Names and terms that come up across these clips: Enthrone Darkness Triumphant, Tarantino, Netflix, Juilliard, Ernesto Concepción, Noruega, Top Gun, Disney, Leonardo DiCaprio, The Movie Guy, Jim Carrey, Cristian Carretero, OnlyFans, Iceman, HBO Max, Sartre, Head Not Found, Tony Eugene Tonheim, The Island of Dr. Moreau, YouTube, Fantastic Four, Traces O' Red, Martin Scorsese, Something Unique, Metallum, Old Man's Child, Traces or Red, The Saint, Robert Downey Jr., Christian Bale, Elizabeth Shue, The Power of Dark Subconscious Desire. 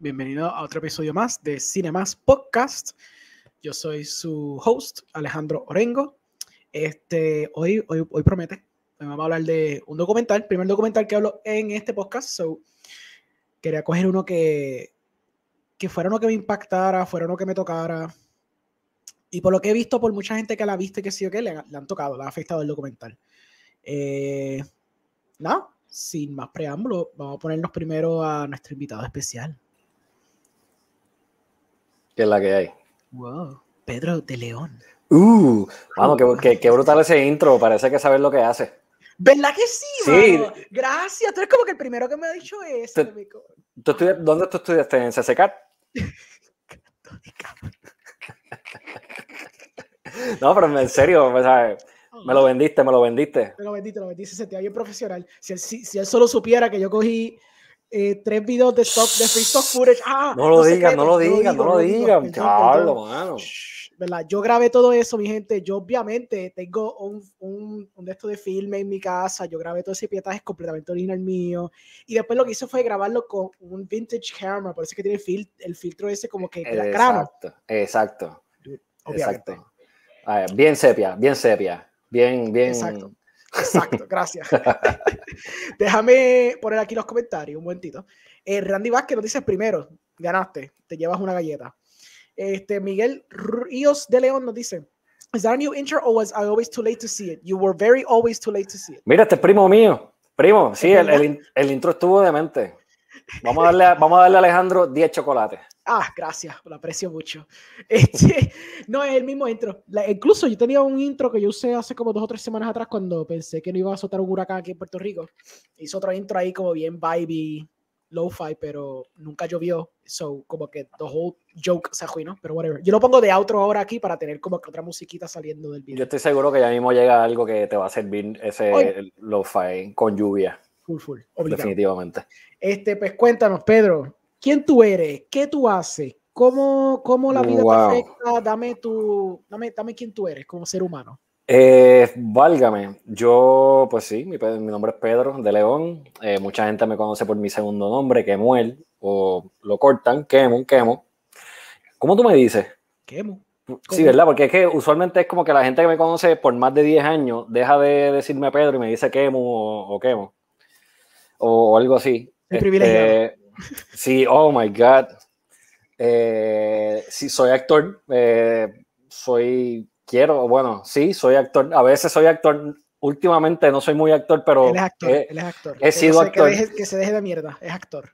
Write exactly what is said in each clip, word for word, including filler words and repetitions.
Bienvenido a otro episodio más de Cine Más Podcast. Yo soy su host, Alejandro Orengo. Este, hoy, hoy, hoy promete, hoy vamos a hablar de un documental, el primer documental que hablo en este podcast. So, quería coger uno que, que fuera uno que me impactara, fuera uno que me tocara. Y por lo que he visto, por mucha gente que la viste, que sí o que le, le han tocado, le ha afectado el documental. Eh, Nada, sin más preámbulo, vamos a ponernos primero a nuestro invitado especial. Que es la que hay. Wow, Pedro de León. Uh, vamos, qué, qué, qué brutal ese intro. Parece que sabes lo que hace. ¿Verdad que sí? Sí. Mano? Gracias. Tú eres como que el primero que me ha dicho eso. ¿Tú estudias, ¿Dónde tú estudiaste? ¿En C C C A T? No, pero en serio, ¿sabes? Me lo vendiste, me lo vendiste. Me lo vendiste, lo vendiste. Se te va bien profesional. Si él, si, si él solo supiera que yo cogí... Eh, tres videos de stock, de free stock footage. Ah, no lo digan, no lo digan, no lo digan. Charlo, mano. ¿Verdad? Yo grabé todo eso, mi gente. Yo obviamente tengo un, un, un de estos de filme en mi casa. Yo grabé todo ese pietaje completamente original mío. Y después lo que hice fue grabarlo con un vintage camera. Por eso es que tiene fil el filtro ese como que lacrano. Exacto, exacto. Obviamente. Exacto. A ver, bien sepia, bien sepia. Bien, bien. Exacto. Exacto, gracias. Déjame poner aquí los comentarios un momentito. Eh, Randy Vázquez nos dice primero, ganaste, te llevas una galleta. Este, Miguel Ríos de León nos dice, ¿Is that a new intro or was I always too late to see it? You were very always too late to see it. Mira, este es primo mío. Primo, sí, el, el, el intro estuvo demente. Vamos a darle a, vamos a, darle a Alejandro diez chocolates. Ah, gracias, lo aprecio mucho. Este, no, es el mismo intro. La, incluso yo tenía un intro que yo usé hace como dos o tres semanas atrás cuando pensé que no iba a soltar un huracán aquí en Puerto Rico. Hice otro intro ahí como bien vibey, lo-fi, pero nunca llovió. So, como que the whole joke se arruinó, pero whatever. Yo lo pongo de outro ahora aquí para tener como que otra musiquita saliendo del video. Yo estoy seguro que ya mismo llega algo que te va a servir ese lo-fi con lluvia. Full, full, obligado. Definitivamente. Este, pues cuéntanos, Pedro, ¿quién tú eres? ¿Qué tú haces? ¿Cómo, cómo la vida wow. te afecta? Dame tu, dame, dame quién tú eres como ser humano. Eh, válgame, yo, pues sí, mi, mi nombre es Pedro de León. Eh, mucha gente me conoce por mi segundo nombre, Kemuel, o lo cortan, Kemu, Kemu. ¿Cómo tú me dices? Kemu. ¿Cómo? Sí, ¿verdad? Porque es que usualmente es como que la gente que me conoce por más de diez años deja de decirme Pedro y me dice Kemu o, o Kemu. O algo así. El privilegiado. Este, sí, oh my God. Eh, sí, soy actor. Eh, soy, quiero, bueno, sí, soy actor. A veces soy actor. Últimamente no soy muy actor, pero... Él es actor, eh, él es actor. He sido que actor. Deje, que se deje de mierda, es actor.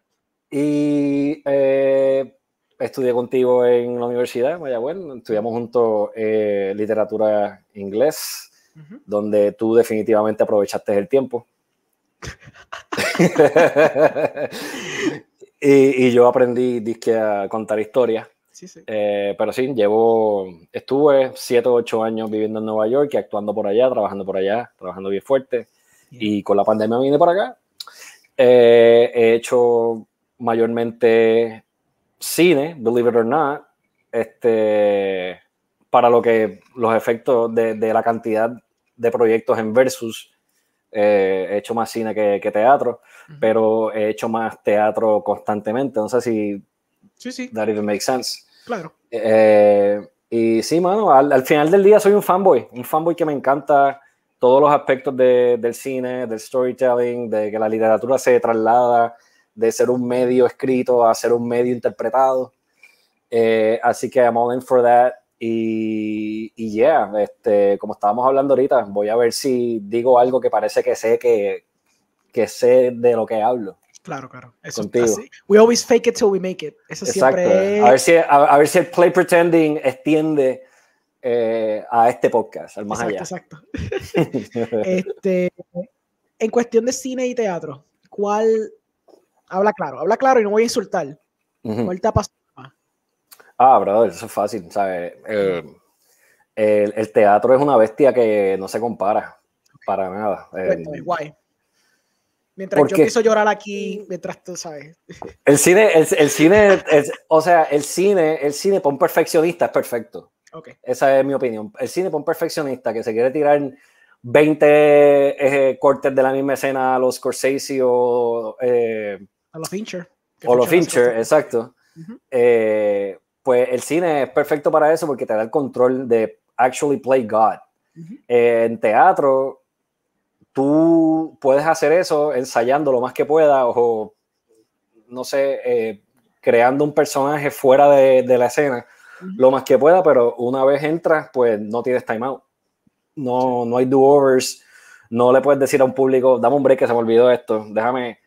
Y eh, estudié contigo en la universidad, Mayagüez. Estudiamos juntos eh, literatura inglés, uh-huh. donde tú definitivamente aprovechaste el tiempo. y, y yo aprendí disque a contar historias sí, sí. Eh, pero sí, llevo, estuve siete u ocho años viviendo en Nueva York y actuando por allá, trabajando por allá, trabajando bien fuerte. Yeah. Y con la pandemia vine para acá. Eh, he hecho mayormente cine, believe it or not, este, para lo que los efectos de, de la cantidad de proyectos en Versus. Eh, he hecho más cine que, que teatro, uh-huh. pero he hecho más teatro constantemente. No sé si sí, sí. that even makes sense. Claro. Eh, y sí, mano, al, al final del día soy un fanboy, un fanboy que me encanta todos los aspectos de, del cine, del storytelling, de que la literatura se traslada de ser un medio escrito a ser un medio interpretado. Eh, así que I'm all in for that. Y, y yeah, este, como estábamos hablando ahorita, voy a ver si digo algo que parece que sé que, que sé de lo que hablo. Claro, claro. Eso, contigo. Así. We always fake it till we make it. Eso Exacto. siempre es... A ver si, a, a ver si el play pretending extiende eh, a este podcast, al más exacto, allá. Exacto, exacto. este, en cuestión de cine y teatro, ¿cuál? Habla claro, habla claro y no voy a insultar. Uh-huh. ¿Cuál te ha pasado? Ah, brother, eso es fácil, ¿sabes? El, el, el teatro es una bestia que no se compara para nada. Cuéntame, el, guay. Mientras yo quiso llorar aquí, mientras tú sabes. El cine, el, el cine, el, o sea, el cine, el cine para un perfeccionista es perfecto. Okay. Esa es mi opinión. El cine para un perfeccionista que se quiere tirar veinte eh, cortes de la misma escena a los Scorsese o... Eh, a los Fincher. O los Fincher, exacto. Uh-huh. Eh... Pues el cine es perfecto para eso porque te da el control de actually play God. Uh-huh. Eh, en teatro, tú puedes hacer eso ensayando lo más que puedas o, no sé, eh, creando un personaje fuera de, de la escena uh-huh. lo más que pueda, pero una vez entras, pues no tienes time out. No, no hay do-overs, no le puedes decir a un público, dame un break que se me olvidó esto, déjame...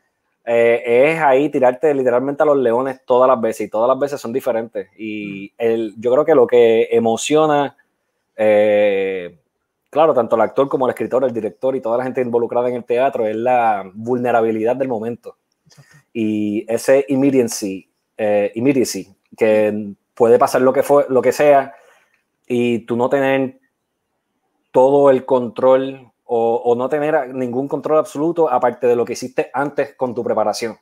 Eh, es ahí tirarte literalmente a los leones todas las veces y todas las veces son diferentes y el, yo creo que lo que emociona eh, claro, tanto el actor como el escritor, el director y toda la gente involucrada en el teatro es la vulnerabilidad del momento y ese immediacy, eh, immediacy que puede pasar lo que, fue, lo que sea y tú no tener todo el control O, o no tener ningún control absoluto aparte de lo que hiciste antes con tu preparación.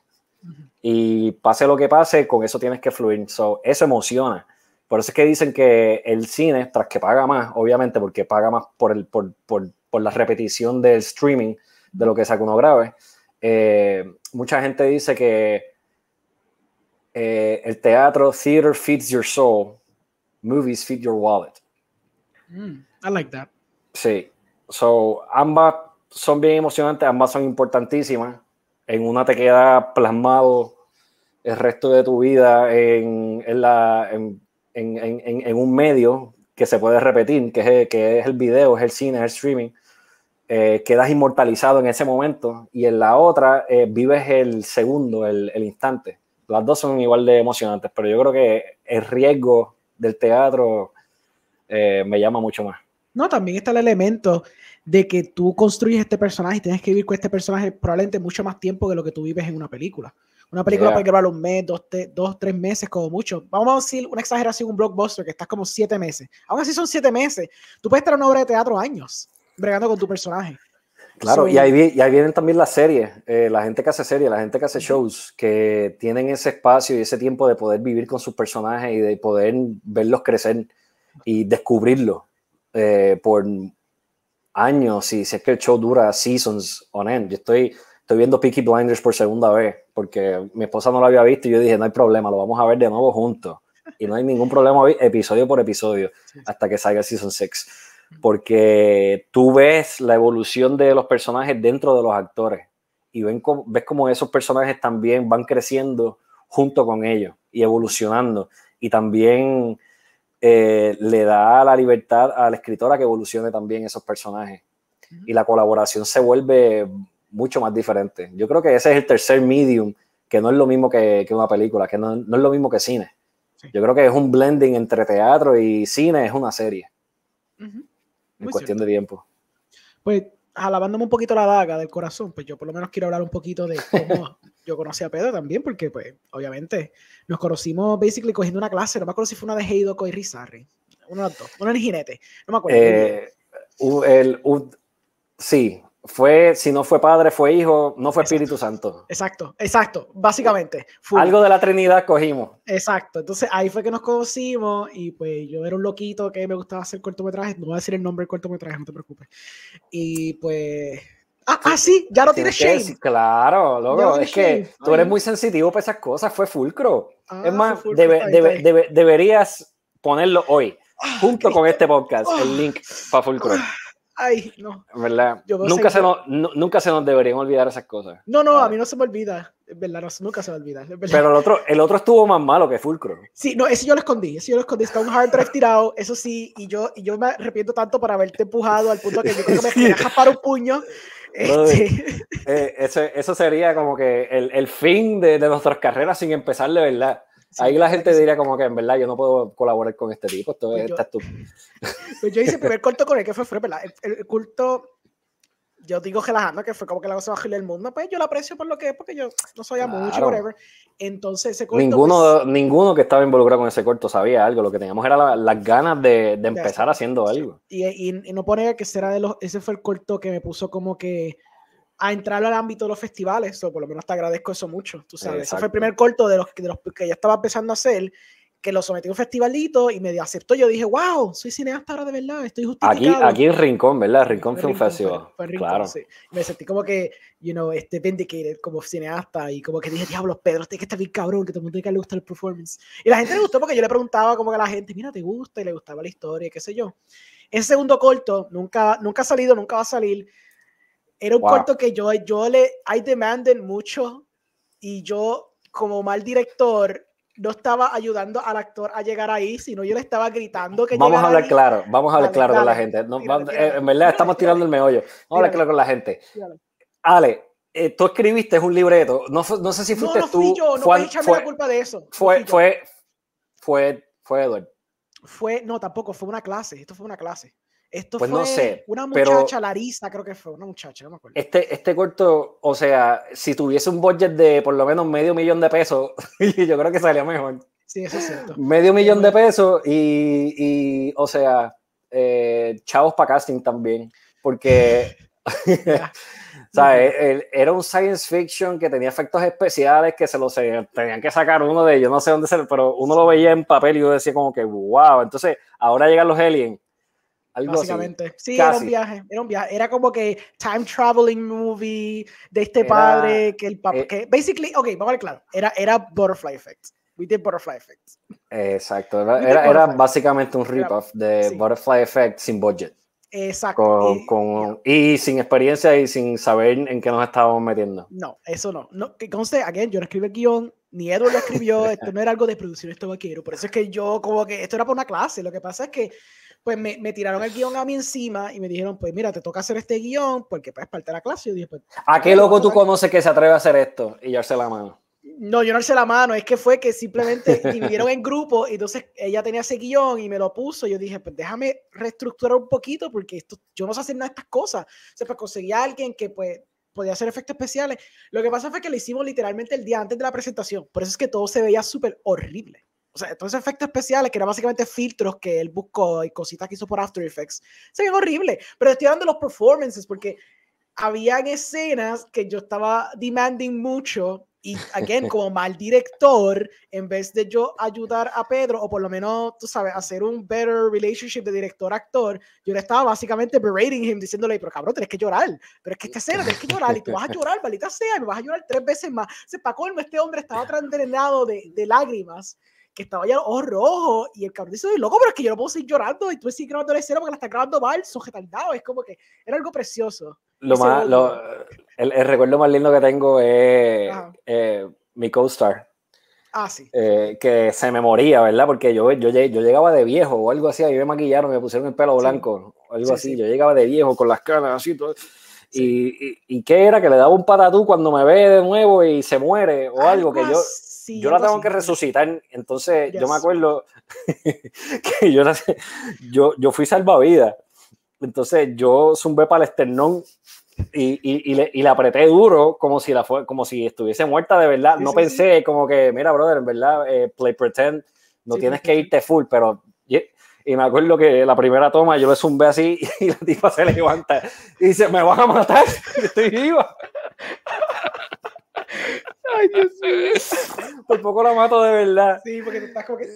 Uh-huh. Y pase lo que pase, con eso tienes que fluir. So, eso emociona. Por eso es que dicen que el cine, tras que paga más, obviamente, porque paga más por, el, por, por, por la repetición del streaming de lo que saca uno grave, eh, mucha gente dice que eh, el teatro, theater feeds your soul, movies feed your wallet. Mm, I like that. Sí. So, ambas son bien emocionantes, ambas son importantísimas. En una te queda plasmado el resto de tu vida en, en, la, en, en, en, en un medio que se puede repetir, que es, que es el video, es el cine, es el streaming. Eh, quedas inmortalizado en ese momento y en la otra eh, vives el segundo, el, el instante. Las dos son igual de emocionantes, pero yo creo que el riesgo del teatro eh, me llama mucho más. No, también está el elemento de que tú construyes este personaje y tienes que vivir con este personaje probablemente mucho más tiempo que lo que tú vives en una película. Una película yeah. puede llevar un mes, dos, te, dos, tres meses como mucho. Vamos a decir una exageración, un blockbuster que estás como siete meses. Aún así son siete meses. Tú puedes estar en una obra de teatro años bregando con tu personaje. Claro, so, y, ahí, y ahí vienen también las series. Eh, la gente que hace series, la gente que hace shows, que tienen ese espacio y ese tiempo de poder vivir con sus personajes y de poder verlos crecer y descubrirlos. Eh, por años, y si es que el show dura seasons on end. Yo estoy, estoy viendo Peaky Blinders por segunda vez porque mi esposa no lo había visto y yo dije, no hay problema, lo vamos a ver de nuevo juntos y no hay ningún problema episodio por episodio hasta que salga el season six porque tú ves la evolución de los personajes dentro de los actores y ven cómo, ves cómo esos personajes también van creciendo junto con ellos y evolucionando y también Eh, le da la libertad al escritor a que evolucione también esos personajes uh-huh. y la colaboración se vuelve mucho más diferente. Yo creo que ese es el tercer medium, que no es lo mismo que, que una película, que no, no es lo mismo que cine. Sí. Yo creo que es un blending entre teatro y cine, es una serie. Uh-huh. En Muy cuestión cierto. de tiempo. Pues alabándome un poquito la daga del corazón, pues yo por lo menos quiero hablar un poquito de cómo yo conocí a Pedro también, porque pues obviamente nos conocimos basically cogiendo una clase, no me acuerdo si fue una de Heidoko y Rizarri, uno de los dos, uno en el jinete, no me acuerdo. Eh, el, el, el, sí, fue, si no fue padre, fue hijo, no fue Espíritu Santo. Exacto, exacto, básicamente. Fue. Algo de la Trinidad cogimos. Exacto, entonces ahí fue que nos conocimos y pues yo era un loquito que me gustaba hacer cortometrajes, no voy a decir el nombre del cortometraje, no te preocupes. Y pues... Ah, sí, ah, sí ya no tienes shame. Es, claro, loco, es que shame. Tú eres muy sensitivo para esas cosas, fue fulcro. Ah, es más, fulcro, debe, debe, debe, deberías ponerlo hoy, ah, junto Cristo. Con este podcast, oh. El link para fulcro. Ah. Ay, no. ¿Verdad? Nunca se, nos, nunca se nos deberían olvidar esas cosas. No, no, vale. A mí no se me olvida. Es verdad, no, nunca se me olvida. Pero el otro, el otro estuvo más malo que Fulcro. Sí, no, ese yo lo escondí. Ese yo lo escondí. Está un hard drive tirado, eso sí. Y yo, y yo me arrepiento tanto por haberte empujado al punto que yo creo que me quería jaspar un puño. Este... Eh, eso, eso sería como que el, el fin de, de nuestras carreras sin empezar de verdad. Sí, ahí la gente diría como que en verdad yo no puedo colaborar con este tipo, esto pues está estúpido. Pues yo hice el primer corto con el que fue Fred, ¿verdad? El, el, el corto, yo digo relajando que fue como que la cosa más gil del mundo, pues yo lo aprecio por lo que es, porque yo no sabía claro. mucho, whatever. Entonces ese corto... Ninguno, pues, ninguno que estaba involucrado con ese corto sabía algo, lo que teníamos era la, las ganas de, de empezar de haciendo algo. Y, y, y no pone que será de los... Ese fue el corto que me puso como que... a entrar al ámbito de los festivales, so, por lo menos te agradezco eso mucho, tú sabes. Exacto. Ese fue el primer corto de los, de los que ya estaba empezando a hacer, que lo sometí a un festivalito y me aceptó. Yo dije, wow, soy cineasta ahora de verdad, estoy justificado. Aquí, aquí en Rincón, ¿verdad? Rincón fue un festival. Fue, fue Rincón, claro. Sí. Me sentí como que, you know, este, vindicated como cineasta y como que dije, diablos, Pedro, este que está bien cabrón, que todo el mundo le gusta el performance. Y la gente le gustó porque yo le preguntaba como que a la gente, mira, ¿te gusta? Y le gustaba la historia, qué sé yo. Ese segundo corto nunca, nunca ha salido, nunca va a salir. Era un wow. corto que yo, yo le, I demanded mucho y yo como mal director no estaba ayudando al actor a llegar ahí, sino yo le estaba gritando que Vamos a hablar ahí. claro, vamos a hablar claro con la gente. No, tíralo, tíralo, en verdad tíralo, estamos tíralo, tirando tíralo, el meollo. Vamos a hablar claro con la gente. Tíralo. Ale, eh, tú escribiste un libreto, no, no sé si fuiste tú. No, no fui tú, yo, no puedes echarme la culpa de eso. Fue, no fue, fue, fue Eduardo. Fue, no, tampoco, fue una clase, esto fue una clase. Esto pues fue no sé, una muchacha, Larisa, creo que fue una muchacha, no me acuerdo. Este, este corto, o sea, si tuviese un budget de por lo menos medio millón de pesos, yo creo que salía mejor. Sí, eso es cierto. Medio sí, millón bueno. de pesos y, y o sea, eh, chavos para casting también, porque... ¿Sabes? Él, era un science fiction que tenía efectos especiales que se los tenían que sacar uno de, yo no sé dónde se... Pero uno lo veía en papel y yo decía como que, wow, entonces ahora llegan los aliens. Algo básicamente, así. Sí, era un, viaje, era un viaje, era como que time traveling movie de este era, padre que el papá, eh, que basically, ok, vamos a ver claro, era, era Butterfly Effect, we did Butterfly Effect. Exacto, era, era, era básicamente un rip-off de sí. Butterfly Effect sin budget. Exacto. Con, y, con, yeah. y sin experiencia y sin saber en qué nos estábamos metiendo. No, eso no, no que conste, again, yo no escribí el guión, ni Edward lo escribió, esto no era algo de producción, esto vaquero, por eso es que yo como que, esto era para una clase, lo que pasa es que pues me, me tiraron el guión a mí encima y me dijeron, pues mira, te toca hacer este guión porque puedes parte de la clase. Y yo dije, pues, ¿a qué loco tú conoces que se atreve a hacer esto y echarse la mano? No, yo no hice la mano, es que fue que simplemente dividieron en grupo y entonces ella tenía ese guión y me lo puso. Y yo dije, pues déjame reestructurar un poquito porque esto, yo no sé hacer nada de estas cosas. O sea, pues conseguí a alguien que pues podía hacer efectos especiales. Lo que pasa fue que lo hicimos literalmente el día antes de la presentación. Por eso es que todo se veía súper horrible. O sea, todos esos efectos especiales que eran básicamente filtros que él buscó y cositas que hizo por After Effects. Se ven horrible. Pero estoy hablando de los performances porque habían escenas que yo estaba demanding mucho y, again, como mal director, en vez de yo ayudar a Pedro o por lo menos, tú sabes, hacer un better relationship de director-actor, yo le estaba básicamente berating him, diciéndole, pero cabrón, tenés que llorar. Pero es que esta escena tenés que llorar y tú vas a llorar, maldita sea, y me vas a llorar tres veces más. O sea, para colmo, este hombre estaba tan drenado de, de lágrimas que estaba ya los ojos rojos, y el cabrón dice, loco, pero es que yo no puedo seguir llorando, y tú sigues grabando la escena porque la estás grabando mal, son retardados, es como que era algo precioso. Lo más, lo, el, el recuerdo más lindo que tengo es eh, mi co-star. Ah, sí. Eh, que se me moría, ¿verdad? Porque yo, yo, yo llegaba de viejo o algo así, a mí me maquillaron, me pusieron el pelo blanco, sí. o algo sí, así, sí. Yo llegaba de viejo con las canas así, todo. Sí. Y, y, ¿Y qué era? Que le daba un patatú cuando me ve de nuevo y se muere o algo, algo que yo... Sí, yo la tengo así que resucitar, entonces yes. yo me acuerdo que yo, yo, yo fui salvavidas Entonces yo zumbé para el esternón y, y, y, le, y la apreté duro como si, la fue, como si estuviese muerta de verdad. Sí, no sí, pensé sí. como que, mira, brother, en verdad, eh, play pretend, no sí, tienes sí. que irte full, pero... Yeah. Y me acuerdo que la primera toma yo le zumbé así y la tipa se levanta y dice, me van a matar, estoy viva. Ay, Dios mío. Por poco la mato de verdad. Sí, porque tú estás como que...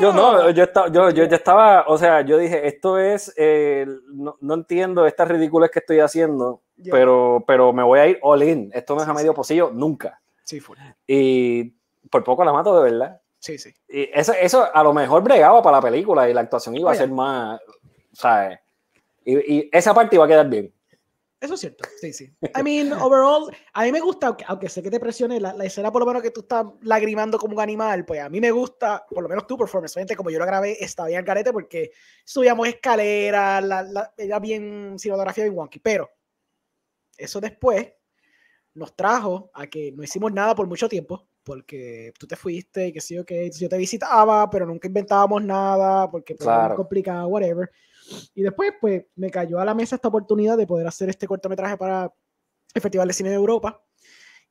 Yo no, yo, estaba, yo, yo ya estaba, o sea, yo dije, esto es, eh, no, no entiendo estas ridículas que estoy haciendo, yeah. pero, pero me voy a ir all in. Esto no es a medio pocillo, nunca. Sí, fue. Y por poco la mato de verdad. Sí, sí. Y eso, eso a lo mejor bregaba para la película y la actuación iba Oye. a ser más, ¿sabes? Y, y esa parte iba a quedar bien. Eso es cierto, sí, sí. I mean, overall, a mí me gusta, aunque, aunque sé que te presioné, la, la escena por lo menos que tú estás lagrimando como un animal, pues a mí me gusta, por lo menos tu performance, obviamente como yo lo grabé, estaba bien carete porque subíamos escaleras, la, la, era bien cinematografía bien wonky, pero eso después nos trajo a que no hicimos nada por mucho tiempo, porque tú te fuiste y que sí, ok, yo te visitaba, pero nunca inventábamos nada, porque pues, claro. era muy complicado, whatever. Y después, pues, me cayó a la mesa esta oportunidad de poder hacer este cortometraje para el Festival de Cine de Europa.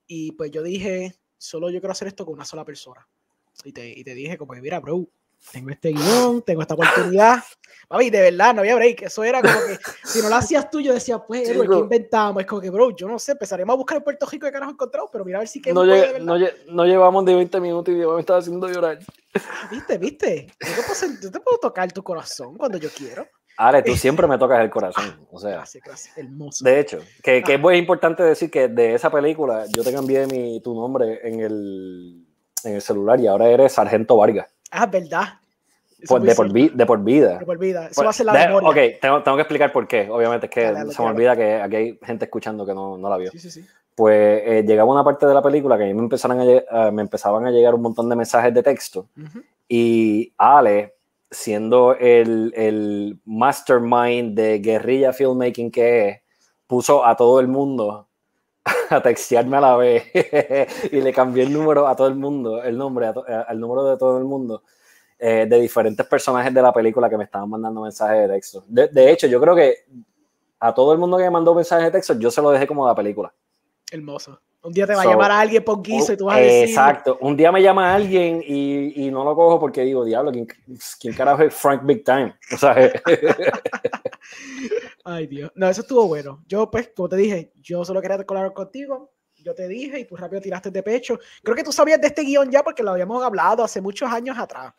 Y pues yo dije, solo yo quiero hacer esto con una sola persona. Y te, y te dije, como que, mira, bro, tengo este guión, tengo esta oportunidad. Papi, de verdad, no había break. Eso era como que, si no lo hacías tú, yo decía, pues, sí, ¿qué inventamos? Es como que, bro, yo no sé, empezaremos a buscar en Puerto Rico de carajo encontrado, pero mira a ver si que no, lle no, lle no llevamos de veinte minutos y yo me estaba haciendo llorar. Viste, viste. Yo te puedo, yo te puedo tocar tu corazón cuando yo quiero. Ale, tú siempre me tocas el corazón. O sea, gracias, gracias, hermoso. De hecho, que, que es muy importante decir que de esa película yo te cambié mi, tu nombre en el, en el celular y ahora eres Sargento Vargas. Ah, verdad. Por, de, por vi, de por vida. De por vida. Eso por, va a ser la de, memoria. Ok, tengo, tengo que explicar por qué. Obviamente es que dale, dale, se me dale. olvida que aquí hay gente escuchando que no, no la vio. Sí, sí, sí. Pues eh, llegaba una parte de la película que a mí me, empezaron a, uh, me empezaban a llegar un montón de mensajes de texto. Uh-huh. Y Ale, siendo el, el mastermind de guerrilla filmmaking que es, puso a todo el mundo a textearme a la vez y le cambié el número a todo el mundo, el nombre a to, a, al número de todo el mundo, eh, de diferentes personajes de la película que me estaban mandando mensajes de texto. De, de hecho, yo creo que a todo el mundo que me mandó mensajes de texto, yo se lo dejé como la película. Hermoso. Un día te va so, a llamar a alguien por guiso y tú vas a decir... Exacto. Un día me llama a alguien y, y no lo cojo porque digo, diablo, ¿quién, quién carajo es Frank Big Time? O sea, ay, Dios. No, eso estuvo bueno. Yo, pues, como te dije, yo solo quería colaborar contigo. Yo te dije y tú rápido tiraste de pecho. Creo que tú sabías de este guión ya porque lo habíamos hablado hace muchos años atrás.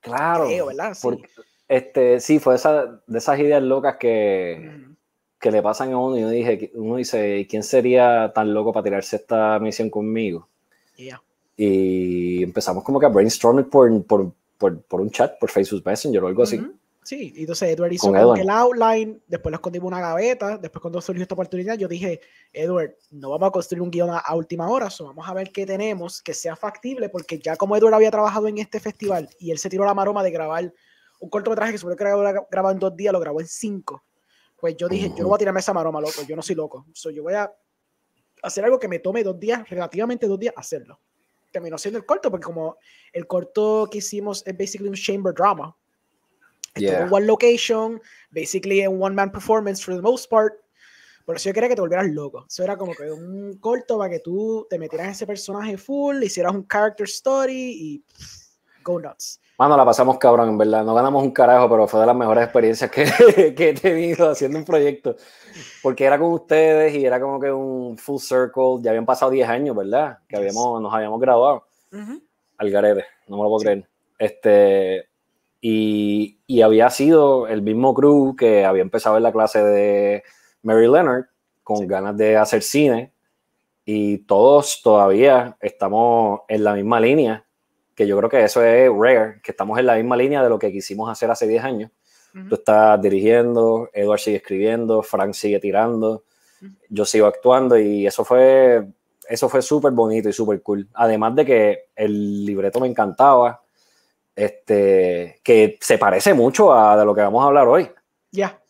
Claro. Creo, ¿verdad? Sí. Porque, este, sí, fue esa, de esas ideas locas que... Mm. que le pasan a uno y uno, dije, uno dice, ¿quién sería tan loco para tirarse esta misión conmigo? Yeah. Y empezamos como que a brainstorming por, por, por, por un chat, por Facebook Messenger o algo mm-hmm. así. Sí, y entonces Edward hizo Edward. el outline, después lo escondimos en una gaveta, después cuando surgió esta oportunidad yo dije, Edward, no vamos a construir un guión a, a última hora, so vamos a ver qué tenemos, que sea factible, porque ya como Edward había trabajado en este festival y él se tiró la maroma de grabar un cortometraje que supongo que grabó, grabó en dos días, lo grabó en cinco. Pues yo dije, uh-huh. yo no voy a tirarme esa maroma, loco, yo no soy loco. So, yo voy a hacer algo que me tome dos días, relativamente dos días, hacerlo. Terminó siendo el corto, porque como el corto que hicimos es basically un chamber drama. Yeah. Estuvo en one location, basically a one man performance for the most part. Por eso yo quería que te volvieras loco. Eso era como que un corto para que tú te metieras en ese personaje full, hicieras un character story y pff, go nuts. Mano, la pasamos cabrón, en verdad. No ganamos un carajo, pero fue de las mejores experiencias que, que he tenido haciendo un proyecto. Porque era con ustedes y era como que un full circle. Ya habían pasado diez años, ¿verdad? Que habíamos, nos habíamos graduado. Uh-huh. Al garete, no me lo puedo creer. Este, y, y había sido el mismo crew que había empezado en la clase de Mary Leonard con sí. ganas de hacer cine. Y todos todavía estamos en la misma línea. Que yo creo que eso es rare, que estamos en la misma línea de lo que quisimos hacer hace diez años. Uh-huh. Tú estás dirigiendo, Edward sigue escribiendo, Frank sigue tirando, uh-huh. yo sigo actuando y eso fue eso fue súper bonito y súper cool. Además de que el libreto me encantaba, este, que se parece mucho a de lo que vamos a hablar hoy. Ya. Yeah.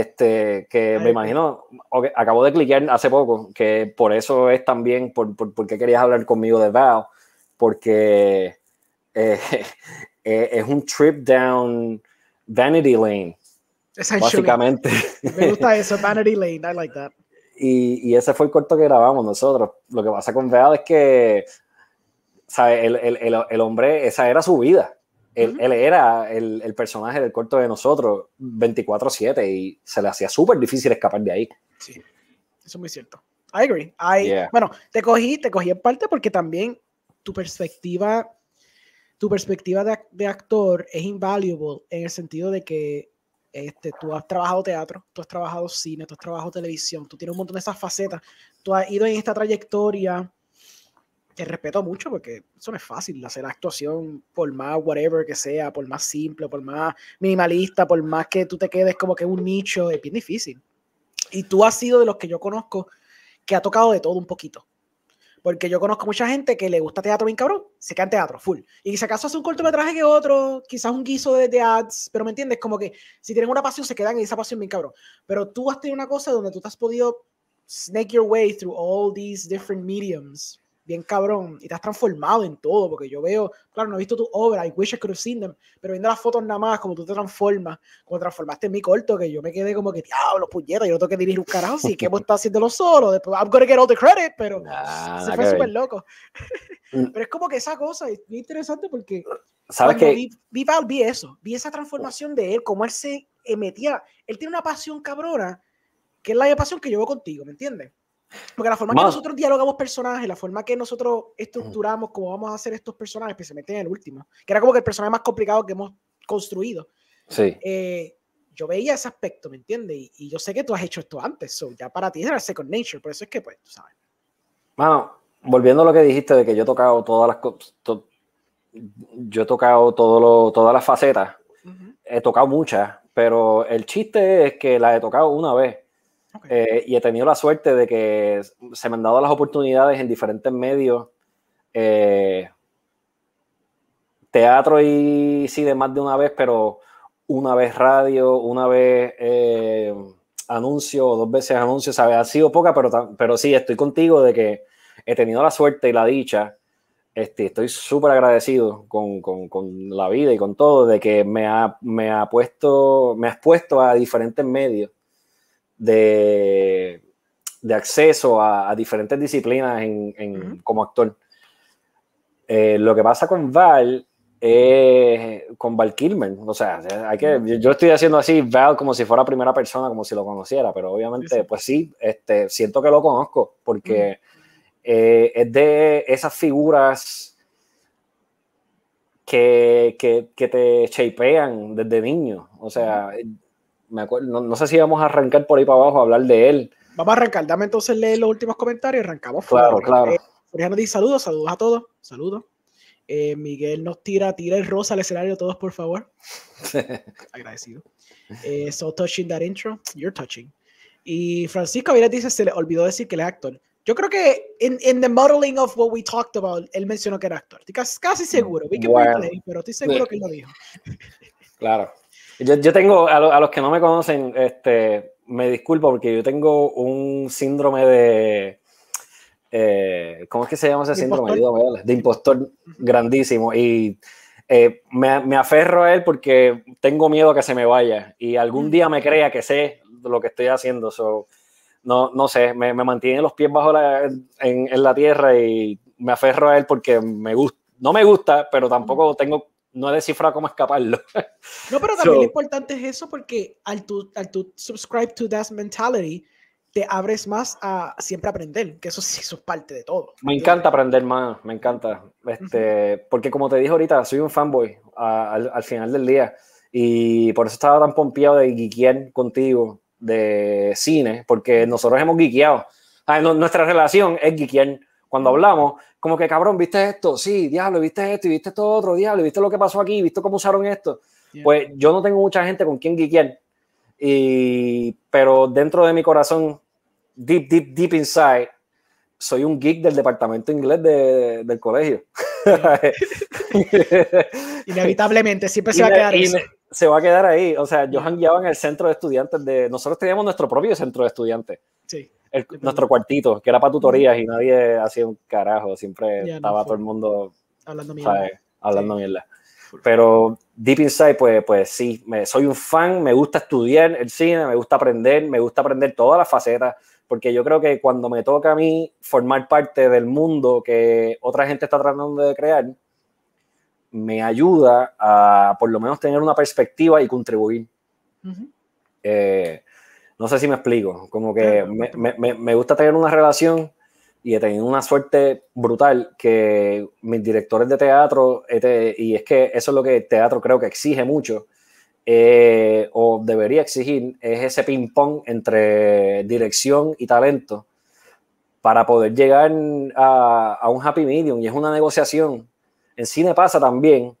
Este, que Ay, me imagino, okay, acabo de cliquear hace poco, que por eso es también, por, por, por qué querías hablar conmigo de Val, porque... Eh, eh, es un trip down Vanity Lane Básicamente. Me gusta eso, Vanity Lane, I like that. Y, y ese fue el corto que grabamos nosotros. Lo que pasa con Val es que, ¿sabes? El, el, el, el hombre, esa era su vida. Él, uh-huh. él era el, el personaje del corto de nosotros veinticuatro siete y se le hacía súper difícil escapar de ahí. Sí, eso es muy cierto. I agree. I, yeah. Bueno, te cogí, te cogí en parte porque también tu perspectiva, tu perspectiva de, de actor es invaluable en el sentido de que este, tú has trabajado teatro, tú has trabajado cine, tú has trabajado televisión, tú tienes un montón de esas facetas, tú has ido en esta trayectoria. Te respeto mucho porque eso no es fácil, hacer actuación por más whatever que sea, por más simple, por más minimalista, por más que tú te quedes como que un nicho, es bien difícil. Y tú has sido de los que yo conozco que ha tocado de todo un poquito. Porque yo conozco mucha gente que le gusta teatro bien cabrón, se queda en teatro, full. Y si acaso hace un cortometraje que otro, quizás un guiso de, de ads, pero ¿me entiendes? Como que si tienen una pasión se quedan en esa pasión bien cabrón. Pero tú has tenido una cosa donde tú te has podido snake your way through all these different mediums, bien cabrón, y te has transformado en todo, porque yo veo, claro, no he visto tu obra, I wish I could have seen them, pero viendo las fotos nada más, como tú te transformas, como transformaste en mi corto, que yo me quedé como que, diablo, puñeta, yo no tengo que dirigir un carajo, así que hemos estado haciéndolo solo, después, I'm gonna get all the credit, pero nah, se fue súper loco. Pero es como que esa cosa es muy interesante porque, ¿sabes qué? Vi, vi, vi eso, vi esa transformación de él, cómo él se metía, él tiene una pasión cabrona, que es la pasión que yo veo contigo, ¿me entiendes? Porque la forma Man. que nosotros dialogamos personajes, la forma que nosotros estructuramos cómo vamos a hacer estos personajes, especialmente en el último, que era como que el personaje más complicado que hemos construido. Sí. Eh, yo veía ese aspecto, ¿me entiendes? Y, y yo sé que tú has hecho esto antes, so ya para ti era second nature, por eso es que, pues, tú sabes. Mano, volviendo a lo que dijiste de que yo he tocado todas las to, yo he tocado todo lo, todas las facetas, uh-huh. he tocado muchas, pero el chiste es que las he tocado una vez. Okay. Eh, y he tenido la suerte de que se me han dado las oportunidades en diferentes medios, eh, teatro y cine más de una vez, pero una vez radio, una vez eh, anuncio, dos veces anuncio, ¿sabes? Ha sido poca, pero, pero sí, estoy contigo de que he tenido la suerte y la dicha, este, estoy súper agradecido con, con, con la vida y con todo, de que me ha, me ha puesto, me has puesto a diferentes medios. De, de acceso a, a diferentes disciplinas en, en, uh-huh. como actor. Eh, lo que pasa con Val es con Val Kilmer. O sea, hay que, yo estoy haciendo así Val como si fuera primera persona, como si lo conociera, pero obviamente, sí, sí. pues sí, este, siento que lo conozco porque uh-huh. eh, es de esas figuras que, que, que te shapean desde niño. O sea... Uh-huh. Me acuerdo, no, no sé si vamos a arrancar por ahí para abajo a hablar de él. Vamos a arrancar, dame entonces leer los últimos comentarios, arrancamos. Claro, claro. Eh, Jorge nos dice saludos, saludos a todos, saludos. Eh, Miguel nos tira, tira el rosa al escenario, todos por favor. Agradecido. Eh, so touching that intro, you're touching. Y Francisco Vila dice, se le olvidó decir que él es actor. Yo creo que in, in the modeling of what we talked about, él mencionó que era actor. Estoy casi seguro, we can bueno. replay, pero estoy seguro que él lo dijo. Claro. Yo, yo tengo, a, lo, a los que no me conocen, este, me disculpo porque yo tengo un síndrome de, eh, ¿cómo es que se llama ese síndrome? Impostor. De impostor grandísimo y eh, me, me aferro a él porque tengo miedo a que se me vaya y algún día me crea que sé lo que estoy haciendo. So, no, no sé, me, me mantiene los pies bajo la, en, en la tierra y me aferro a él porque me gusta, no me gusta, pero tampoco tengo... no he descifrado cómo escaparlo. No, pero también so, lo importante es eso porque al tú, al tú subscribe to that mentality, te abres más a siempre aprender, que eso sí, eso es parte de todo. Me encanta aprender más, me encanta. Este, uh-huh. Porque como te dije ahorita, soy un fanboy a, al, al final del día y por eso estaba tan pompeado de geekear contigo de cine, porque nosotros hemos geekeado. Ah, no, nuestra relación es geekear. Cuando hablamos, como que cabrón, ¿viste esto? Sí, diablo, ¿viste esto? Y ¿viste esto otro? Diablo, ¿viste lo que pasó aquí? ¿Viste cómo usaron esto? Yeah. Pues yo no tengo mucha gente con quien geekear, y, pero dentro de mi corazón, deep, deep, deep inside, soy un geek del departamento inglés de, del colegio. Inevitablemente, siempre se va a quedar ahí. Se va a quedar ahí. O sea, yo jangueaba en el centro de estudiantes. de Nosotros teníamos nuestro propio centro de estudiantes. Sí. El, nuestro cuartito, que era para tutorías y nadie hacía un carajo, siempre ya, estaba no, todo el mundo hablando mierda, ¿sabes? hablando sí. mierda. Pero deep inside, pues, pues sí, me, soy un fan, me gusta estudiar el cine, me gusta aprender, me gusta aprender todas las facetas, porque yo creo que cuando me toca a mí formar parte del mundo que otra gente está tratando de crear, me ayuda a por lo menos tener una perspectiva y contribuir. Uh-huh. eh, no sé si me explico, como que me, me, me gusta tener una relación y he tenido una suerte brutal que mis directores de teatro, y es que eso es lo que el teatro creo que exige mucho, eh, o debería exigir, es ese ping-pong entre dirección y talento para poder llegar a, a un happy medium, y es una negociación. En cine pasa también,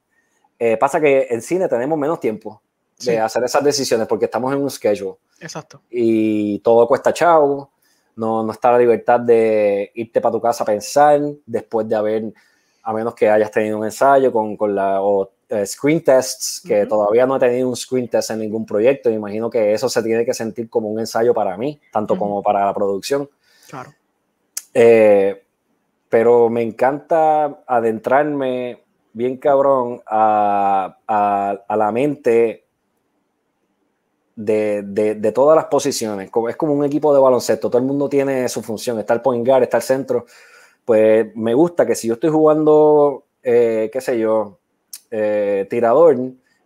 eh, pasa que en cine tenemos menos tiempo de sí. hacer esas decisiones porque estamos en un schedule. Exacto. Y todo cuesta chavo, no, no está la libertad de irte para tu casa a pensar después de haber, a menos que hayas tenido un ensayo con, con la, o eh, screen tests, que uh-huh. todavía no he tenido un screen test en ningún proyecto. Me imagino que eso se tiene que sentir como un ensayo para mí, tanto uh-huh. como para la producción. Claro. Eh, pero me encanta adentrarme bien cabrón a, a, a la mente de, de, de todas las posiciones. Es como un equipo de baloncesto, todo el mundo tiene su función, está el point guard, está el centro. Pues me gusta que si yo estoy jugando, eh, qué sé yo, eh, tirador,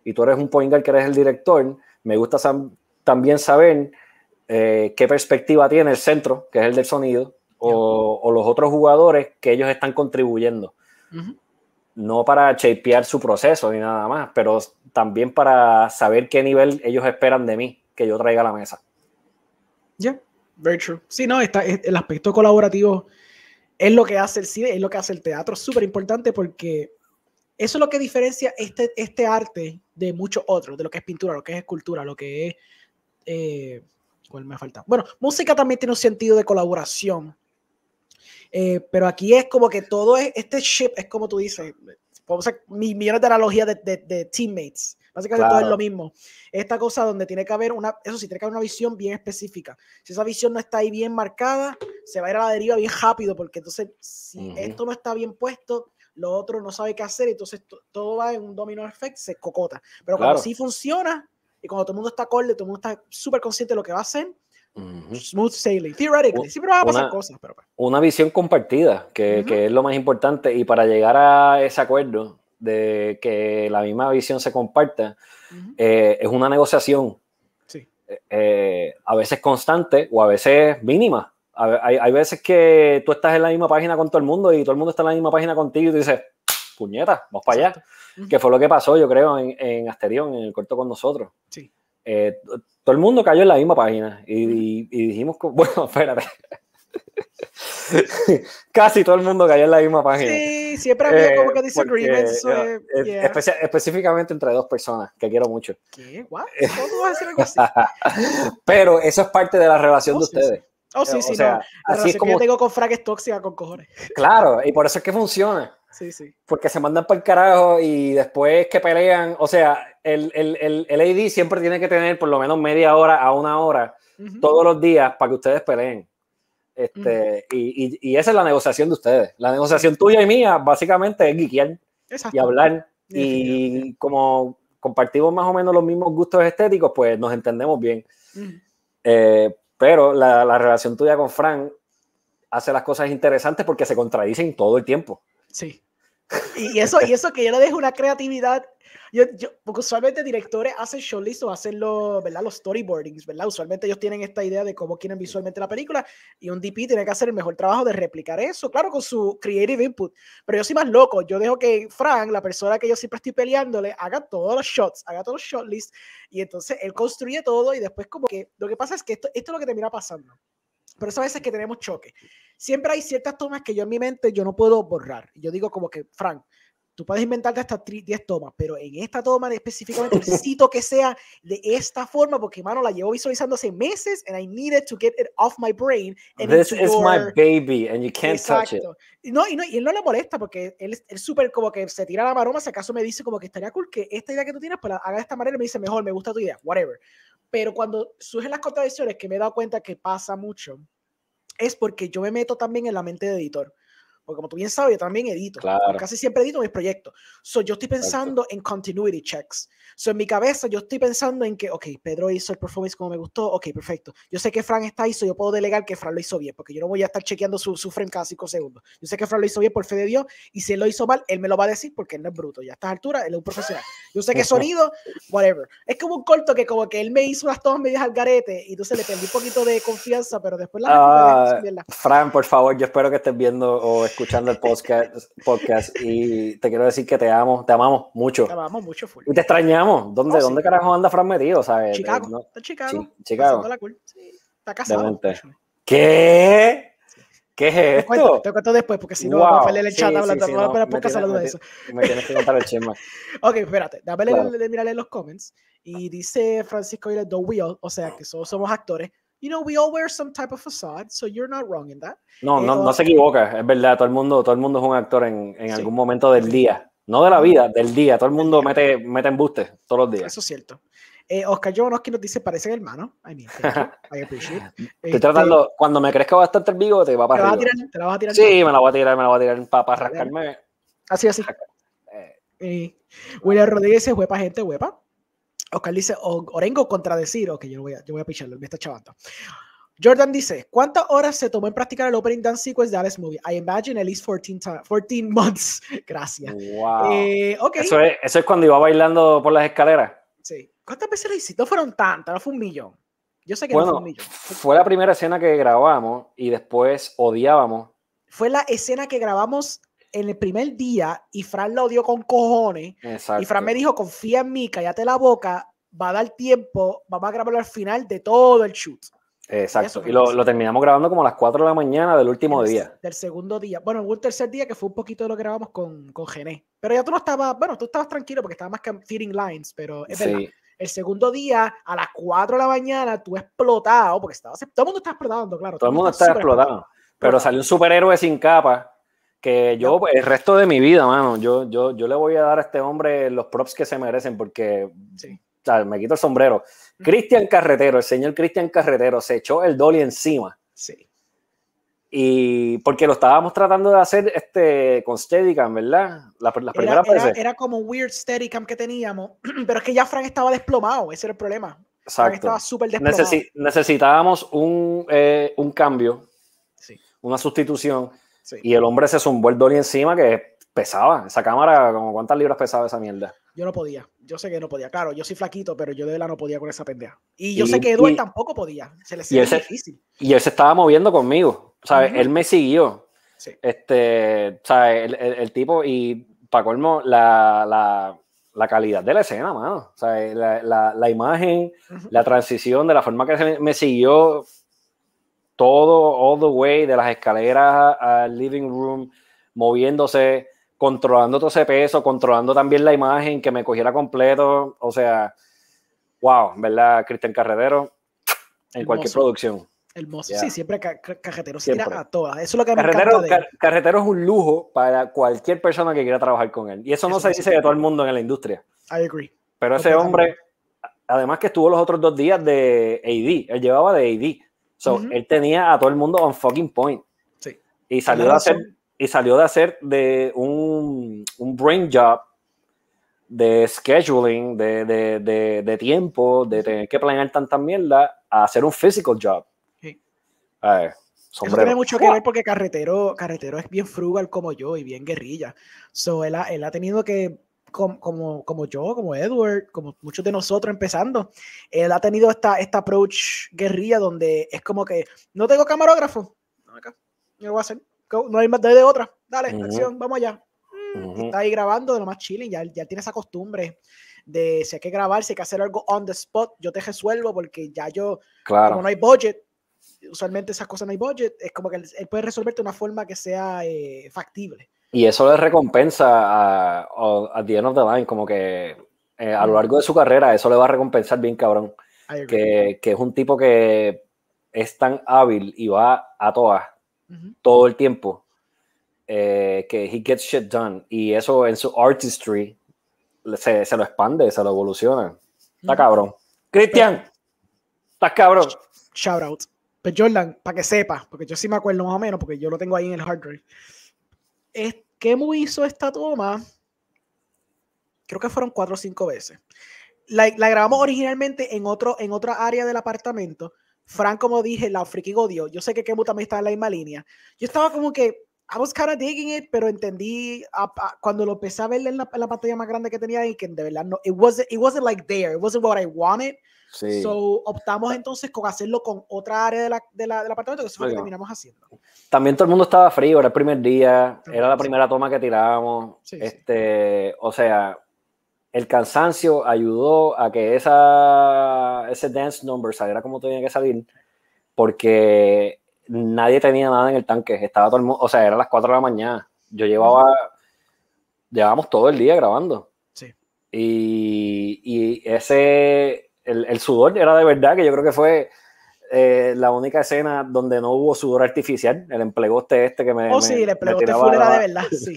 y tú eres un point guard que eres el director, me gusta también saber eh, qué perspectiva tiene el centro, que es el del sonido, O, o los otros jugadores que ellos están contribuyendo. Uh-huh. No para shapear su proceso ni nada más, pero también para saber qué nivel ellos esperan de mí que yo traiga a la mesa. Yeah, very true. Sí, no, está, el aspecto colaborativo es lo que hace el cine, es lo que hace el teatro. Es súper importante porque eso es lo que diferencia este, este arte de muchos otros, de lo que es pintura, lo que es escultura, lo que es... Eh, ¿cuál me falta? Bueno, música también tiene un sentido de colaboración. Eh, pero aquí es como que todo es, este ship es como tú dices, podemos hacer millones de analogías de, de, de teammates, básicamente claro. todo es lo mismo, esta cosa donde tiene que haber una, eso sí, tiene que haber una visión bien específica, si esa visión no está ahí bien marcada, se va a ir a la deriva bien rápido, porque entonces si uh-huh. esto no está bien puesto, lo otro no sabe qué hacer, entonces todo va en un domino effect, se cocota, pero claro. cuando sí funciona, y cuando todo el mundo está acorde, todo el mundo está súper consciente de lo que va a hacer, Uh-huh. smooth sailing, theoretically, siempre van a pasar una, cosas pero... una visión compartida que, uh-huh. que es lo más importante, y para llegar a ese acuerdo de que la misma visión se comparta uh-huh. eh, es una negociación sí. eh, a veces constante o a veces mínima. Hay, hay veces que tú estás en la misma página con todo el mundo y todo el mundo está en la misma página contigo y tú dices, puñeta, vamos para allá. Uh-huh. Que fue lo que pasó, yo creo, en, en Asterión, en el corto con nosotros. Sí. Eh, todo el mundo cayó en la misma página y, y, y dijimos, bueno, espérate, casi todo el mundo cayó en la misma página. Sí, siempre había eh, como que disagreements. Porque, eh, yeah. espe- específicamente entre dos personas que quiero mucho. ¿Qué? ¿What? ¿Cómo tú vas a hacer algo así? Pero eso es parte de la relación oh, de sí, ustedes. Sí. Oh, sí, o sí, sea, no. La así es como... que yo tengo con Frank es tóxica con cojones. Claro, y por eso es que funciona. Sí, sí. Porque se mandan para el carajo y después que pelean, o sea, el, el, el, el A D siempre tiene que tener por lo menos media hora a una hora uh-huh. todos los días para que ustedes peleen. Este, uh-huh. y, y, y esa es la negociación de ustedes. La negociación tuya y mía básicamente es guiquear y hablar. Y uh-huh. como compartimos más o menos los mismos gustos estéticos, pues nos entendemos bien. Uh-huh. Eh, pero la, la relación tuya con Fran hace las cosas interesantes porque se contradicen todo el tiempo. Sí. Y eso, y eso que yo le dejo una creatividad. Yo, yo, porque usualmente directores hacen showlists o hacen los, ¿verdad? Los storyboardings, ¿verdad? Usualmente ellos tienen esta idea de cómo quieren visualmente la película y un D P tiene que hacer el mejor trabajo de replicar eso, claro, con su creative input. Pero yo soy más loco. Yo dejo que Frank, la persona que yo siempre estoy peleándole, haga todos los shots, haga todos los shotlists y entonces él construye todo y después como que lo que pasa es que esto, esto es lo que termina pasando. Pero eso a veces que tenemos choque. Siempre hay ciertas tomas que yo en mi mente yo no puedo borrar. Yo digo como que, Frank, tú puedes inventarte hasta diez tomas, pero en esta toma específicamente necesito que sea de esta forma porque, mano, la llevo visualizando hace meses and I needed to get it off my brain. And This is your... my baby and you can't Exacto. touch it. No, y, no, y él no le molesta porque él es súper como que se tira la maroma. Si acaso me dice como que estaría cool que esta idea que tú tienes, pues la haga de esta manera y me dice, mejor, me gusta tu idea, whatever. Pero cuando surgen las contradicciones que me he dado cuenta que pasa mucho, es porque yo me meto también en la mente de editor. porque como tú bien sabes, yo también edito. Claro. Casi siempre edito mis proyectos. So, yo estoy pensando Exacto. en continuity checks. So, en mi cabeza yo estoy pensando en que, ok, Pedro hizo el performance como me gustó, ok, perfecto. Yo sé que Fran está ahí, so yo puedo delegar que Fran lo hizo bien, porque yo no voy a estar chequeando su, su frame cada cinco segundos. Yo sé que Fran lo hizo bien por fe de Dios, y si él lo hizo mal, él me lo va a decir porque él no es bruto. Ya a estas alturas, él es un profesional. Yo sé que sonido, whatever. Es como un corto que como que él me hizo unas tomas medias al garete, y entonces le perdí un poquito de confianza, pero después la... Ah, Fran, por favor, yo espero que estés viendo o escuchando el podcast, podcast y te quiero decir que te amo, te amamos mucho. Te amamos mucho, full. Y te extrañamos. ¿Dónde, oh, sí, dónde claro. carajo anda Fran metido? ¿Sabes? Chicago, ¿no? Está en Chicago. Ch Chicago. La cool. Sí, está casado. ¿Qué? ¿Qué es esto? Te cuento, te cuento después, porque si no, wow. va a perder el chat sí, hablando. Sí, sí, no, no, me tienes, de eso. Me, me tienes que contar el chisme. Ok, espérate. Dame claro. de, de mirarle los comments. Y dice Francisco Aguilar, "Do we all", o sea, que so, somos actores. You know, we all wear some type of facade, so you're not wrong in that. No, no, no se equivoca, es verdad, todo el mundo, todo el mundo es un actor en, en sí. algún momento del día, no de la vida, del día, todo el mundo mete, mete embuste todos los días. Eso es cierto. Eh, Oscar Jovanovski nos dice, parecen hermano. I mean, thank you. I appreciate it. Estoy tratando, eh, cuando me crezca bastante el bigote, va para arriba. ¿Te la vas a tirar? Sí, me la voy a tirar, me la voy a tirar para, para rascarme. Así, así. Eh, eh. William Rodríguez dice, huepa gente, huepa. Oscar dice, Orengo contradecir. Ok, yo voy a, yo voy a picharlo, me está chavando. Jordan dice, ¿cuántas horas se tomó en practicar el opening dance sequence de Alex Movie? I imagine at least fourteen months. Gracias. Wow. Eh, okay. Eso es, eso es cuando iba bailando por las escaleras. Sí. ¿Cuántas veces lo hiciste? No fueron tantas, no fue un millón. Yo sé que bueno, no fue un millón. Fue la primera escena que grabamos y después odiábamos. Fue la escena que grabamos en el primer día, y Fran la odió con cojones. Exacto. Y Fran me dijo, confía en mí, cállate la boca, va a dar tiempo, vamos a grabarlo al final de todo el shoot. Exacto, y, y lo, lo terminamos grabando como a las cuatro de la mañana del último el, día. Del segundo día. Bueno, hubo un tercer día que fue un poquito de lo que grabamos con, con Gené. Pero ya tú no estabas, bueno, tú estabas tranquilo porque estabas más que feeding lines, pero es sí. verdad. El segundo día, a las cuatro de la mañana, tú explotado, porque estabas, todo el mundo está explotando, claro. Todo el mundo está explotando, pero salió un superhéroe sin capa. Que yo, el resto de mi vida, mano, yo, yo, yo le voy a dar a este hombre los props que se merecen, porque sí. o sea, me quito el sombrero. Mm-hmm. Cristian Carretero, el señor Cristian Carretero, se echó el dolly encima. Sí. Y porque lo estábamos tratando de hacer este, con Steadicam, ¿verdad? Las, las primeras era, era, era como weird Steadicam que teníamos, pero es que ya Frank estaba desplomado, ese era el problema. Exacto. Frank estaba súper desplomado. Necesi- necesitábamos un, eh, un cambio, sí. una sustitución. Sí. Y el hombre se zumbó el dolly encima, que pesaba. Esa cámara, como ¿cuántas libras pesaba esa mierda? Yo no podía. Yo sé que no podía. Claro, yo soy flaquito, pero yo de verdad no podía con esa pendeja. Y yo y, sé que Eduard tampoco podía. Se le hacía difícil. Y él se estaba moviendo conmigo. ¿Sabes? Uh-huh. Él me siguió. Sí. Este, ¿sabes? El, el, el tipo, y para colmo, la, la, la calidad de la escena, mano. ¿Sabes? La, la, la imagen, uh-huh. la transición, de la forma que se me siguió. Todo, all the way, de las escaleras al living room, moviéndose, controlando todo ese peso, controlando también la imagen, que me cogiera completo. O sea, wow, ¿verdad? Cristian Carretero, en hermoso. Cualquier producción. Hermoso. Yeah. Sí, siempre ca ca Carretero se siempre. Tira a todas. Eso es lo que Carretero, me encanta de... car Carretero es un lujo para cualquier persona que quiera trabajar con él. Y eso, eso no se dice de todo el mundo en la industria. I agree. Pero ese hombre, además que estuvo los otros dos días de A D, él llevaba de A D. So, uh-huh. Él tenía a todo el mundo on fucking point. Sí. Y salió de hacer, y salió de hacer de un, un brain job de scheduling, de, de, de, de tiempo, de tener que planear tanta mierda, a hacer un physical job. Sí. A ver, sombrero. Eso tiene mucho que ver porque Carretero, Carretero es bien frugal como yo y bien guerrilla. So, él ha, él ha tenido que... Como, como, como yo, como Edward, como muchos de nosotros empezando, él ha tenido esta, esta approach guerrilla donde es como que, no tengo camarógrafo, no, acá, yo lo voy a hacer, no hay más de otra, dale, uh-huh. acción, vamos allá. Uh-huh. Está ahí grabando de lo más chilling, ya, ya tiene esa costumbre de si hay que grabar, si hay que hacer algo on the spot, yo te resuelvo porque ya yo, claro. como no hay budget, usualmente esas cosas no hay budget, es como que él, él puede resolverte de una forma que sea eh, factible. Y eso le recompensa a, a, a The End of the Line, como que eh, a lo largo de su carrera eso le va a recompensar bien cabrón, que, que es un tipo que es tan hábil y va a todas, uh-huh. todo el tiempo, eh, que he gets shit done, y eso en su artistry se, se lo expande, se lo evoluciona, uh-huh. está cabrón. Cristian, estás cabrón. Shout out. Pero Jordan, para que sepa, porque yo sí me acuerdo más o menos, porque yo lo tengo ahí en el hard drive. Kemu hizo esta toma, creo que fueron cuatro o cinco veces. La, la grabamos originalmente en, otro, en otra área del apartamento. Frank, como dije, la friki godió. Yo sé que Kemu también está en la misma línea. Yo estaba como que, I was kind of digging it, pero entendí a, a, cuando lo empecé a ver en la, en la pantalla más grande que tenía ahí, que de verdad no, it wasn't, it wasn't like there, it wasn't what I wanted. Sí. So, optamos entonces con hacerlo con otra área de la, de la, del apartamento, que eso fue lo que terminamos haciendo. También todo el mundo estaba frío, era el primer día, sí, era la primera sí. toma que tirábamos. Sí, este, sí. O sea, el cansancio ayudó a que esa, ese dance number saliera como tenía que salir, porque nadie tenía nada en el tanque, estaba todo el mundo, o sea, eran las cuatro de la mañana, yo llevaba, llevábamos todo el día grabando, sí. y, y ese, el, el sudor era de verdad, que yo creo que fue eh, la única escena donde no hubo sudor artificial, el emplegoste este que me... Oh, me, sí, el emplegoste full era de verdad, sí.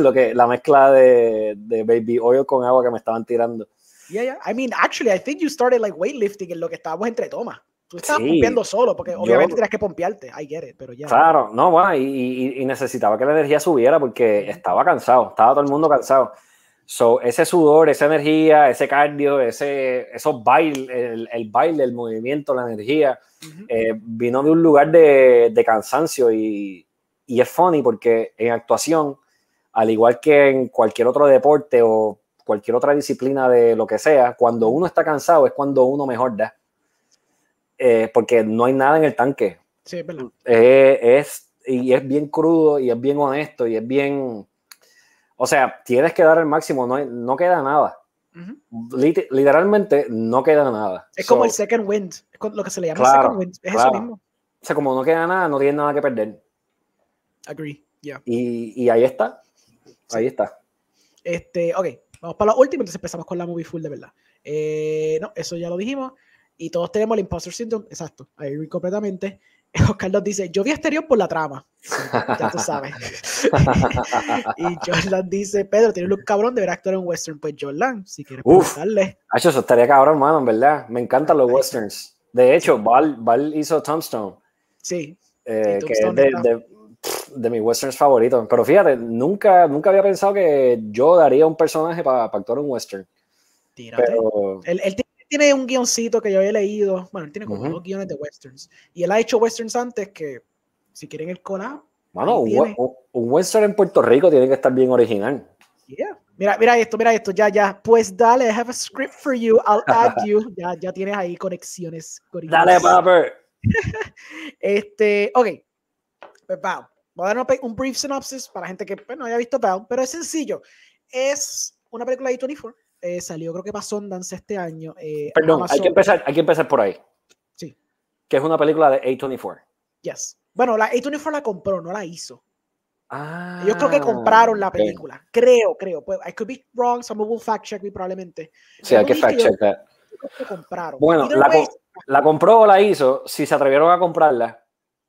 Lo que, la mezcla de, de baby oil con agua que me estaban tirando. Yeah, yeah, I mean, actually, I think you started like weightlifting en lo que estábamos entre tomas. Tú estabas sí, pompeando solo, porque obviamente tenías que pompearte. I get it, pero ya. Claro, no, bueno, y, y, y necesitaba que la energía subiera porque estaba cansado, estaba todo el mundo cansado. So, ese sudor, esa energía, ese cardio, ese, esos bailes, el, el baile, el movimiento, la energía, uh-huh. eh, vino de un lugar de, de cansancio y, y es funny porque en actuación, al igual que en cualquier otro deporte o cualquier otra disciplina de lo que sea, cuando uno está cansado es cuando uno mejor da. Eh, porque no hay nada en el tanque. Sí, verdad. Eh, es, y es bien crudo, y es bien honesto, y es bien... O sea, tienes que dar el máximo, no, hay, no queda nada. Uh-huh. Liter- literalmente no queda nada. Es so, como el second wind, es lo que se le llama claro, second wind, es claro. eso mismo. O sea, como no queda nada, no tienes nada que perder. Agree, yeah. Y, y ahí está, ahí está. Este, ok, vamos para lo último, entonces empezamos con la movie full de verdad. Eh, no, eso ya lo dijimos. Y todos tenemos el imposter syndrome, exacto, ahí completamente. Oscar nos dice, yo vi Exterior por la trama. Sí, ya tú sabes. Y Jordan dice, Pedro, tienes un cabrón de ver actor en western. Pues Jordan, si quieres preguntarle. Eso estaría cabrón, mano, en verdad. Me encantan los westerns. De hecho, Val, Val hizo Tombstone. Sí. Eh, sí Tombstone que es de, de, de mis westerns favoritos. Pero fíjate, nunca, nunca había pensado que yo daría un personaje para pa actuar en western. Tírate. Pero... El, el t- tiene un guioncito que yo había leído. Bueno, él tiene como uh-huh. dos guiones de westerns. Y él ha hecho westerns antes que, si quieren el collab... Mano, un, un western en Puerto Rico tiene que estar bien original. Yeah. Mira, mira esto, mira esto, ya, ya. Pues dale, I have a script for you, I'll add you. Ya, ya tienes ahí conexiones. conexiones. Dale, Pepper. este, ok. Pues Val. Voy a dar un brief synopsis para gente que pues, no haya visto Val, pero es sencillo. Es una película de A veinticuatro. Eh, salió, creo que para Sundance este año. Eh, Perdón, Amazon. hay que empezar, hay que empezar por ahí. Sí. Que es una película de A veinticuatro. Yes. Bueno, la A veinticuatro la compró, no la hizo. Ah. Yo creo que compraron la película. Okay. Creo, creo. Pues, I could be wrong, someone will fact check me probablemente. Sí, hay que fact check that. Compraron. Bueno, la, way, la compró o la hizo, si se atrevieron a comprarla,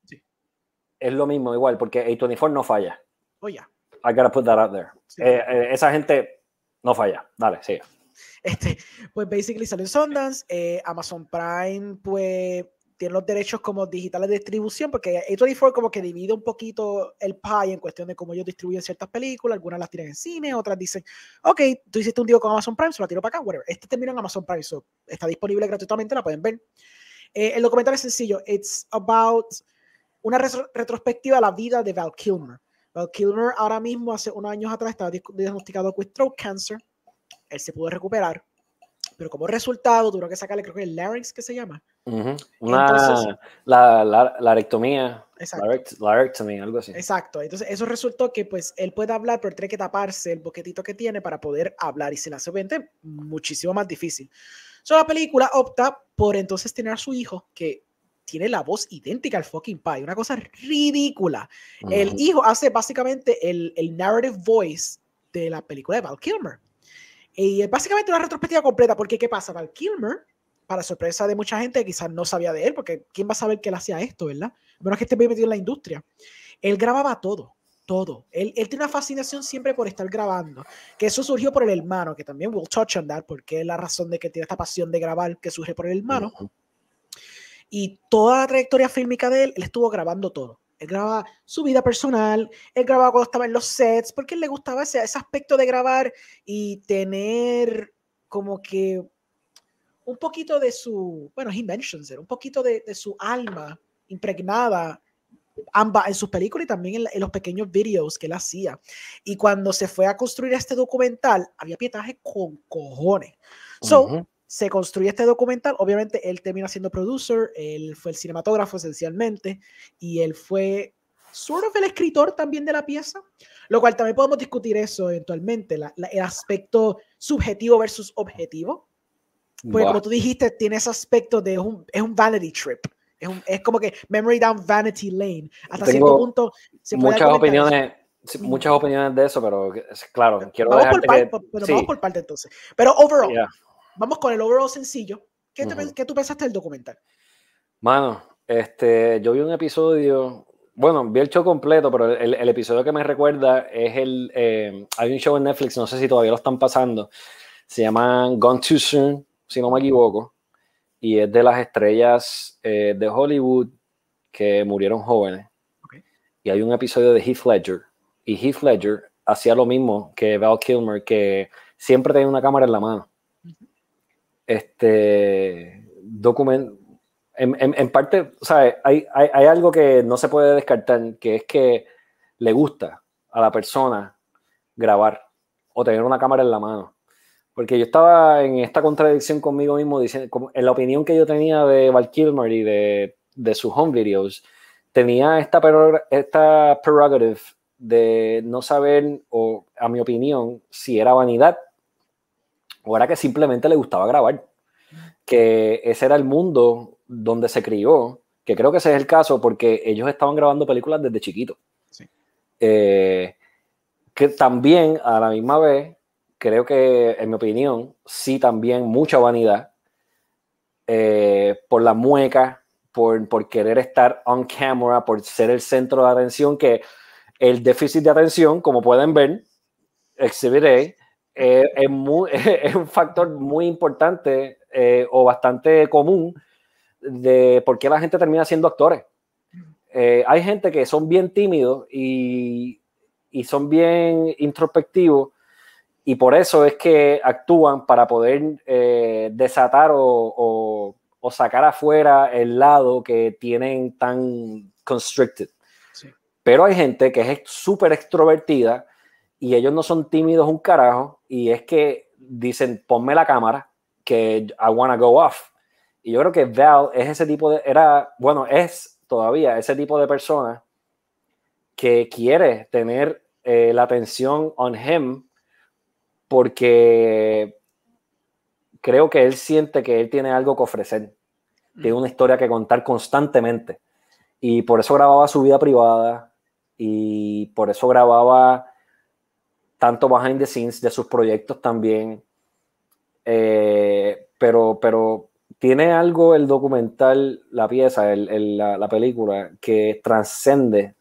sí. Es lo mismo igual, porque A veinticuatro no falla. Oh, yeah. I gotta put that out there. Sí. Eh, eh, esa gente... No falla, dale, sigue. Este, pues basically sale en Sundance, eh, Amazon Prime pues tiene los derechos como digitales de distribución, porque A veinticuatro como que divide un poquito el pie en cuestión de cómo ellos distribuyen ciertas películas, algunas las tiran en cine, otras dicen, ok, tú hiciste un deal con Amazon Prime, se la tiro para acá, whatever. Este termina en Amazon Prime, so está disponible gratuitamente, la pueden ver. Eh, el documental es sencillo, it's about una retro- retrospectiva a la vida de Val Kilmer. Val Kilmer ahora mismo, hace unos años atrás, estaba diagnosticado con throat cancer. Él se pudo recuperar, pero como resultado tuvieron que sacarle, creo que el larynx, que se llama. Uh-huh. Una, entonces, la, la, la arectomía, larect, algo así. Exacto. Entonces eso resultó que pues él puede hablar, pero tiene que taparse el boquetito que tiene para poder hablar y se le hace obviamente muchísimo más difícil. So, la película opta por entonces tener a su hijo que... tiene la voz idéntica al fucking pai. Una cosa ridícula. Uh-huh. El hijo hace básicamente el, el narrative voice de la película de Val Kilmer. Y es básicamente una retrospectiva completa, porque ¿qué pasa? Val Kilmer, para sorpresa de mucha gente, quizás no sabía de él, porque ¿quién va a saber que él hacía esto, verdad? Menos que esté bien metido en la industria. Él grababa todo, todo. Él, él tiene una fascinación siempre por estar grabando, que eso surgió por el hermano, que también we'll touch on that, porque es la razón de que tiene esta pasión de grabar que surge por el hermano. Uh-huh. Y toda la trayectoria fílmica de él, él estuvo grabando todo. Él grababa su vida personal, él grababa cuando estaba en los sets, porque él le gustaba ese, ese aspecto de grabar y tener como que un poquito de su, bueno, he mentions it, un poquito de, de su alma impregnada ambas en sus películas y también en, en los pequeños videos que él hacía. Y cuando se fue a construir este documental, había pietaje con cojones. So, uh-huh. Se construye este documental, obviamente él termina siendo producer, él fue el cinematógrafo esencialmente, y él fue sort of el escritor también de la pieza, lo cual también podemos discutir eso eventualmente, la, la, el aspecto subjetivo versus objetivo, porque wow. Como tú dijiste, tiene ese aspecto de, es un, es un vanity trip, es, un, es como que memory down vanity lane, hasta Tengo cierto punto se puede muchas opiniones. Sí, muchas opiniones de eso, pero claro, quiero vamos por parte, que... pero sí. Vamos por parte entonces, pero overall, yeah. Vamos con el overall sencillo. ¿Qué, te, uh-huh. ¿Qué tú pensaste del documental? Mano, este, yo vi un episodio, bueno, vi el show completo, pero el, el episodio que me recuerda es el, eh, hay un show en Netflix, no sé si todavía lo están pasando, se llama Gone Too Soon, si no me equivoco, y es de las estrellas eh, de Hollywood que murieron jóvenes. Okay. Y hay un episodio de Heath Ledger, y Heath Ledger hacía lo mismo que Val Kilmer, que siempre tenía una cámara en la mano. Este documento en, en, en parte, ¿sabes? Hay, hay, hay algo que no se puede descartar, que es que le gusta a la persona grabar o tener una cámara en la mano, porque yo estaba en esta contradicción conmigo mismo, diciendo, en la opinión que yo tenía de Val Kilmer y de, de sus home videos, tenía esta, peror, esta prerogative de no saber, o a mi opinión, si era vanidad o era que simplemente le gustaba grabar, que ese era el mundo donde se crió, que creo que ese es el caso, porque ellos estaban grabando películas desde chiquitos. Sí. Eh, que también, a la misma vez, creo que, en mi opinión, sí también mucha vanidad eh, por la mueca, por, por querer estar on camera, por ser el centro de atención, que el déficit de atención, como pueden ver, Exhibit A, Eh, es, muy, es un factor muy importante eh, o bastante común de por qué la gente termina siendo actores. Eh, hay gente que son bien tímidos y, y son bien introspectivos, y por eso es que actúan, para poder eh, desatar o, o, o sacar afuera el lado que tienen tan constricted. Sí. Pero hay gente que es súper extrovertida y ellos no son tímidos un carajo, y es que dicen, ponme la cámara, que I wanna go off. Y yo creo que Val es ese tipo de, era, bueno, es todavía ese tipo de persona que quiere tener eh, la atención on him, porque creo que él siente que él tiene algo que ofrecer, tiene una historia que contar constantemente, y por eso grababa su vida privada, y por eso grababa tanto behind the scenes de sus proyectos también, eh, pero, pero tiene algo el documental, la pieza, el, el, la, la película, que trasciende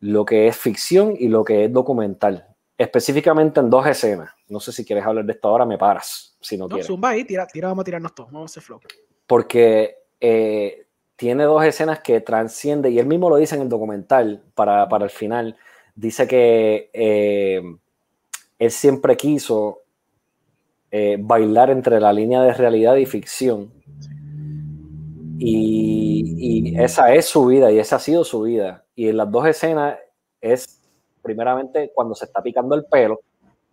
lo que es ficción y lo que es documental, específicamente en dos escenas. No sé si quieres hablar de esto ahora, me paras, si no, no quieres. Zumba ahí, tira, tira, vamos a tirarnos todos, vamos a hacer flow. Porque eh, tiene dos escenas que trasciende, y él mismo lo dice en el documental, para, para el final, dice que eh, él siempre quiso eh, bailar entre la línea de realidad y ficción. Y, y esa es su vida, y esa ha sido su vida. Y en las dos escenas es, primeramente, cuando se está picando el pelo,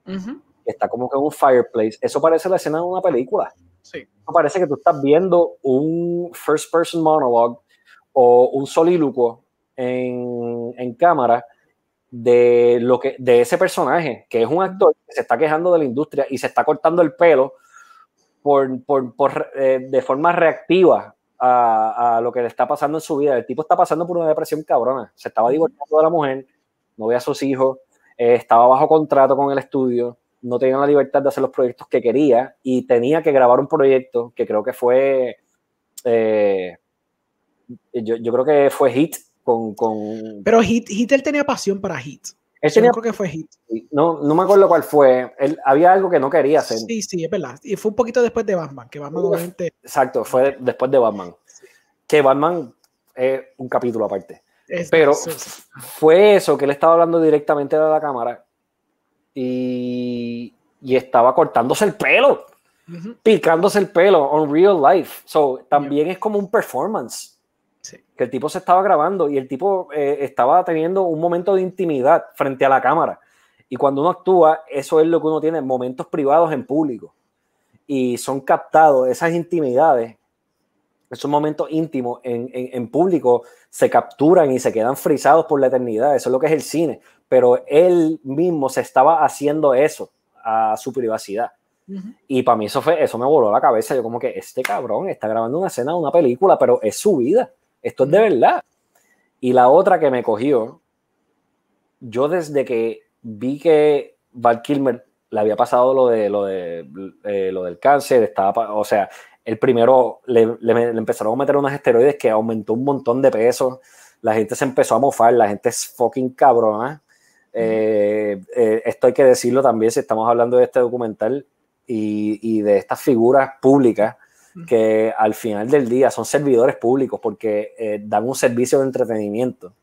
uh-huh. Está como que en un fireplace. Eso parece la escena de una película. Sí. Eso parece que tú estás viendo un first person monologue o un soliloquio en, en cámara, de lo que de ese personaje, que es un actor que se está quejando de la industria y se está cortando el pelo por, por, por, eh, de forma reactiva a, a lo que le está pasando en su vida. El tipo está pasando por una depresión cabrona, se estaba divorciando de la mujer, no veía a sus hijos, eh, estaba bajo contrato con el estudio, no tenía la libertad de hacer los proyectos que quería, y tenía que grabar un proyecto que creo que fue eh, yo, yo creo que fue Hit. Con, con... Pero Heath, Heath, él tenía pasión para Heath. Él tenía... Yo creo que fue Heath. No, no me acuerdo cuál fue. Él, había algo que no quería hacer. Sí, sí, es verdad. Y fue un poquito después de Batman, que Batman obviamente... Exacto, fue después de Batman. Sí. Que Batman es eh, un capítulo aparte. Es, pero es, es. fue eso, que él estaba hablando directamente a la cámara y, y estaba cortándose el pelo, uh-huh. picándose el pelo on real life. So, también yeah. es como un performance. Sí. Que el tipo se estaba grabando y el tipo eh, estaba teniendo un momento de intimidad frente a la cámara. Y cuando uno actúa, eso es lo que uno tiene, momentos privados en público. Y son captados esas intimidades, esos momentos íntimos en, en, en público, se capturan y se quedan frisados por la eternidad. Eso es lo que es el cine. Pero él mismo se estaba haciendo eso a su privacidad. Uh-huh. Y para mí eso fue, eso me voló la cabeza. Yo como que, este cabrón está grabando una escena de una película, pero es su vida. Esto es de verdad. Y la otra que me cogió, yo desde que vi que Val Kilmer le había pasado lo de lo de eh, lo del cáncer, estaba, o sea, el primero le, le, le empezaron a meter unos esteroides que aumentó un montón de peso, la gente se empezó a mofar, la gente es fucking cabrona. Eh, eh, esto hay que decirlo también si estamos hablando de este documental y, y de estas figuras públicas que al final del día son servidores públicos porque eh, dan un servicio de entretenimiento.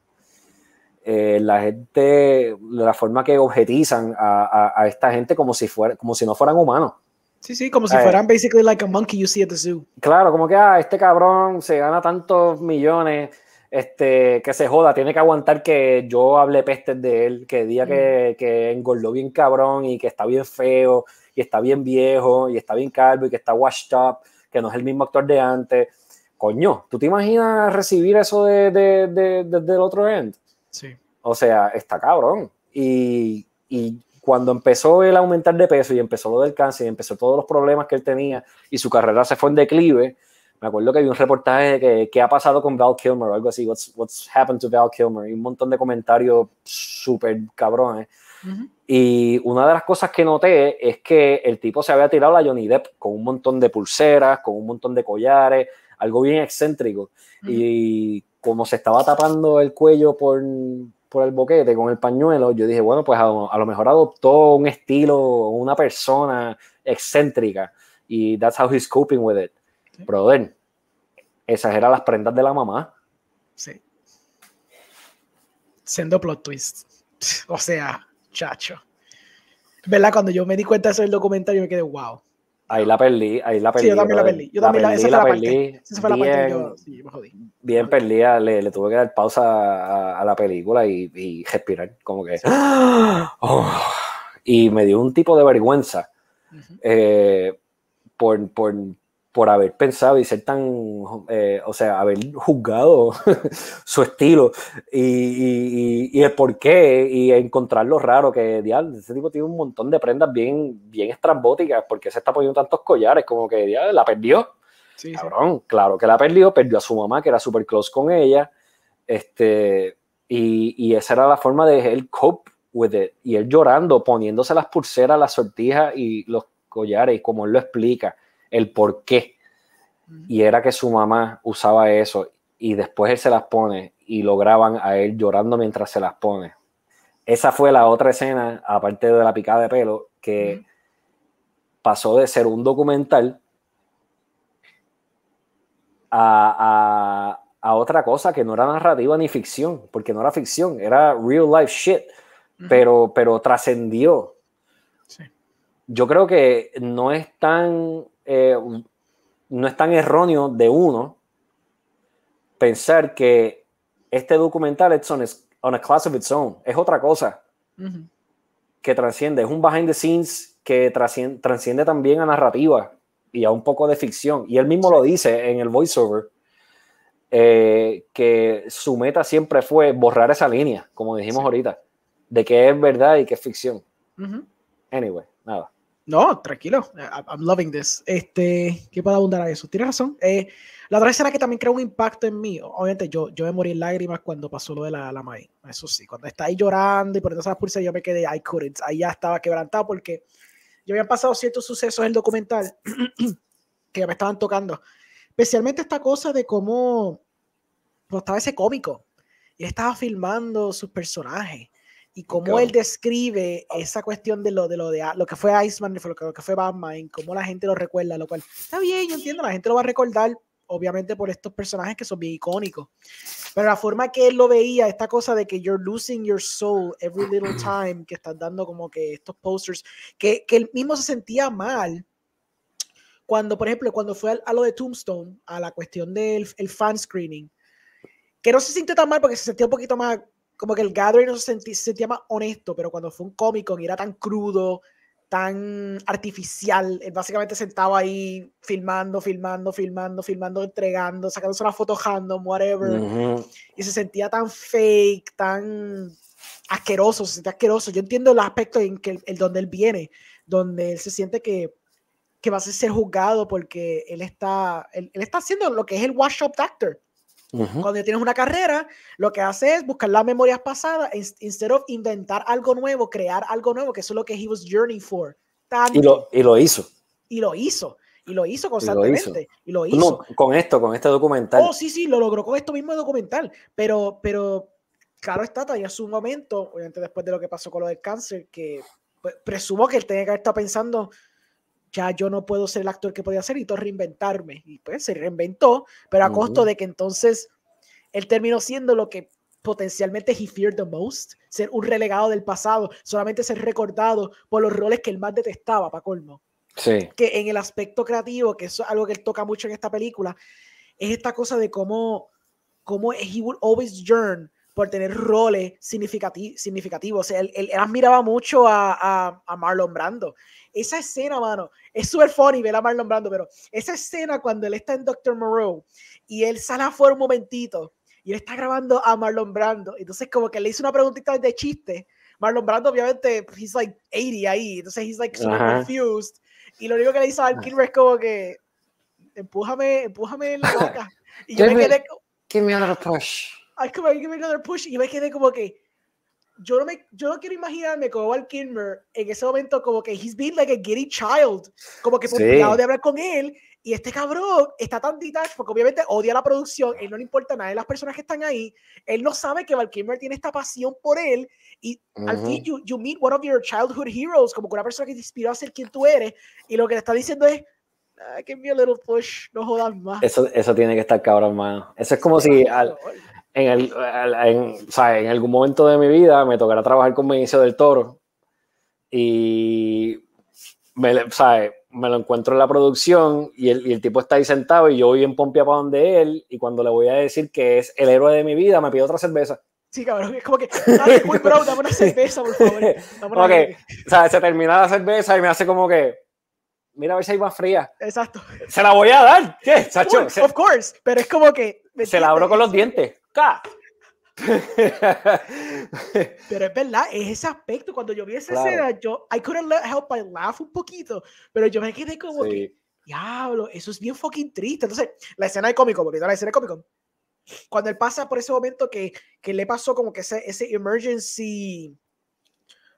Eh, la gente, la forma que objetizan a, a, a esta gente como si, fuera, como si no fueran humanos. Sí, sí, como si eh, fueran basically like a monkey you see at the zoo. Claro, como que ah, este cabrón se gana tantos millones, este, que se joda, tiene que aguantar que yo hable pestes de él, que diga mm. que, que engordó bien cabrón y que está bien feo y está bien viejo y está bien calvo y que está washed up, que no es el mismo actor de antes. Coño, ¿tú te imaginas recibir eso de, de, de, de, del otro end? Sí. O sea, está cabrón. Y, y cuando empezó el aumentar de peso y empezó lo del cáncer y empezó todos los problemas que él tenía y su carrera se fue en declive, me acuerdo que vi un reportaje de que, que ha pasado con Val Kilmer o algo así, what's, what's happened to Val Kilmer, y un montón de comentarios súper cabrones. Uh-huh. Y una de las cosas que noté es que el tipo se había tirado a Johnny Depp con un montón de pulseras, con un montón de collares, algo bien excéntrico. Uh-huh. Y como se estaba tapando el cuello por, por el boquete con el pañuelo, yo dije, bueno, pues a, a lo mejor adoptó un estilo, una persona excéntrica y that's how he's coping with it. Sí. Brother, esas eran las prendas de la mamá. Sí. Siendo plot twist. O sea, chacho. ¿Verdad? Cuando yo me di cuenta de eso del documentario me quedé, wow. Ahí la perdí, ahí la perdí. Sí, yo también la perdí. Yo también la, esa la, la perdí. Esa fue la parte que yo sí, me jodí. Bien perdida, le, le tuve que dar pausa a, a la película y, y respirar, como que... Sí. Oh, y me dio un tipo de vergüenza uh-huh. eh, por, por, por haber pensado y ser tan... Eh, o sea, haber juzgado su estilo y, y, y, y el porqué y encontrarlo raro, que diablo, ese tipo tiene un montón de prendas bien, bien estrambóticas, porque se está poniendo tantos collares, como que diablo, la perdió. Sí, cabrón, sí. Claro que la perdió, perdió a su mamá que era súper close con ella, este, y, y esa era la forma de él cope with it, y él llorando, poniéndose las pulseras, las sortijas y los collares, como él lo explica, el por qué, uh-huh. y era que su mamá usaba eso, y después él se las pone, y lo graban a él llorando mientras se las pone. Esa fue la otra escena, aparte de la picada de pelo, que uh-huh. pasó de ser un documental A, a, a otra cosa que no era narrativa ni ficción, porque no era ficción, era real life shit, uh-huh. pero, pero trascendió. Sí. Yo creo que no es tan eh, no es tan erróneo de uno pensar que este documental es on, on a class of its own, es otra cosa uh-huh. que trasciende, es un behind the scenes que trasciende, trasciende también a narrativa y a un poco de ficción, y él mismo sí. lo dice en el voiceover, eh, que su meta siempre fue borrar esa línea, como dijimos sí. ahorita, de qué es verdad y qué es ficción. Uh-huh. Anyway, nada. No, tranquilo, I'm loving this. Este, ¿qué puedo abundar a eso? Tienes razón. Eh, la otra escena que también creó un impacto en mí, obviamente yo, yo me morí en lágrimas cuando pasó lo de la, la May, eso sí, cuando está ahí llorando y poniéndose las pulseras, yo me quedé, I couldn't, ahí ya estaba quebrantado porque... Yo había pasado ciertos sucesos en el documental que ya me estaban tocando. Especialmente esta cosa de cómo pues, estaba ese cómico. Y él estaba filmando sus personajes. Y cómo él describe esa cuestión de lo, de lo, de, lo que fue Iceman, lo que, lo que fue Batman, cómo la gente lo recuerda. Lo cual está bien, yo entiendo, la gente lo va a recordar obviamente por estos personajes que son bien icónicos. Pero la forma que él lo veía, esta cosa de que you're losing your soul every little time, que están dando como que estos posters, que, que él mismo se sentía mal. Cuando, por ejemplo, cuando fue a, a lo de Tombstone, a la cuestión del el fan screening, que no se sintió tan mal porque se sentía un poquito más, como que el gathering no se sentía, se sentía más honesto, pero cuando fue un Comic Con y era tan crudo, tan artificial, él básicamente sentaba ahí filmando, filmando, filmando, filmando, entregando, sacándose una foto random, whatever, uh-huh. y se sentía tan fake, tan asqueroso, se sentía asqueroso. Yo entiendo el aspecto en que el, el donde él viene, donde él se siente que que va a ser juzgado porque él está, él, él está haciendo lo que es el washed-up actor. Uh-huh. Cuando tienes una carrera, lo que hace es buscar las memorias pasadas, instead of inventar algo nuevo, crear algo nuevo, que eso es lo que he was yearning for. Tan, y, lo, y lo hizo. Y lo hizo. Y lo hizo constantemente. Y lo hizo. Y lo hizo. No, con esto, con este documental. Oh, sí, sí, lo logró con esto mismo documental. Pero, pero claro está, todavía es un momento, obviamente después de lo que pasó con lo del cáncer, que pues, presumo que él tenía que haber estado pensando... ya yo no puedo ser el actor que podía ser, y todo reinventarme. Y pues se reinventó, pero a costo uh-huh. de que entonces él terminó siendo lo que potencialmente he feared the most, ser un relegado del pasado, solamente ser recordado por los roles que él más detestaba, para colmo. Sí. Que en el aspecto creativo, que eso es algo que él toca mucho en esta película, es esta cosa de cómo, cómo he would always yearn por tener roles significati significativos. O sea, él, él, él admiraba mucho a, a, a Marlon Brando. Esa escena, mano, es súper funny ver a Marlon Brando, pero esa escena cuando él está en doctor Moreau y él sale afuera un momentito y él está grabando a Marlon Brando. Entonces, como que le hizo una preguntita de chiste. Marlon Brando, obviamente, he's like eighty ahí. Entonces, he's like super uh-huh. confused. Y lo único que le hizo a Val Kilmer es como que empújame, empújame en la boca. Y yo me quedé... Give me another push. Ay, como hay que ver otro push, y me quedé como que yo no, me, yo no quiero imaginarme como Val Kilmer en ese momento, como que he's been like a giddy child, como que por sí. cuidado de hablar con él, y este cabrón está tan detached porque obviamente odia la producción, él no le importa nada de las personas que están ahí, él no sabe que Val Kilmer tiene esta pasión por él, y uh-huh. al fin you, you meet one of your childhood heroes, como que una persona que te inspiró a ser quien tú eres, y lo que le está diciendo es ah, give me a little push, no jodas más. Eso, eso tiene que estar cabrón, man. Eso es como sí, si... Al, En, el, en, o sea, en algún momento de mi vida me tocará trabajar con Benicio del Toro y me, o sea, me lo encuentro en la producción y el, y el tipo está ahí sentado y yo voy en Pompia para donde él, y cuando le voy a decir que es el héroe de mi vida me pide otra cerveza. Sí, cabrón, es como que dale, muy bro, dame una cerveza, por favor. Una okay. que... o sea, se termina la cerveza y me hace como que mira a ver si hay más fría. Exacto. Se la voy a dar. ¿Qué, Sacho? Uy, se... Of course, pero es como que... Se la abro con los dientes. Pero es verdad, es ese aspecto. Cuando yo vi esa claro. escena, yo I couldn't help but laugh un poquito, pero yo me quedé como sí. que diablo, eso es bien fucking triste. Entonces la escena de cómico, volviendo a la escena de cómico, cuando él pasa por ese momento que, que le pasó como que ese, ese emergency,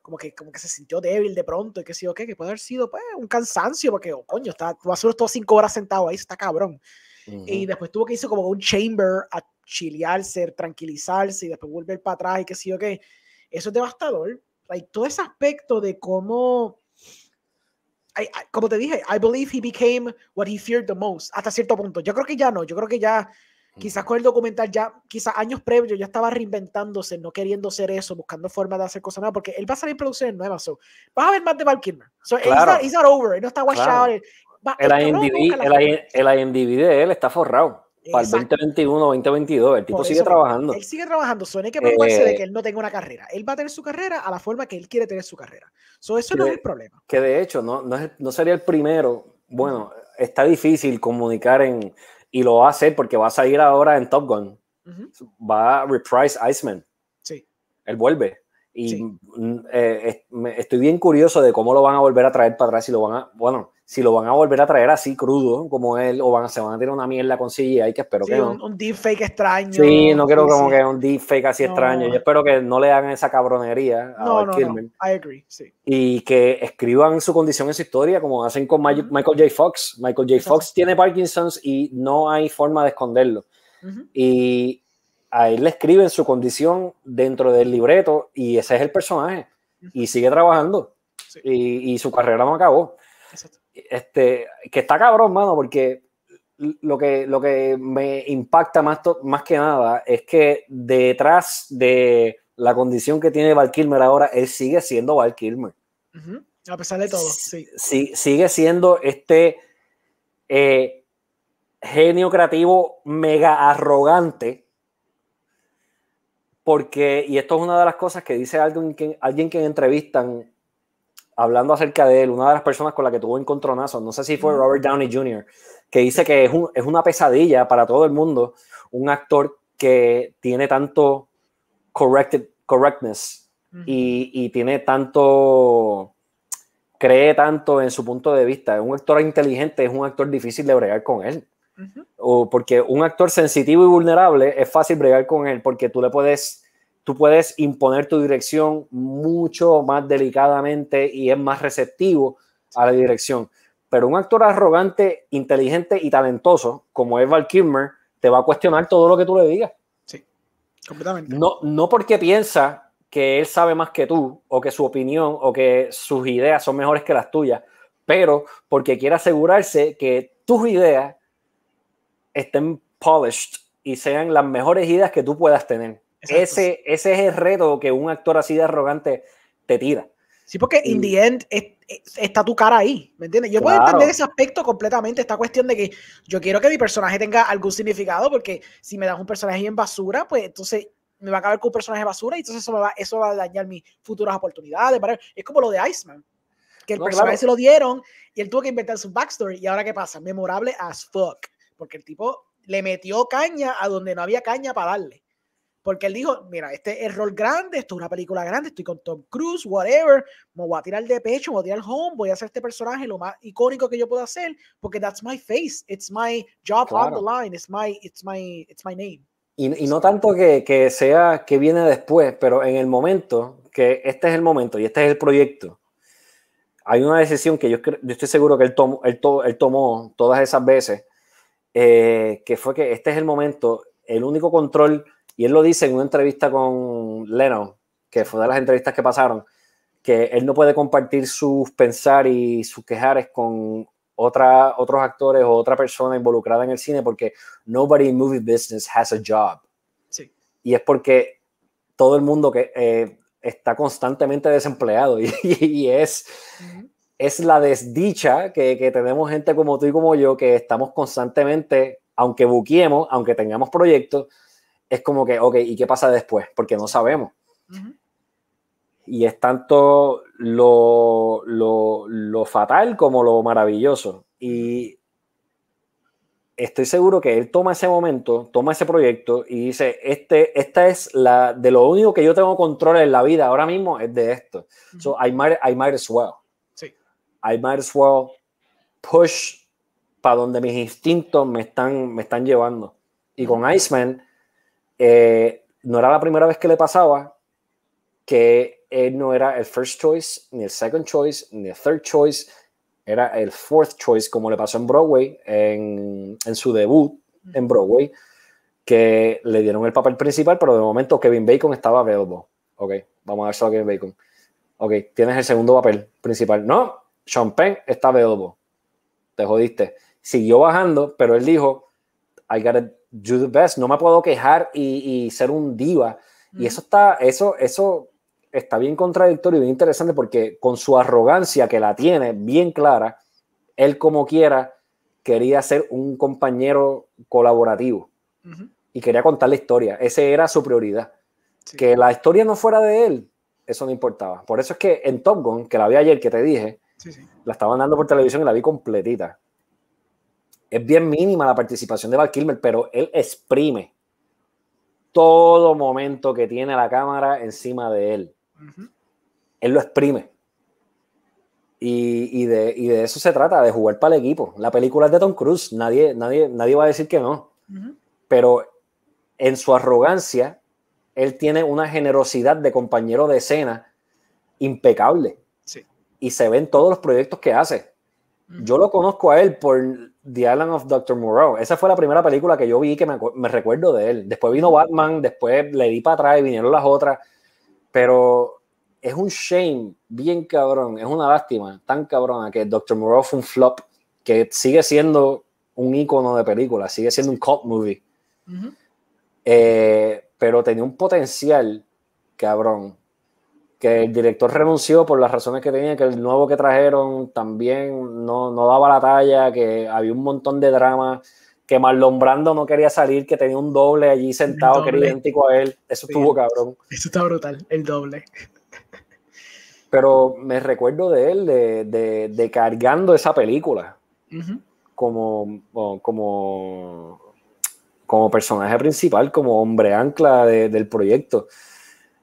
como que, como que se sintió débil de pronto y que sí, okay, que puede haber sido pues, un cansancio porque oh, coño, está, tú vas a ser todos cinco horas sentado ahí, está cabrón. Uh-huh. Y después tuvo que irse como un chamber a chilearse, tranquilizarse y después volver para atrás y qué sé yo qué. Eso es devastador. Like, todo ese aspecto de cómo, I, I, como te dije, I believe he became what he feared the most, hasta cierto punto. Yo creo que ya no, yo creo que ya, uh-huh. quizás con el documental ya, quizás años previos ya estaba reinventándose, no queriendo ser eso, buscando formas de hacer cosas nuevas, porque él va a salir en producciones nuevas. So. Vas a ver más de Val Kilmer. So, claro. he's, not, he's not over, él no está washed out. Claro. Va, el, I M D B, el, I, el I M D B de él está forrado. Exacto. Para el veinte veintiuno, veinte veintidós. El tipo eso, sigue trabajando. Él sigue trabajando. So, no hay que preocuparse eh, de que él no tenga una carrera. Él va a tener su carrera a la forma que él quiere tener su carrera. So, eso no de, es el problema. Que de hecho, no, no, es, no sería el primero. Bueno, está difícil comunicar en... Y lo va a hacer porque va a salir ahora en Top Gun. Uh-huh. Va a reprise Iceman. Sí. Él vuelve. Y sí. eh, estoy bien curioso de cómo lo van a volver a traer para atrás. Si lo van a... Bueno... si lo van a volver a traer así crudo como él, o van a, se van a tirar una mierda con C G I, que espero sí, que no. Un, un deepfake extraño. Sí, no quiero sí, como sí. que un deepfake así no. extraño. Yo espero que no le hagan esa cabronería a no, Val no, Kilmer. No. I agree, sí. Y que escriban su condición en su historia, como hacen con Michael J. Fox. Michael J. Fox Exacto. tiene Parkinson's y no hay forma de esconderlo. Uh-huh. Y a él le escriben su condición dentro del libreto y ese es el personaje. Uh-huh. Y sigue trabajando. Sí. Y, y su carrera no acabó. Exacto. Este, que está cabrón, mano, porque lo que, lo que me impacta más, más que nada es que detrás de la condición que tiene Val Kilmer ahora, él sigue siendo Val Kilmer. Uh-huh. A pesar de todo, sí. Sí, sigue siendo este eh, genio creativo mega arrogante, porque, y esto es una de las cosas que dice alguien que, alguien que entrevistan hablando acerca de él, una de las personas con la que tuvo encontronazos, no sé si fue Robert Downey junior, que dice que es, un, es una pesadilla para todo el mundo un actor que tiene tanto corrected, correctness uh-huh. y, y tiene tanto... cree tanto en su punto de vista. Un actor inteligente es un actor difícil de bregar con él. Uh-huh. O porque un actor sensitivo y vulnerable es fácil bregar con él, porque tú le puedes, tú puedes imponer tu dirección mucho más delicadamente y es más receptivo a la dirección. Pero un actor arrogante, inteligente y talentoso, como es Val Kilmer, te va a cuestionar todo lo que tú le digas. Sí, completamente. No, no porque piensa que él sabe más que tú, o que su opinión o que sus ideas son mejores que las tuyas, pero porque quiere asegurarse que tus ideas estén polished y sean las mejores ideas que tú puedas tener. Ese, ese es el reto que un actor así de arrogante te tira. Sí, porque in the end es, es, está tu cara ahí, ¿me entiendes? Yo claro. puedo entender ese aspecto completamente, esta cuestión de que yo quiero que mi personaje tenga algún significado, porque si me das un personaje bien basura, pues entonces... me va a acabar con un personaje basura y entonces eso, me va, eso va a dañar mis futuras oportunidades. Es como lo de Iceman, que el no, personaje claro. se lo dieron y él tuvo que inventar su backstory. ¿Y ahora qué pasa? Memorable as fuck. Porque el tipo le metió caña a donde no había caña para darle. Porque él dijo, mira, este es rol grande, esto es una película grande, estoy con Tom Cruise, whatever, me voy a tirar de pecho, me voy a tirar home, voy a hacer este personaje lo más icónico que yo pueda hacer, porque that's my face, it's my job claro. on the line, it's my, it's my, it's my name. Y, y no tanto que, que sea que viene después, pero en el momento, que este es el momento y este es el proyecto, hay una decisión que yo, yo estoy seguro que él tomó, él to, él tomó todas esas veces, eh, que fue que este es el momento, el único control, y él lo dice en una entrevista con Lennon, que fue de las entrevistas que pasaron, que él no puede compartir sus pensar y sus quejares con Otra, otros actores o otra persona involucrada en el cine, porque nobody in movie business has a job. Sí. Y es porque todo el mundo que, eh, está constantemente desempleado y, y es, uh-huh. es la desdicha que, que tenemos gente como tú y como yo, que estamos constantemente, aunque buqueemos, aunque tengamos proyectos, es como que, ok, ¿y qué pasa después? Porque no sabemos. Uh-huh. Y es tanto lo, lo, lo fatal como lo maravilloso. Y estoy seguro que él toma ese momento, toma ese proyecto y dice, este, esta es la, de lo único que yo tengo control en la vida ahora mismo es de esto. Uh-huh. So I might, I might as well. Sí. I might as well push para donde mis instintos me están, me están llevando. Y con Iceman, eh, no era la primera vez que le pasaba que él no era el first choice, ni el second choice, ni el third choice, era el fourth choice, como le pasó en Broadway, en, en su debut en Broadway, que le dieron el papel principal, pero de momento Kevin Bacon estaba available. Ok, vamos a dárselo a Kevin Bacon. Ok, tienes el segundo papel principal. No, Sean Penn está available. Te jodiste. Siguió bajando, pero él dijo, I gotta do the best. No me puedo quejar y, y ser un diva. Y eso está, eso, eso... está bien contradictorio y bien interesante, porque con su arrogancia que la tiene bien clara, él como quiera quería ser un compañero colaborativo uh-huh. y quería contar la historia. Esa era su prioridad. Sí. Que la historia no fuera de él, eso no importaba. Por eso es que en Top Gun, que la vi ayer, que te dije, sí, sí. la estaban dando por televisión y la vi completita. Es bien mínima la participación de Val Kilmer, pero él exprime todo momento que tiene la cámara encima de él. Uh-huh. Él lo exprime y, y, de, y de eso se trata, de jugar para el equipo. La película es de Tom Cruise, nadie, nadie, nadie va a decir que no, uh-huh. pero en su arrogancia él tiene una generosidad de compañero de escena impecable. Sí. Y se ven todos los proyectos que hace. Uh-huh. Yo lo conozco a él por The Island of doctor Moreau. Esa fue la primera película que yo vi que me, me recuerdo de él. Después vino Batman, después le di para atrás y vinieron las otras. Pero es un shame bien cabrón, es una lástima tan cabrona que doctor Moreau fue un flop, que sigue siendo un ícono de película, sigue siendo un cult movie. Uh-huh. eh, pero tenía un potencial cabrón, que el director renunció por las razones que tenía, que el nuevo que trajeron también no, no daba la talla, que había un montón de drama, que Marlon Brando no quería salir, que tenía un doble allí sentado doble. que era idéntico a él. Eso estuvo sí, cabrón. Eso está brutal, el doble. Pero me recuerdo de él, de, de, de cargando esa película. Uh-huh. Como, como, como personaje principal, como hombre ancla de, del proyecto.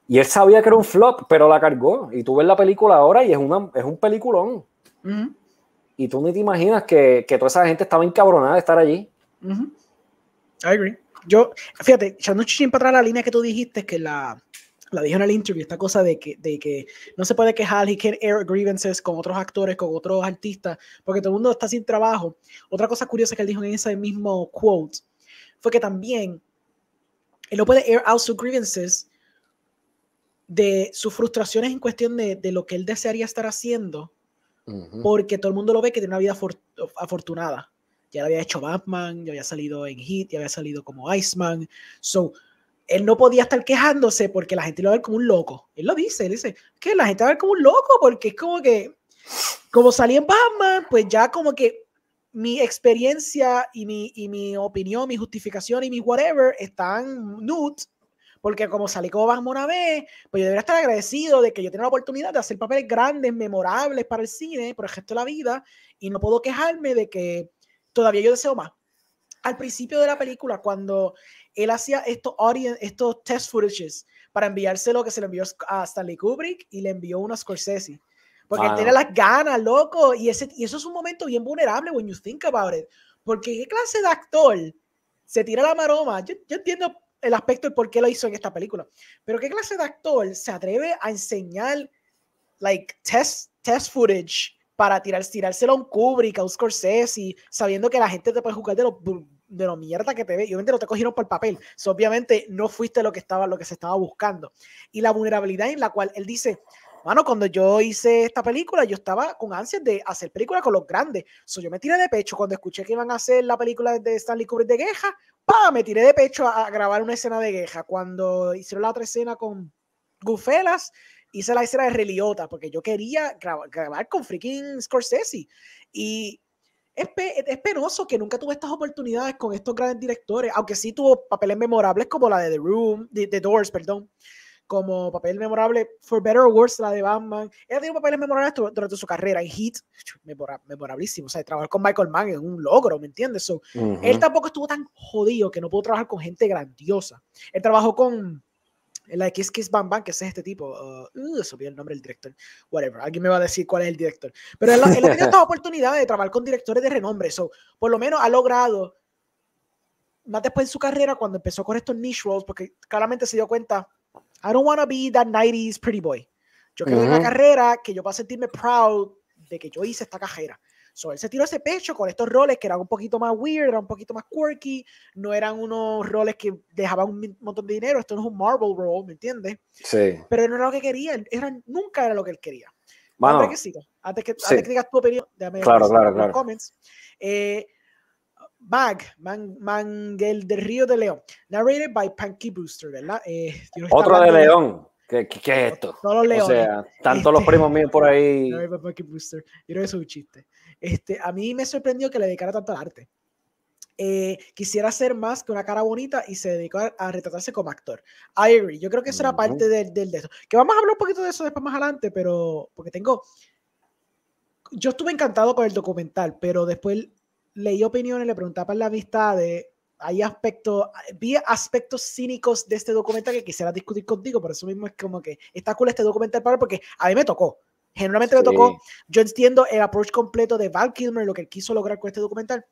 Y él sabía que era un flop, pero la cargó. Y tú ves la película ahora y es, una, es un peliculón. Uh-huh. Y tú ni te imaginas que, que toda esa gente estaba encabronada de estar allí. Uh-huh. I agree. Yo, fíjate, ya no estoy para atrás la línea que tú dijiste, que la... la dije en el interview, esta cosa de que, de que no se puede quejar, he can't air grievances con otros actores, con otros artistas, porque todo el mundo está sin trabajo. Otra cosa curiosa que él dijo en ese mismo quote fue que también él no puede air out sus grievances de sus frustraciones en cuestión de, de lo que él desearía estar haciendo, uh-huh. porque todo el mundo lo ve que tiene una vida afortunada. Ya lo había hecho Batman, ya había salido en Heath, ya había salido como Iceman. So, él no podía estar quejándose porque la gente lo va a ver como un loco. Él lo dice, él dice que la gente va a ver como un loco porque es como que, como salí en Batman, pues ya como que mi experiencia y mi, y mi opinión, mi justificación y mi whatever están nude, porque como salí como Batman una vez, pues yo debería estar agradecido de que yo tenía la oportunidad de hacer papeles grandes, memorables para el cine, por el resto de la vida, y no puedo quejarme de que todavía yo deseo más. Al principio de la película, cuando él hacía estos, audience, estos test footages para enviárselo, que se lo envió a Stanley Kubrick y le envió uno a Scorsese. Porque ah, él tenía las ganas, loco. Y, ese, y eso es un momento bien vulnerable when you think about it. Porque ¿qué clase de actor se tira la maroma? Yo, yo entiendo el aspecto de por qué lo hizo en esta película. Pero ¿qué clase de actor se atreve a enseñar like, test, test footage para tirar, tirárselo a un Kubrick, a un Scorsese, sabiendo que la gente te puede juzgar de los... de lo mierda que te ve, y obviamente no te cogieron por el papel, so, obviamente no fuiste lo que estaba, lo que se estaba buscando, y la vulnerabilidad en la cual él dice, mano, cuando yo hice esta película, yo estaba con ansias de hacer películas con los grandes, so, yo me tiré de pecho, cuando escuché que iban a hacer la película de Stanley Kubrick de Guerra, pa, me tiré de pecho a, a grabar una escena de Guerra, cuando hicieron la otra escena con Goodfellas, hice la escena de Reliota, porque yo quería grabar, grabar con freaking Scorsese, y Es, pe es penoso que nunca tuve estas oportunidades con estos grandes directores, aunque sí tuvo papeles memorables como la de The Room, The, The Doors, perdón, como papel memorable, For Better or Worse, la de Batman. Él ha tenido papeles memorables durante su carrera, en Heat, memorablísimo, o sea, trabajar con Michael Mann es un logro, ¿me entiendes? So, uh-huh. Él tampoco estuvo tan jodido que no pudo trabajar con gente grandiosa. Él trabajó con la de Kiss Kiss Bang Bang, que es este tipo, uh, uh, se olvidó el nombre del director, whatever, alguien me va a decir cuál es el director, pero él, él ha tenido estas oportunidades de trabajar con directores de renombre, so, por lo menos ha logrado más después en su carrera cuando empezó con estos niche roles, porque claramente se dio cuenta, I don't wanna be that nineties pretty boy, yo quiero uh-huh. una carrera que yo pueda sentirme proud de que yo hice esta carrera. So, él se tiró ese pecho con estos roles que eran un poquito más weird, eran un poquito más quirky, no eran unos roles que dejaban un montón de dinero, esto no es un Marvel role, ¿me entiendes? Sí. Pero no era lo que quería, era, nunca era lo que él quería. Mano, antes que siga, antes que, sí. antes que digas tu opinión, déjame claro, claro, los claro. comments. Eh, Mag, Man, Mangel del Río de León, narrated by Panky Brewster, ¿verdad? Eh, no Otro de León. ¿Qué, qué, ¿Qué es esto? No lo leo. O sea, tanto este, los primos míos por ahí. No, papá, que booster. Yo creo que eso es un chiste. Este, a mí me sorprendió que le dedicara tanto al arte. Eh, quisiera ser más que una cara bonita y se dedicó a, a retratarse como actor. I agree. Yo creo que eso uh-huh. era parte del de, de eso. Que vamos a hablar un poquito de eso después más adelante, pero porque tengo... Yo estuve encantado con el documental, pero después leí opiniones, le preguntaba para la amistad de... Hay aspectos, vi aspectos cínicos de este documental que quisiera discutir contigo, por eso mismo es como que está cool este documental para porque a mí me tocó, generalmente sí. me tocó, yo entiendo el approach completo de Val Kilmer, lo que él quiso lograr con este documental,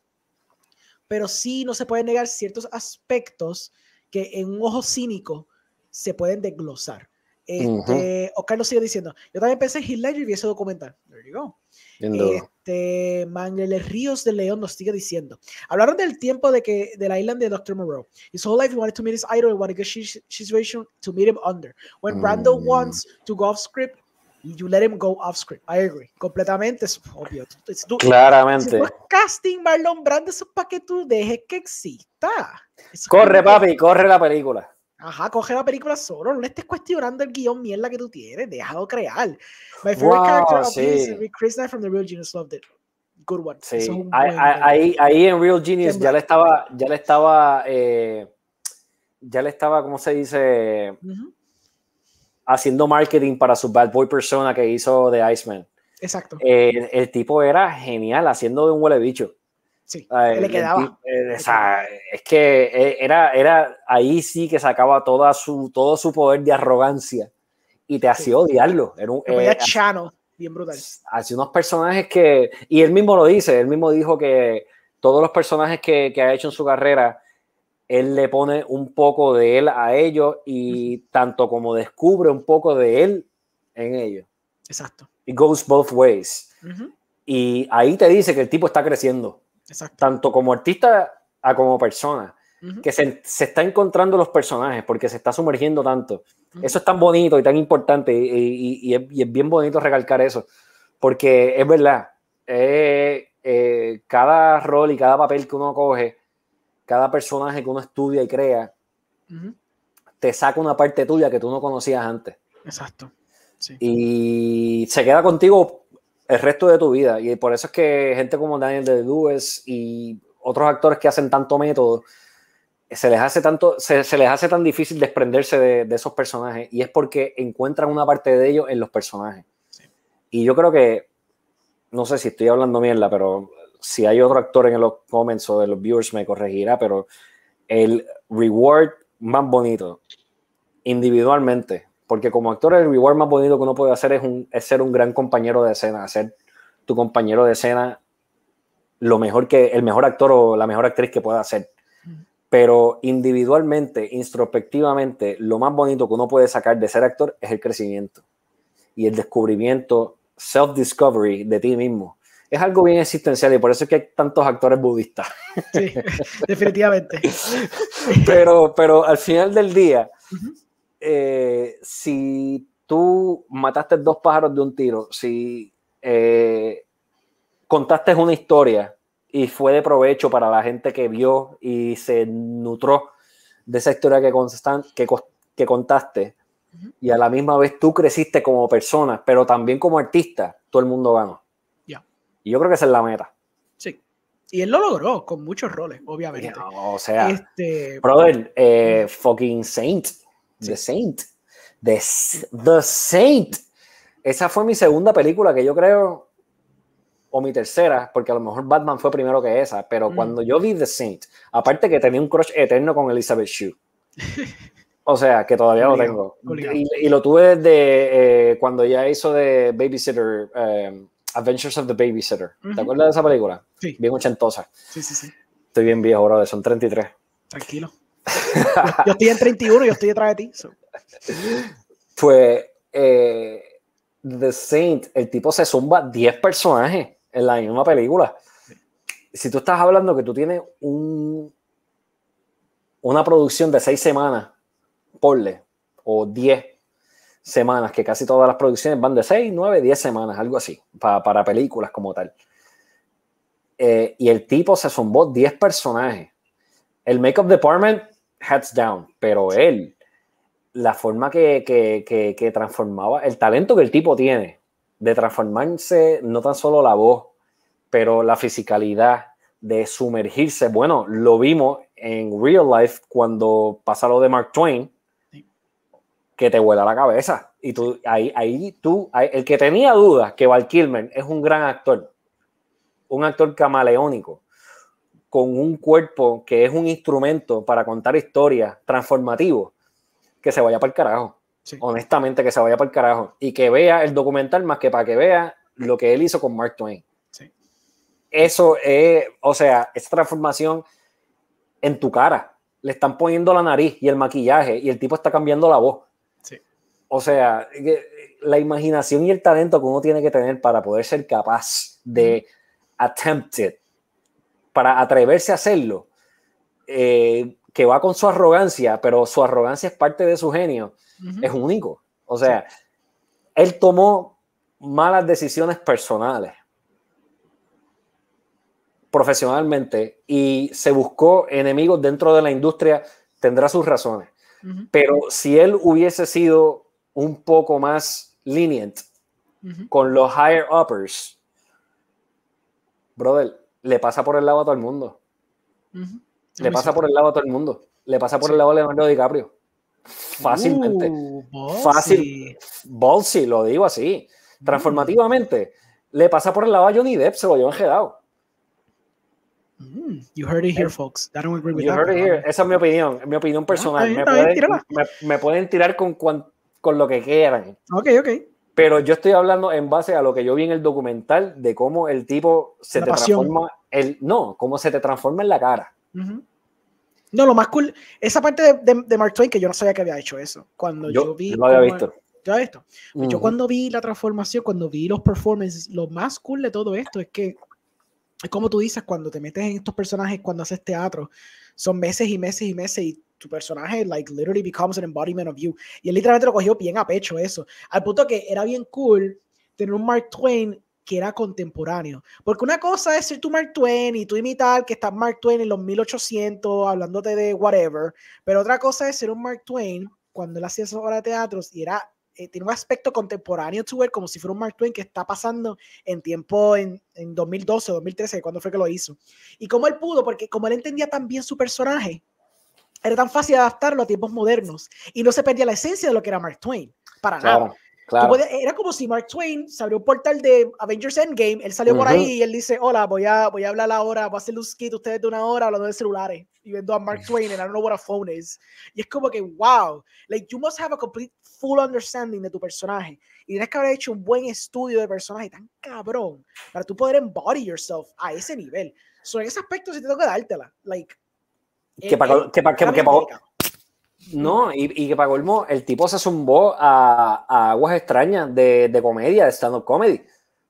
pero sí no se pueden negar ciertos aspectos que en un ojo cínico se pueden desglosar. Este, uh-huh. Oscar lo sigue diciendo, yo también pensé en Heath Ledger y vi ese documental. There you go. Este, Mangel Ríos de León nos sigue diciendo, hablaron del tiempo de que de la Island de doctor Moreau. His whole life he wanted to meet his idol and what a good situation to meet him under. When Brando mm. wants to go off script, You let him go off script. I agree. Completamente, es obvio. It's, tú, Claramente. Si tú es casting Marlon Brando, eso es para que tú dejes que exista. Eso corre, papi, corre la película. Ajá, coge la película solo. No le estés cuestionando el guión mierda que tú tienes. Déjalo crear. My favorite wow, character sí. of this is Chris Knight from The Real Genius. Loved it. Good one. Sí. Es un ahí, ahí, ahí en Real Genius ya le estaba, ya le estaba, eh, ya le estaba, ¿cómo se dice? Uh-huh. Haciendo marketing para su bad boy persona que hizo de Iceman. Exacto. Eh, el, el tipo era genial haciendo de un huele bicho. Sí, eh, le quedaba. El, eh, esa, es que era, era ahí sí que sacaba toda su, todo su poder de arrogancia y te hacía sí. odiarlo. Era un eh, chano, bien brutal. Hacía unos personajes que, y él mismo lo dice, él mismo dijo que todos los personajes que, que ha hecho en su carrera, él le pone un poco de él a ellos y tanto como descubre un poco de él en ellos. Exacto. It goes both ways. Uh-huh. Y ahí te dice que el tipo está creciendo. Exacto. Tanto como artista a como persona. Uh-huh. Que se, se está encontrando los personajes porque se está sumergiendo tanto. Uh-huh. Eso es tan bonito y tan importante y, y, y, es, y es bien bonito recalcar eso. Porque es verdad, eh, eh, cada rol y cada papel que uno coge, cada personaje que uno estudia y crea, uh-huh, te saca una parte tuya que tú no conocías antes. Exacto. Sí. Y se queda contigo el resto de tu vida, y por eso es que gente como Daniel Day-Lewis y otros actores que hacen tanto método se les hace tanto se, se les hace tan difícil desprenderse de, de esos personajes, y es porque encuentran una parte de ellos en los personajes. Sí. Y yo creo que, no sé si estoy hablando mierda, pero si hay otro actor en los comments o de los viewers me corregirá, pero el reward más bonito individualmente, porque como actor el reward más bonito que uno puede hacer es, un, es ser un gran compañero de escena, hacer tu compañero de escena lo mejor que, el mejor actor o la mejor actriz que pueda hacer. Pero individualmente, introspectivamente, lo más bonito que uno puede sacar de ser actor es el crecimiento y el descubrimiento, self-discovery de ti mismo. Es algo bien existencial y por eso es que hay tantos actores budistas. Sí, definitivamente. Pero, pero al final del día... Uh-huh. Eh, si tú mataste dos pájaros de un tiro, si eh, contaste una historia y fue de provecho para la gente que vio y se nutró de esa historia que, constan, que, que contaste, uh-huh, y a la misma vez tú creciste como persona, pero también como artista, todo el mundo ganó. Yeah. Y yo creo que esa es la meta. Y él lo logró con muchos roles, obviamente. No, o sea, este, brother, eh, fucking Saint. The Saint. The, The Saint. Esa fue mi segunda película que yo creo, o mi tercera, porque a lo mejor Batman fue primero que esa, pero mm. cuando yo vi The Saint, aparte que tenía un crush eterno con Elizabeth Shue. O sea, que todavía lo tengo. Y, y lo tuve desde eh, cuando ya hizo de Babysitter, eh, Adventures of the Babysitter. Mm-hmm. ¿Te acuerdas de esa película? Sí. Bien ochentosa. Sí, sí, sí. Estoy bien viejo, brother. Son treinta y tres. Tranquilo. Yo estoy en treinta y uno, yo estoy detrás de ti. So. Pues eh, The Saint, el tipo se zumba diez personajes en la misma película. Sí. Si tú estás hablando que tú tienes un, una producción de seis semanas, ponle, o diez semanas, que casi todas las producciones van de seis, nueve, diez semanas, algo así, pa, para películas como tal. Eh, y el tipo se zumbó diez personajes. El make-up department, hats down, pero él, la forma que, que, que, que transformaba, el talento que el tipo tiene de transformarse, no tan solo la voz, pero la fisicalidad, de sumergirse. Bueno, lo vimos en Real Life cuando pasa lo de Mark Twain, que te vuela la cabeza. Y tú, ahí, ahí tú, ahí, el que tenía dudas que Val Kilmer es un gran actor, un actor camaleónico, con un cuerpo que es un instrumento para contar historias transformativo, que se vaya para el carajo. Sí. Honestamente, que se vaya para el carajo. Y que vea el documental más que para que vea lo que él hizo con Mark Twain. Sí. Eso es, o sea, esa transformación en tu cara. Le están poniendo la nariz y el maquillaje y el tipo está cambiando la voz. Sí. O sea, la imaginación y el talento que uno tiene que tener para poder ser capaz de attempt it, para atreverse a hacerlo, eh, que va con su arrogancia, pero su arrogancia es parte de su genio, uh-huh, es único. O sea, sí, él tomó malas decisiones personales, profesionalmente, y se buscó enemigos dentro de la industria, tendrá sus razones. Uh-huh. Pero si él hubiese sido un poco más lenient uh-huh. con los higher uppers, brother, le pasa por el lado a todo el mundo. Uh-huh. Le pasa por el lado a todo el mundo. Le pasa por sí. el lado a Leonardo DiCaprio. Fácilmente. Uh, ballsy. Fácil. Ballsy, lo digo así. Transformativamente. Uh-huh. Le pasa por el lado a Johnny Depp, se lo llevan gelado. Mm, you heard it here, folks. I don't agree with you that, heard it here. Esa es mi opinión, mi opinión personal. No, no, me, no, pueden, me, me pueden tirar con, cuan, con lo que quieran. Ok, ok. Pero yo estoy hablando en base a lo que yo vi en el documental de cómo el tipo se la te pasión. transforma. El, no, cómo se te transforma en la cara. Uh-huh. No, lo más cool, esa parte de, de, de Mark Twain que yo no sabía que había hecho eso. Cuando yo, yo vi... lo había visto. Yo, esto. Uh-huh. yo cuando vi la transformación, cuando vi los performances, lo más cool de todo esto es que es como tú dices, cuando te metes en estos personajes, cuando haces teatro, son meses y meses y meses y tu personaje, like, literally becomes an embodiment of you. Y él literalmente lo cogió bien a pecho eso. Al punto que era bien cool tener un Mark Twain que era contemporáneo. Porque una cosa es ser tu Mark Twain y tú imitar que estás Mark Twain en los mil ochocientos hablándote de whatever. Pero otra cosa es ser un Mark Twain cuando él hacía esas obras de teatro y era... tiene un aspecto contemporáneo to él, como si fuera un Mark Twain que está pasando en tiempo en, en dos mil doce, dos mil trece, cuando fue que lo hizo. Y como él pudo, porque como él entendía tan bien su personaje, era tan fácil adaptarlo a tiempos modernos y no se perdía la esencia de lo que era Mark Twain, para claro, nada. Claro. Podías, era como si Mark Twain se abrió un portal de Avengers Endgame, él salió uh-huh. por ahí y él dice, hola, voy a, voy a hablar ahora, voy a hacer un skit ustedes de una hora hablando de celulares. Y viendo a Mark Twain, and I don't know what a phone is. Y es como que, wow, like, you must have a complete full understanding de tu personaje. Y tienes que haber hecho un buen estudio de personaje tan cabrón para tú poder embody yourself a ese nivel. So, en ese aspecto sí te tengo que dártela. Like, que pagó, que pagó. No, y, y que pagó el mo, el tipo se zumbó a, a aguas extrañas de, de comedia, de stand-up comedy,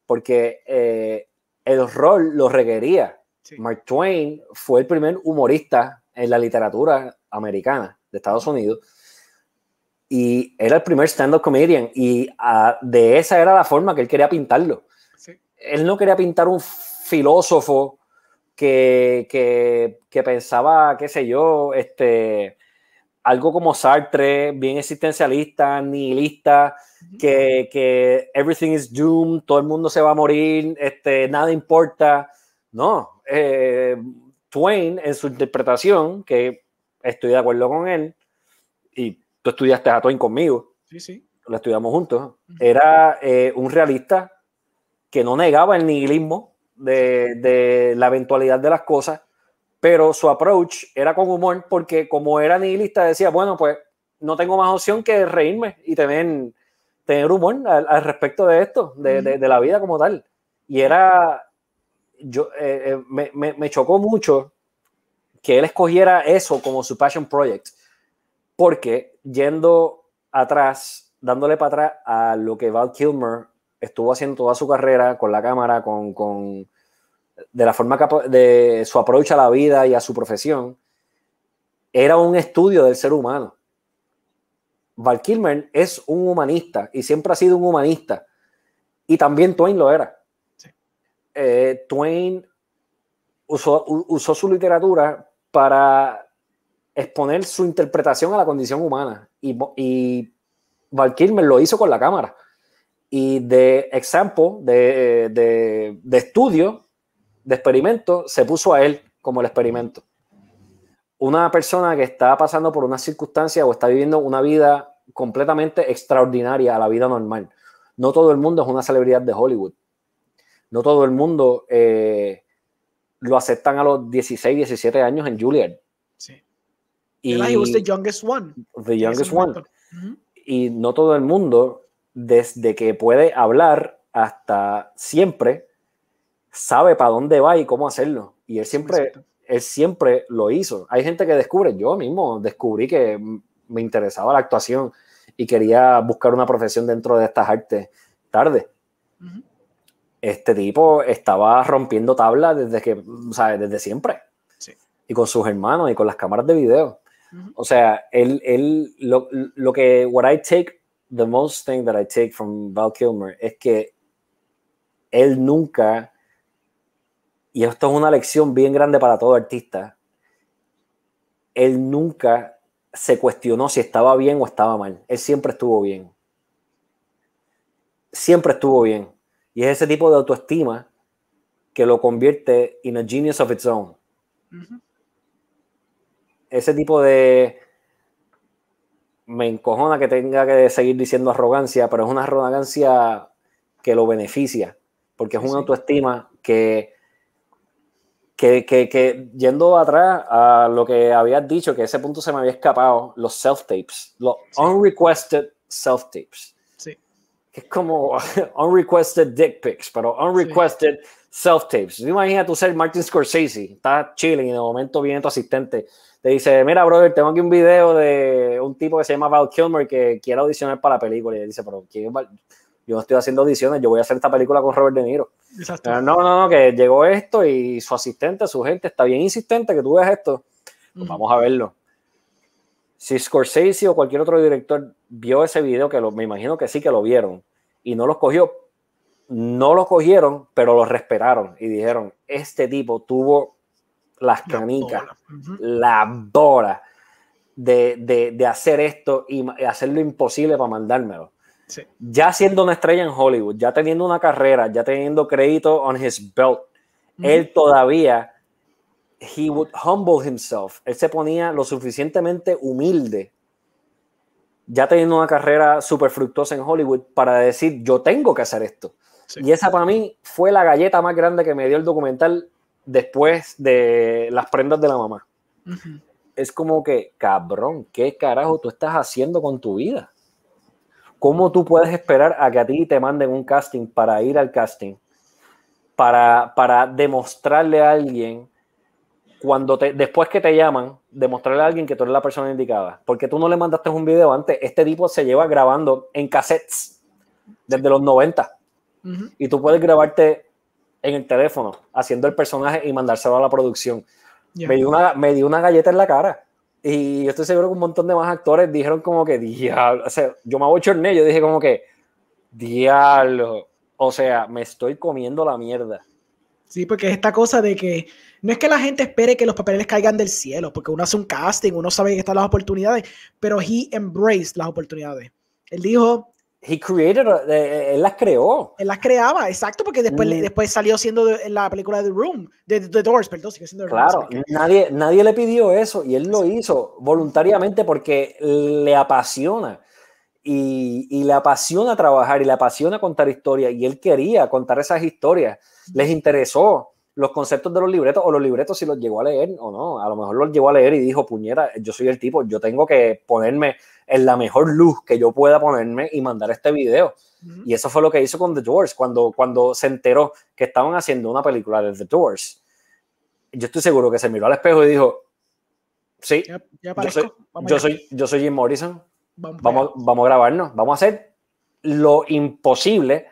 porque eh, el rol lo requería. Sí. Mark Twain fue el primer humorista en la literatura americana de Estados Unidos y era el primer stand-up comedian y a, de esa era la forma que él quería pintarlo. Sí. Él no quería pintar un filósofo que, que, que pensaba, qué sé yo, este, algo como Sartre, bien existencialista, nihilista, uh-huh. que, que everything is doomed, todo el mundo se va a morir, este, nada importa. No, eh, Twain en su interpretación, que estoy de acuerdo con él, y tú estudiaste a Twain conmigo, sí, sí. lo estudiamos juntos, era eh, un realista que no negaba el nihilismo de, de la eventualidad de las cosas, pero su approach era con humor, porque como era nihilista decía, bueno, pues no tengo más opción que reírme y tener, tener humor al, al respecto de esto, de, de, de la vida como tal. Y era... Yo, eh, me, me, me chocó mucho que él escogiera eso como su passion project, porque yendo atrás, dándole para atrás a lo que Val Kilmer estuvo haciendo toda su carrera con la cámara, con, con de la forma que, de su approach a la vida y a su profesión, era un estudio del ser humano. Val Kilmer es un humanista y siempre ha sido un humanista, y también Twain lo era. Eh, Twain usó, usó su literatura para exponer su interpretación a la condición humana, y, y Val Kilmer lo hizo con la cámara, y de ejemplo de, de, de estudio, de experimento, se puso a él como el experimento. Una persona que está pasando por una circunstancia o está viviendo una vida completamente extraordinaria a la vida normal. No todo el mundo es una celebridad de Hollywood. No todo el mundo eh, lo aceptan a los dieciséis, diecisiete años en Juilliard. Sí. Y he was the youngest one. The youngest one. Uh-huh. Y no todo el mundo, desde que puede hablar hasta siempre, sabe para dónde va y cómo hacerlo. Y él siempre, él siempre lo hizo. Hay gente que descubre, yo mismo descubrí que me interesaba la actuación y quería buscar una profesión dentro de estas artes tarde. Uh-huh. Este tipo estaba rompiendo tablas desde que, o sea, desde siempre. Sí. Y con sus hermanos y con las cámaras de video. Uh-huh. O sea, él, él lo, lo que, what I take, the most thing that I take from Val Kilmer es que él nunca, y esto es una lección bien grande para todo artista, él nunca se cuestionó si estaba bien o estaba mal. Él siempre estuvo bien. Siempre estuvo bien. Y es ese tipo de autoestima que lo convierte in a genius of its own. Uh-huh. Ese tipo de... Me encojona que tenga que seguir diciendo arrogancia, pero es una arrogancia que lo beneficia, porque es una sí. autoestima que, que, que, que, yendo atrás a lo que habías dicho, que ese punto se me había escapado, los self-tapes, los sí. unrequested self-tapes. Sí. Que es como unrequested dick pics, pero unrequested sí. self-tapes. Imagina tú ser Martin Scorsese, estás chilling y de momento viene tu asistente. Te dice, mira, brother, tengo aquí un video de un tipo que se llama Val Kilmer que quiere audicionar para la película. Y él dice, pero ¿quién va? Yo no estoy haciendo audiciones, yo voy a hacer esta película con Robert De Niro. Exacto. No, no, no, que llegó esto y su asistente, su gente está bien insistente que tú veas esto. Pues uh-huh. vamos a verlo. Si Scorsese o cualquier otro director vio ese video, que lo, me imagino que sí que lo vieron, y no los cogió, no los cogieron, pero los respetaron y dijeron, este tipo tuvo... las canicas, la bola de, de, de hacer esto y hacer lo imposible para mandármelo. Sí. Ya siendo una estrella en Hollywood, ya teniendo una carrera, ya teniendo crédito on his belt, mm-hmm. él todavía, he would humble himself, él se ponía lo suficientemente humilde, ya teniendo una carrera súper fructuosa en Hollywood, para decir, yo tengo que hacer esto. Sí. Y esa para mí fue la galleta más grande que me dio el documental después de Las prendas de la mamá. Uh-huh. Es como que, cabrón, ¿qué carajo tú estás haciendo con tu vida? ¿Cómo tú puedes esperar a que a ti te manden un casting para ir al casting? Para, para demostrarle a alguien, cuando te, después que te llaman, demostrarle a alguien que tú eres la persona indicada. Porque tú no le mandaste un video antes. Este tipo se lleva grabando en cassettes desde los noventa. Uh-huh. Y tú puedes grabarte en el teléfono, haciendo el personaje y mandárselo a la producción. Yeah. Me dio una, me dio una galleta en la cara. Y yo estoy seguro que un montón de más actores dijeron como que, diablo, o sea, yo me abochorné, yo dije como que, diablo, o sea, me estoy comiendo la mierda. Sí, porque es esta cosa de que no es que la gente espere que los papeles caigan del cielo, porque uno hace un casting, uno sabe que están las oportunidades, pero he embraced las oportunidades. Él dijo... He created, eh, él las creó. Él las creaba, exacto, porque después, mm. después salió siendo de, en la película The Room, de The Doors, perdón, sigue siendo The Room. Claro, porque... nadie, nadie le pidió eso y él lo sí. hizo voluntariamente porque le apasiona y, y le apasiona trabajar y le apasiona contar historias y él quería contar esas historias. Les interesó los conceptos de los libretos o los libretos si los llegó a leer o no. A lo mejor los llegó a leer y dijo, puñera, yo soy el tipo, yo tengo que ponerme en la mejor luz que yo pueda ponerme y mandar este video. Uh-huh. Y eso fue lo que hizo con The Doors. Cuando, cuando se enteró que estaban haciendo una película de The Doors, yo estoy seguro que se miró al espejo y dijo, sí, ya, ya yo, soy, yo, soy, yo soy Jim Morrison, vamos, vamos, vamos a grabarnos, vamos a hacer lo imposible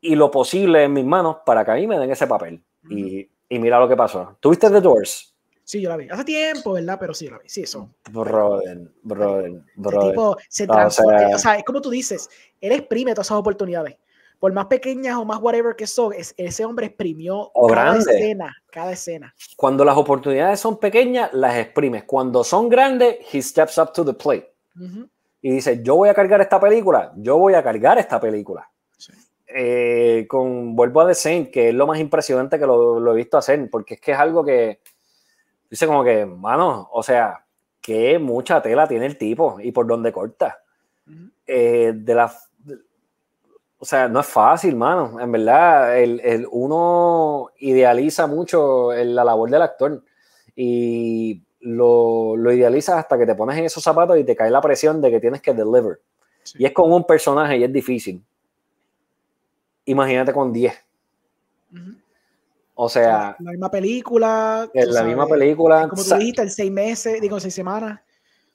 y lo posible en mis manos para que a mí me den ese papel. Uh-huh. Y, y mira lo que pasó. ¿Tuviste The Doors? Sí, yo la vi. Hace tiempo, ¿verdad? Pero sí, yo la vi. Sí, eso. Brother, brother, brother. El tipo se transforma. O sea, o sea, es como tú dices, él exprime todas esas oportunidades. Por más pequeñas o más whatever que son, es, ese hombre exprimió cada grande. escena, cada escena. Cuando las oportunidades son pequeñas, las exprimes. Cuando son grandes, he steps up to the plate. Uh-huh. Y dice, yo voy a cargar esta película, yo voy a cargar esta película. Sí. Eh, con, vuelvo a The Saint, que es lo más impresionante que lo, lo he visto hacer, porque es que es algo que dice como que, mano, o sea, que mucha tela tiene el tipo y por dónde corta. Uh-huh. eh, de la, de, o sea, no es fácil, mano, en verdad, el, el uno idealiza mucho el, la labor del actor y lo, lo idealizas hasta que te pones en esos zapatos y te cae la presión de que tienes que deliver. Sí. Y es con un personaje y es difícil. Imagínate con diez. Uh-huh. O sea... La misma película. Es la sabes, misma película. Como tú dijiste, el seis meses, digo, seis semanas.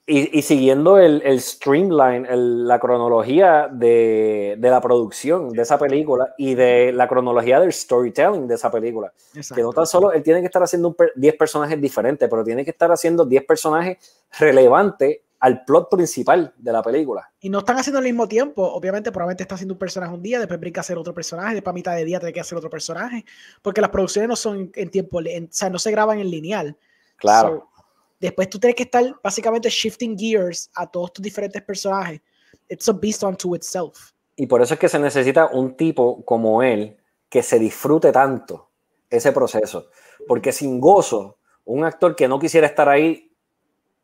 Y, y siguiendo el, el streamline, el, la cronología de, de la producción de esa película y de la cronología del storytelling de esa película. Exacto. Que no tan solo él tiene que estar haciendo diez personajes diferentes, pero tiene que estar haciendo diez personajes relevantes al plot principal de la película. Y no están haciendo al mismo tiempo. Obviamente, probablemente está haciendo un personaje un día, después brinca a hacer otro personaje, después a mitad de día tiene que hacer otro personaje, porque las producciones no son en tiempo, en, o sea, no se graban en lineal. Claro. So, después tú tienes que estar básicamente shifting gears a todos tus diferentes personajes. It's a beast unto itself. Y por eso es que se necesita un tipo como él que se disfrute tanto ese proceso. Porque sin gozo, un actor que no quisiera estar ahí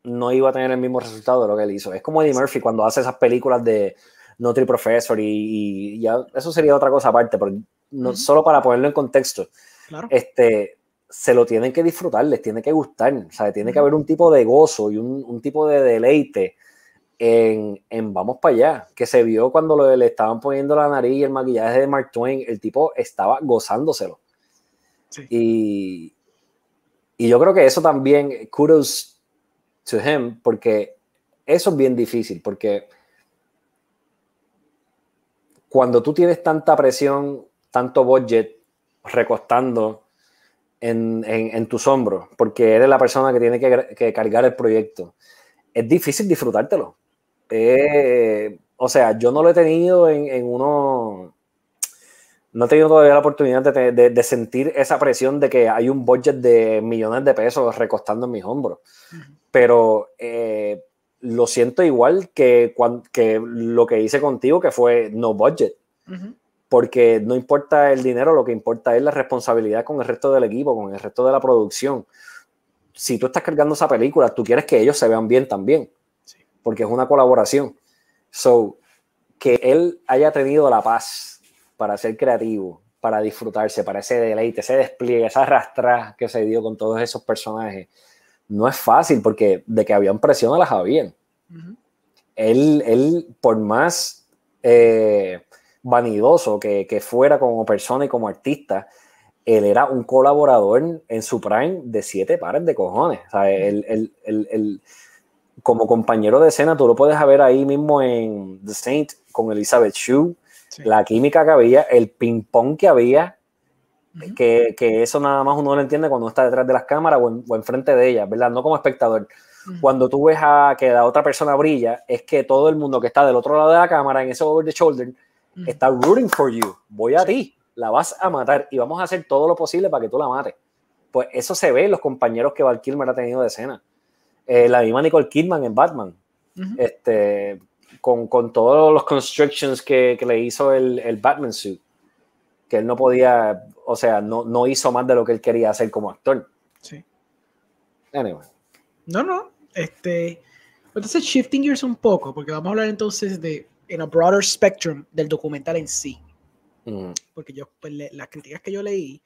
no iba a tener el mismo resultado de lo que él hizo. Es como Eddie Murphy cuando hace esas películas de No Tree Professor y, y ya, eso sería otra cosa aparte, pero no, uh-huh. solo para ponerlo en contexto. Claro. Este, se lo tienen que disfrutar, les tiene que gustar. O sea, tiene uh-huh. que haber un tipo de gozo y un, un tipo de deleite en, en Vamos para allá, que se vio cuando lo, le estaban poniendo la nariz y el maquillaje de Mark Twain. El tipo estaba gozándoselo. Sí. Y, y yo creo que eso también, kudos to him, porque eso es bien difícil, porque cuando tú tienes tanta presión, tanto budget recostando en, en, en tus hombros, porque eres la persona que tiene que, que cargar el proyecto, es difícil disfrutártelo. Eh, o sea, yo no lo he tenido en, en uno... No he tenido todavía la oportunidad de, de, de sentir esa presión de que hay un budget de millones de pesos recostando en mis hombros. Uh-huh. Pero eh, lo siento igual que, cuando, que lo que hice contigo, que fue no budget. Uh-huh. Porque no importa el dinero, lo que importa es la responsabilidad con el resto del equipo, con el resto de la producción. Si tú estás cargando esa película, tú quieres que ellos se vean bien también. Sí. Porque es una colaboración. So, que él haya tenido la paz para ser creativo, para disfrutarse, para ese deleite, ese despliegue, esa arrastrada que se dio con todos esos personajes. No es fácil, porque de que habían presión a las habían. Uh-huh. Él, él, por más eh, vanidoso que, que fuera como persona y como artista, él era un colaborador en su prime de siete pares de cojones. O sea, uh-huh. él, él, él, él, como compañero de escena, tú lo puedes ver ahí mismo en The Saint con Elizabeth Shue. Sí. La química que había, el ping-pong que había, uh-huh. que, que eso nada más uno lo entiende cuando está detrás de las cámaras o, en, o enfrente de ellas, ¿verdad? No como espectador. Uh-huh. Cuando tú ves a que la otra persona brilla, es que todo el mundo que está del otro lado de la cámara, en ese over the shoulder, uh-huh. está rooting for you. Voy a sí. ti, la vas a matar y vamos a hacer todo lo posible para que tú la mates. Pues eso se ve en los compañeros que Val Kilmer ha tenido de escena. Eh, la misma Nicole Kidman en Batman. Uh-huh. Este... Con, con todos los constrictions que, que le hizo el, el Batman suit, que él no podía, o sea, no, no hizo más de lo que él quería hacer como actor. Sí. Anyway. No, no. Este, entonces, shifting gears un poco, porque vamos a hablar entonces de, en a broader spectrum, del documental en sí. Mm. Porque yo, pues, le, las críticas que yo leí,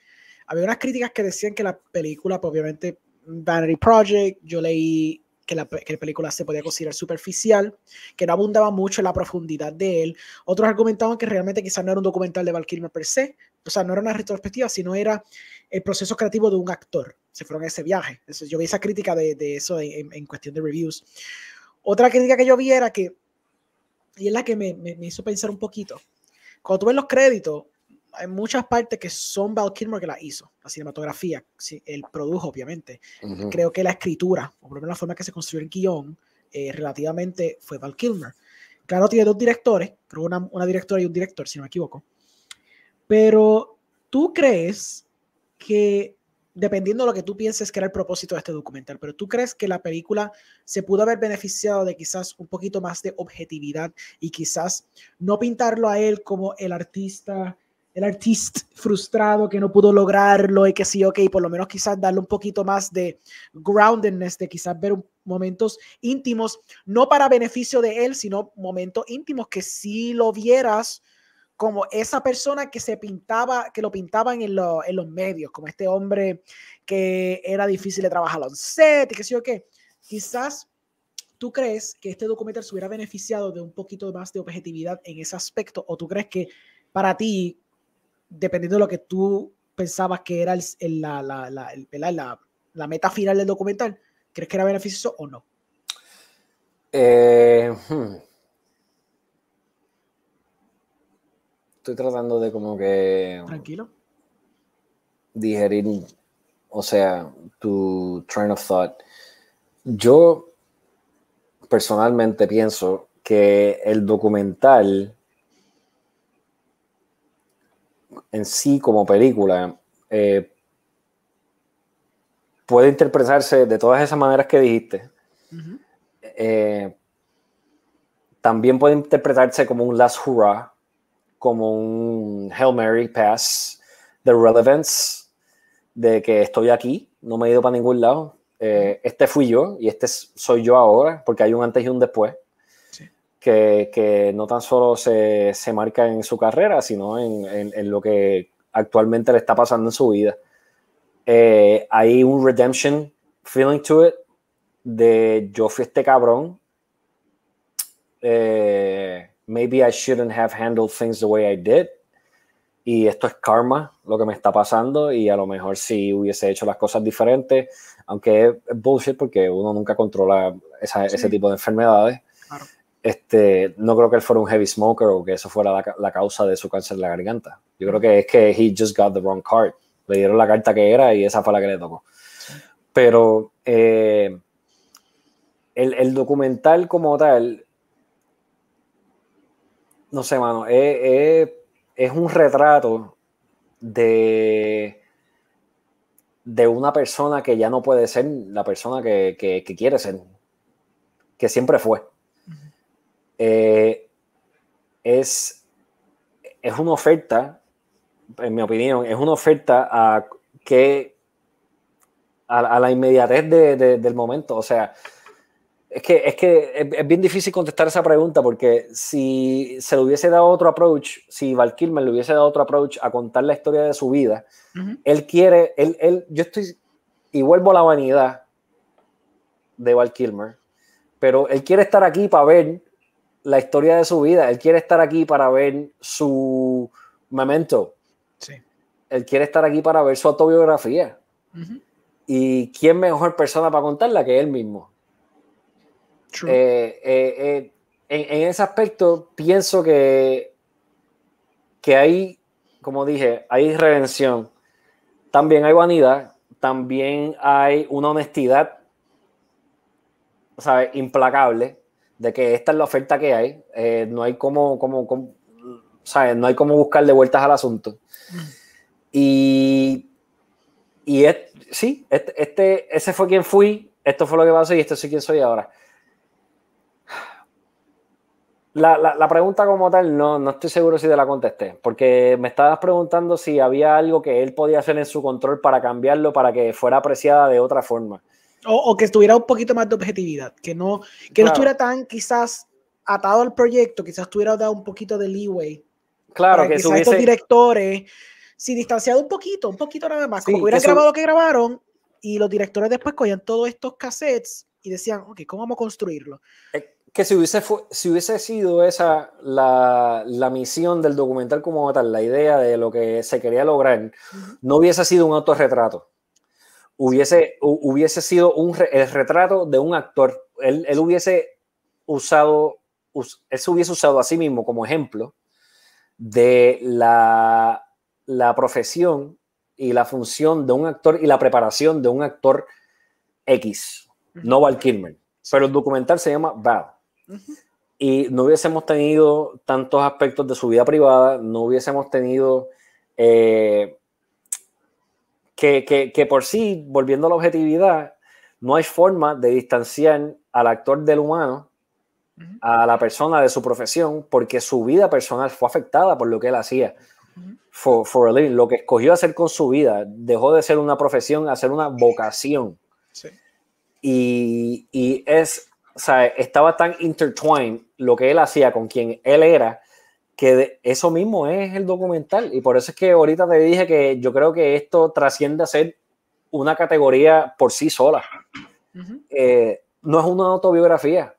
había unas críticas que decían que la película, pues, obviamente, Vanity Project, yo leí... Que la, que la película se podía considerar superficial, que no abundaba mucho en la profundidad de él. Otros argumentaban que realmente quizás no era un documental de Val Kilmer per se, o sea, no era una retrospectiva, sino era el proceso creativo de un actor. Se fueron a ese viaje. Entonces, yo vi esa crítica de, de eso en, en cuestión de reviews. Otra crítica que yo vi era que, y es la que me, me, me hizo pensar un poquito, cuando tú ves los créditos, hay muchas partes que son Val Kilmer que la hizo. La cinematografía, él produjo, obviamente. Uh-huh. Creo que la escritura, o por lo menos la forma que se construyó el guión, eh, relativamente fue Val Kilmer. Claro, tiene dos directores, creo una, una directora y un director, si no me equivoco. Pero, ¿tú crees que, dependiendo de lo que tú pienses que era el propósito de este documental, pero tú crees que la película se pudo haber beneficiado de quizás un poquito más de objetividad y quizás no pintarlo a él como el artista... el artista frustrado que no pudo lograrlo y que sí, ok, por lo menos quizás darle un poquito más de groundedness, de quizás ver momentos íntimos, no para beneficio de él, sino momentos íntimos que sí lo vieras como esa persona que se pintaba, que lo pintaban en, lo, en los medios, como este hombre que era difícil de trabajar en set y que sí, ok, quizás ¿tú crees que este documental se hubiera beneficiado de un poquito más de objetividad en ese aspecto? ¿O tú crees que para ti, dependiendo de lo que tú pensabas que era el, el, la, la, la, el, la, la meta final del documental, crees que era beneficioso o no? Eh, hmm. Estoy tratando de como que... Tranquilo. Digerir, o sea, tu train of thought. Yo, personalmente pienso que el documental en sí como película eh, puede interpretarse de todas esas maneras que dijiste. Uh-huh. eh, también puede interpretarse como un last hurrah, como un Hail Mary pass de relevance, de que estoy aquí, no me he ido para ningún lado, eh, este fui yo y este soy yo ahora, porque hay un antes y un después. Sí. que, que no tan solo se, se marca en su carrera, sino en, en, en lo que actualmente le está pasando en su vida. Eh, hay un redemption feeling to it, de yo fui este cabrón, eh, maybe I shouldn't have handled things the way I did, y esto es karma, lo que me está pasando, y a lo mejor si sí hubiese hecho las cosas diferentes, aunque es bullshit porque uno nunca controla esa, sí. ese tipo de enfermedades. Claro. Este, no creo que él fuera un heavy smoker o que eso fuera la, la causa de su cáncer de la garganta. Yo creo que es que he just got the wrong card. Le dieron la carta que era y esa fue la que le tocó. Sí. Pero eh, el, el documental como tal, no sé, mano, es, es, es un retrato de, de una persona que ya no puede ser la persona que, que, que quiere ser, que siempre fue. Uh-huh. eh, es, es una oferta, en mi opinión, es una oferta a que a, a la inmediatez de, de, del momento. O sea, es que, es que es, es bien difícil contestar esa pregunta, porque si se le hubiese dado otro approach, si Val Kilmer le hubiese dado otro approach a contar la historia de su vida, uh-huh. él quiere, él, él, yo estoy, y vuelvo a la vanidad de Val Kilmer, pero él quiere estar aquí para ver la historia de su vida, él quiere estar aquí para ver su Memento. Sí. Él quiere estar aquí para ver su autobiografía. Uh-huh. ¿Y quién mejor persona para contarla que él mismo? Eh, eh, eh, en, en ese aspecto pienso que que hay, como dije, hay redención, también hay vanidad, también hay una honestidad, ¿sabes?, implacable, de que esta es la oferta que hay. Eh, no hay como, como, como ¿sabes? No hay como buscarle vueltas al asunto. Y, y et, sí, este, este, ese fue quien fui, esto fue lo que pasó y este soy quien soy ahora. La, la, la pregunta como tal, no, no estoy seguro si te la contesté, porque me estabas preguntando si había algo que él podía hacer en su control para cambiarlo, para que fuera apreciada de otra forma. O, o que tuviera un poquito más de objetividad, que no, que claro. no estuviera tan quizás atado al proyecto, quizás tuviera dado un poquito de leeway. Claro, que subiese... estos directores, si distanciado un poquito, un poquito nada más, sí, como que hubieran que grabado lo que grabaron y los directores después cogían todos estos cassettes y decían, ok, ¿cómo vamos a construirlo? Eh, que si hubiese, si hubiese sido esa la, la misión del documental como tal, la idea de lo que se quería lograr, uh-huh. no hubiese sido un autorretrato. Hubiese, hubiese sido un re, el retrato de un actor. Él, él hubiese usado... él se hubiese usado a sí mismo como ejemplo de la, la profesión y la función de un actor y la preparación de un actor X, uh-huh. no Val Kilmer, pero el documental se llama Val, uh-huh. y no hubiésemos tenido tantos aspectos de su vida privada, no hubiésemos tenido eh, que, que, que por sí, volviendo a la objetividad, no hay forma de distanciar al actor del humano, a la persona de su profesión, porque su vida personal fue afectada por lo que él hacía for, for a living. Lo que escogió hacer con su vida dejó de ser una profesión a ser una vocación. Sí. y, y es, o sea, estaba tan intertwined lo que él hacía con quien él era, que de, eso mismo es el documental, y por eso es que ahorita te dije que yo creo que esto trasciende a ser una categoría por sí sola. Uh-huh. eh, no es una autobiografía,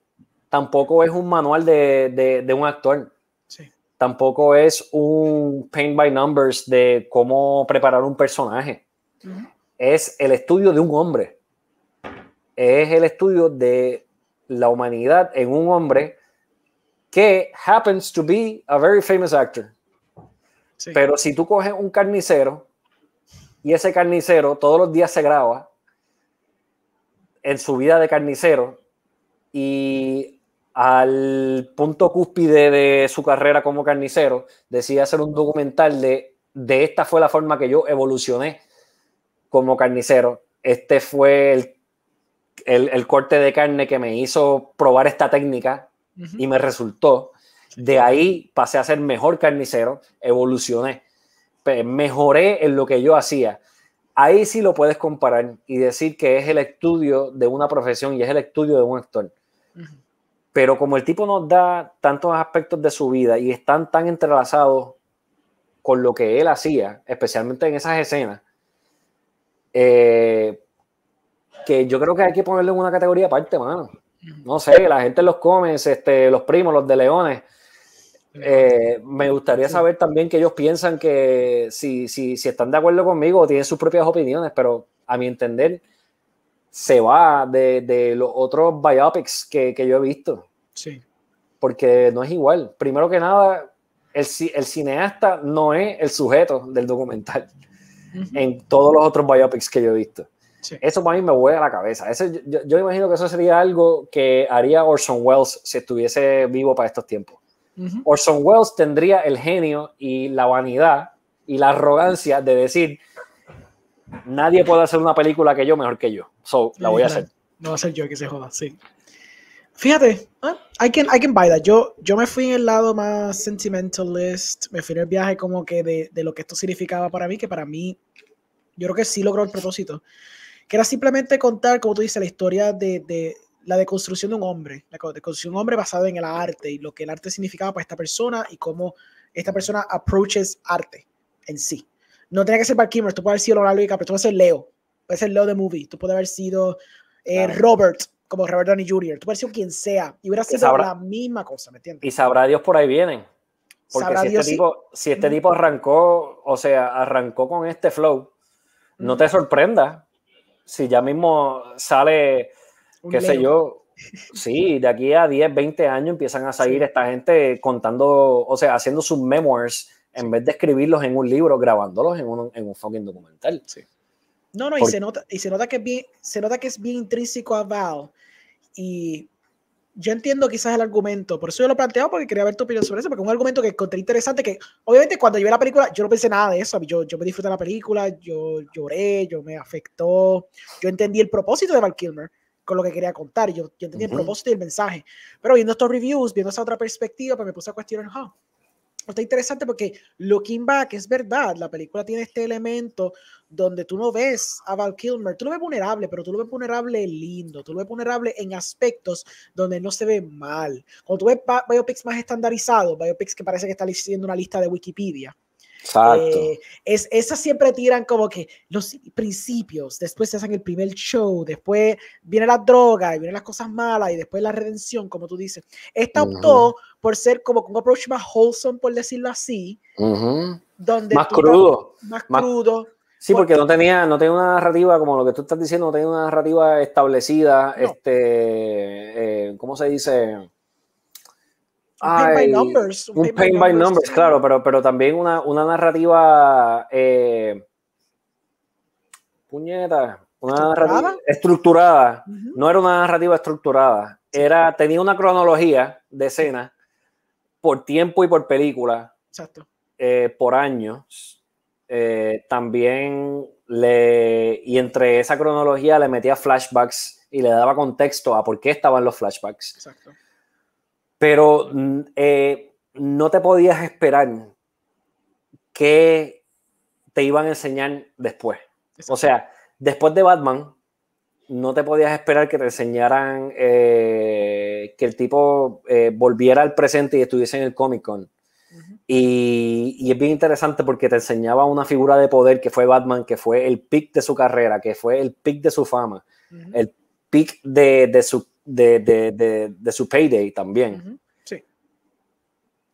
tampoco es un manual de, de, de un actor. Sí. Tampoco es un paint by numbers de cómo preparar un personaje. Uh-huh. Es el estudio de un hombre. Es el estudio de la humanidad en un hombre que happens to be a very famous actor. Sí. Pero si tú coges un carnicero y ese carnicero todos los días se graba en su vida de carnicero, y al punto cúspide de su carrera como carnicero decide hacer un documental de, de esta fue la forma que yo evolucioné como carnicero. Este fue el, el, el corte de carne que me hizo probar esta técnica uh-huh. y me resultó. De ahí pasé a ser mejor carnicero, evolucioné, mejoré en lo que yo hacía. Ahí sí lo puedes comparar y decir que es el estudio de una profesión y es el estudio de un actor. Uh-huh. Pero como el tipo nos da tantos aspectos de su vida y están tan entrelazados con lo que él hacía, especialmente en esas escenas, eh, que yo creo que hay que ponerle en una categoría aparte, mano. No sé, la gente en los comments, este, los primos, los de Leones, eh, me gustaría saber también que ellos piensan, que si, si, si están de acuerdo conmigo, tienen sus propias opiniones, pero a mi entender se va de, de los otros biopics que, que yo he visto. Sí. Porque no es igual. Primero que nada, el, el cineasta no es el sujeto del documental uh-huh. en todos los otros biopics que yo he visto. Sí. Eso para mí me huele a la cabeza. Eso, yo, yo imagino que eso sería algo que haría Orson Welles si estuviese vivo para estos tiempos. Uh-huh. Orson Welles tendría el genio y la vanidad y la arrogancia de decir, nadie puede hacer una película que yo mejor que yo. So, la voy a hacer. No va a ser yo que se joda, sí. Fíjate, ¿eh? I can, I can buy that. Yo, yo me fui en el lado más sentimentalist, me fui en el viaje como que de, de lo que esto significaba para mí, que para mí, yo creo que sí logró el propósito. Que era simplemente contar, como tú dices, la historia de, de la deconstrucción de un hombre, la deconstrucción de un hombre basada en el arte y lo que el arte significaba para esta persona y cómo esta persona approaches arte en sí. No tenía que ser Val Kilmer, tú puedes haber sido Leonardo DiCaprio, tú puedes ser Leo, puedes ser Leo de movie, tú puedes haber sido eh, claro. Robert, como Robert Downey junior, tú puedes ser quien sea y hubiera sido y sabrá, la misma cosa, ¿me entiendes? Y sabrá Dios por ahí vienen. Porque sabrá si, Dios, este sí. tipo, si este tipo arrancó, o sea, arrancó con este flow, mm. no te sorprendas. Si ya mismo sale, un qué leo. sé yo, sí, de aquí a diez, veinte años empiezan a salir sí. esta gente contando, o sea, haciendo sus memoirs en vez de escribirlos en un libro, grabándolos en un, en un fucking documental. Sí. No, no, Porque, y, se nota, y se, nota que es bien, se nota que es bien intrínseco a Val. Y yo entiendo quizás el argumento, por eso yo lo planteaba porque quería ver tu opinión sobre eso, porque es un argumento que encontré interesante, que obviamente cuando yo vi la película, yo no pensé nada de eso, yo, yo me disfruté de la película, yo lloré, yo me afectó, yo entendí el propósito de Val Kilmer con lo que quería contar, yo, yo entendí uh-huh. el propósito y el mensaje, pero viendo estos reviews, viendo esa otra perspectiva, pues me puse a cuestionar, oh, está interesante porque looking back, es verdad, la película tiene este elemento donde tú no ves a Val Kilmer, tú lo ves vulnerable, pero tú lo ves vulnerable lindo, tú lo ves vulnerable en aspectos donde no se ve mal. Cuando tú ves biopics más estandarizados, biopics que parece que está leyendo una lista de Wikipedia, exacto. Eh, es, esas siempre tiran como que los principios, después se hacen el primer show, después viene la droga y vienen las cosas malas y después la redención, como tú dices. Esta optó uh-huh. por ser como un approach más wholesome, por decirlo así, uh-huh. donde más crudo, estás, más, más crudo. Sí, porque, porque no tenía, no tenía una narrativa, como lo que tú estás diciendo, no tenía una narrativa establecida, no. este, eh, ¿cómo se dice? Ay, paint by numbers, un, un paint, paint by, by numbers, numbers sí. claro, pero, pero también una, una narrativa eh, puñeta, una ¿Estructurada? narrativa estructurada, uh-huh. no era una narrativa estructurada, sí. era, tenía una cronología de escenas por tiempo y por película, exacto, eh, por años, eh, también le, y entre esa cronología le metía flashbacks y le daba contexto a por qué estaban los flashbacks, exacto. Pero eh, no te podías esperar que te iban a enseñar después. O sea, después de Batman, no te podías esperar que te enseñaran eh, que el tipo eh, volviera al presente y estuviese en el Comic-Con. Uh-huh. Y, y es bien interesante porque te enseñaba una figura de poder que fue Batman, que fue el pic de su carrera, que fue el pic de su fama, uh-huh. el pic de, de su De, de, de, de su payday también. Uh-huh. Sí.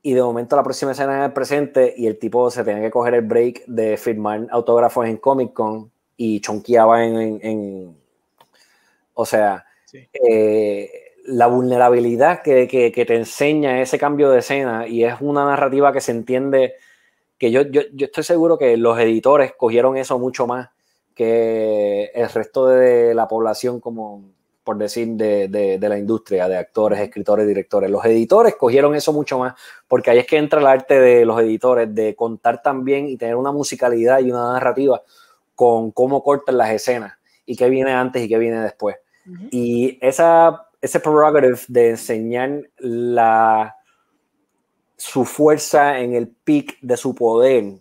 Y de momento la próxima escena es el presente y el tipo se tenía que coger el break de firmar autógrafos en Comic Con y chonqueaba en, en, en o sea sí. eh, la vulnerabilidad que, que, que te enseña ese cambio de escena, y es una narrativa que se entiende, que yo, yo, yo estoy seguro que los editores cogieron eso mucho más que el resto de la población como por decir, de, de, de la industria, de actores, escritores, directores. Los editores cogieron eso mucho más, porque ahí es que entra el arte de los editores, de contar también y tener una musicalidad y una narrativa con cómo cortan las escenas y qué viene antes y qué viene después. Uh-huh. Y esa, ese prerogative de enseñar la, su fuerza en el peak de su poder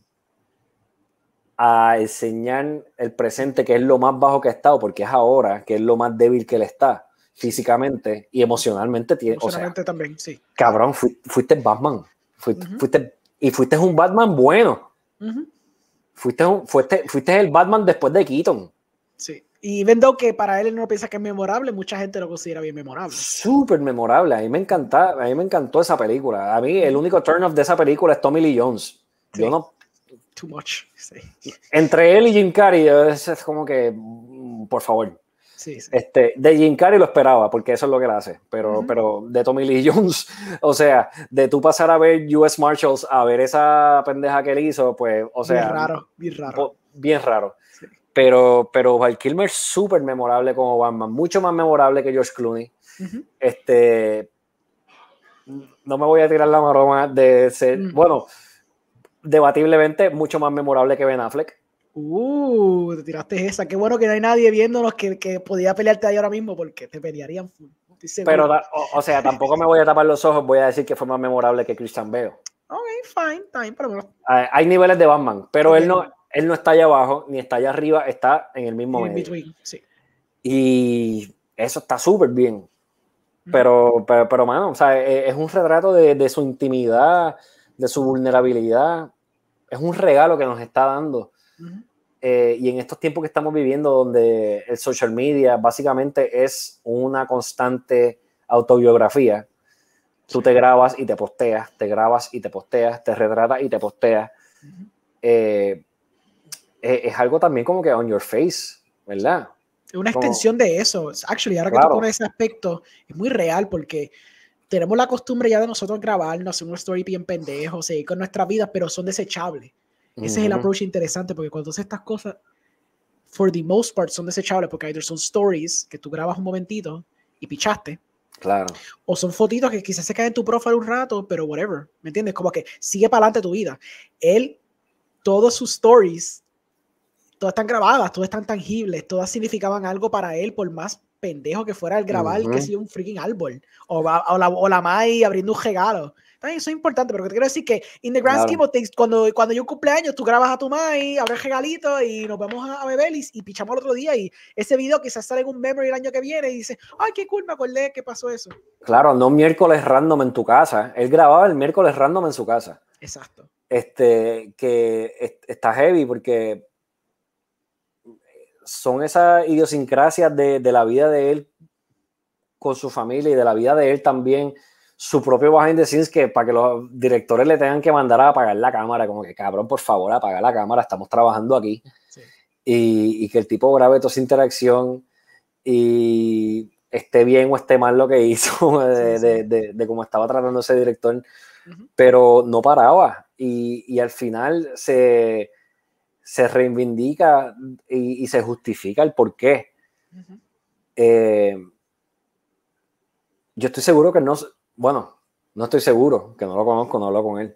a enseñar el presente, que es lo más bajo que ha estado, porque es ahora, que es lo más débil que él está físicamente y emocionalmente. Tiene, emocionalmente o sea, también, sí. Cabrón, fuiste, fuiste Batman. Fuiste, uh-huh. fuiste, y fuiste un Batman bueno. Uh-huh. fuiste, un, fuiste, fuiste el Batman después de Keaton. Sí. Y vendo que para él no piensa que es memorable, mucha gente lo considera bien memorable. Súper memorable. A mí me encantaba, a mí me encantó esa película. A mí el único turn off de esa película es Tommy Lee Jones. Sí. Yo no... Too much. Sí. Entre él y Jim Carrey es como que por favor. Sí, sí. Este, de Jim Carrey lo esperaba porque eso es lo que él hace, pero, uh-huh. pero de Tommy Lee Jones, o sea, de tú pasar a ver U S Marshals a ver esa pendeja que él hizo, pues, o sea, bien raro, bien raro, bien raro. Sí. Pero, pero Val Kilmer es súper memorable como Batman, mucho más memorable que George Clooney. Uh-huh. Este, no me voy a tirar la maroma de ser, uh-huh. bueno, debatiblemente mucho más memorable que Ben Affleck. Uh, te tiraste esa. Qué bueno que no hay nadie viéndonos que, que podía pelearte ahí ahora mismo, porque te pelearían. Pero, o, o sea, tampoco me voy a tapar los ojos. Voy a decir que fue más memorable que Christian Bale. Ok, fine, fine, pero bueno. Hay, hay niveles de Batman, pero okay. él, no, él no está allá abajo, ni está allá arriba, está en el mismo medio. Between, sí. Y eso está súper bien. Mm. Pero, pero, pero, mano, o sea, es un retrato de, de su intimidad, de su vulnerabilidad. Es un regalo que nos está dando. Uh-huh. eh, y en estos tiempos que estamos viviendo, donde el social media básicamente es una constante autobiografía, tú te grabas y te posteas, te grabas y te posteas, te retratas y te posteas. Uh-huh. eh, eh, es algo también como que on your face, ¿verdad? Es una como extensión de eso. Actually, ahora claro. que tú pones ese aspecto, es muy real porque tenemos la costumbre ya de nosotros grabarnos, hacer un story bien pendejo, seguir con nuestras vidas, pero son desechables. Ese uh-huh. es el approach interesante, porque cuando haces estas cosas, for the most part, son desechables, porque either son stories que tú grabas un momentito y pichaste, claro, o son fotitos que quizás se caen en tu profile un rato, pero whatever, ¿me entiendes? Como que sigue para adelante tu vida. Él, todos sus stories, todas están grabadas, todas están tangibles, todas significaban algo para él, por más pendejo que fuera el grabar, uh-huh. que sea un freaking árbol o, o la, o la Mai abriendo un regalo. Eso es importante, pero te quiero decir que in the grand claro. scheme of things, cuando, cuando yo cumpleaños, tú grabas a tu Mai, abres regalito y nos vamos a, a beber y, y pichamos el otro día, y ese video quizás sale en un memory el año que viene y dices, ay, qué cool, me acordé que pasó eso. Claro, no miércoles random en tu casa. Él grababa el miércoles random en su casa. Exacto. Este, que est- está heavy porque son esas idiosincrasias de, de la vida de él con su familia y de la vida de él también, su propio behind the scenes, que para que los directores le tengan que mandar a apagar la cámara, como que cabrón, por favor, apaga la cámara, estamos trabajando aquí. Sí. Y, y que el tipo grabe toda esa interacción y esté bien o esté mal lo que hizo de, sí, sí. de, de, de cómo estaba tratando ese director, uh-huh. pero no paraba y, y al final se... se reivindica y, y se justifica el porqué. Uh-huh. Eh, yo estoy seguro que no, bueno, no estoy seguro, que no lo conozco, no hablo con él,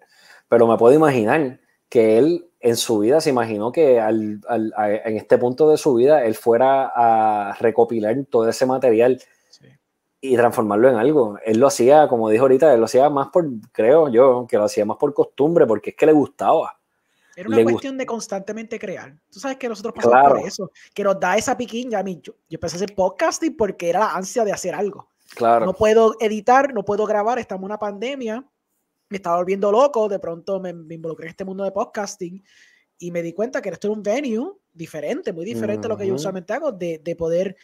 pero me puedo imaginar que él en su vida se imaginó que al, al, a, en este punto de su vida él fuera a recopilar todo ese material sí. y transformarlo en algo. Él lo hacía, como dijo ahorita, él lo hacía más por, creo yo, que lo hacía más por costumbre, porque es que le gustaba. Era una Le cuestión gusta. de constantemente crear. Tú sabes que nosotros pasamos claro. por eso, que nos da esa piquiña. A mí, yo, yo empecé a hacer podcasting porque era la ansia de hacer algo. Claro. No puedo editar, no puedo grabar, estamos en una pandemia, me estaba volviendo loco, de pronto me, me involucré en este mundo de podcasting y me di cuenta que esto era un venue diferente, muy diferente uh-huh. a lo que yo usualmente hago, de, de poder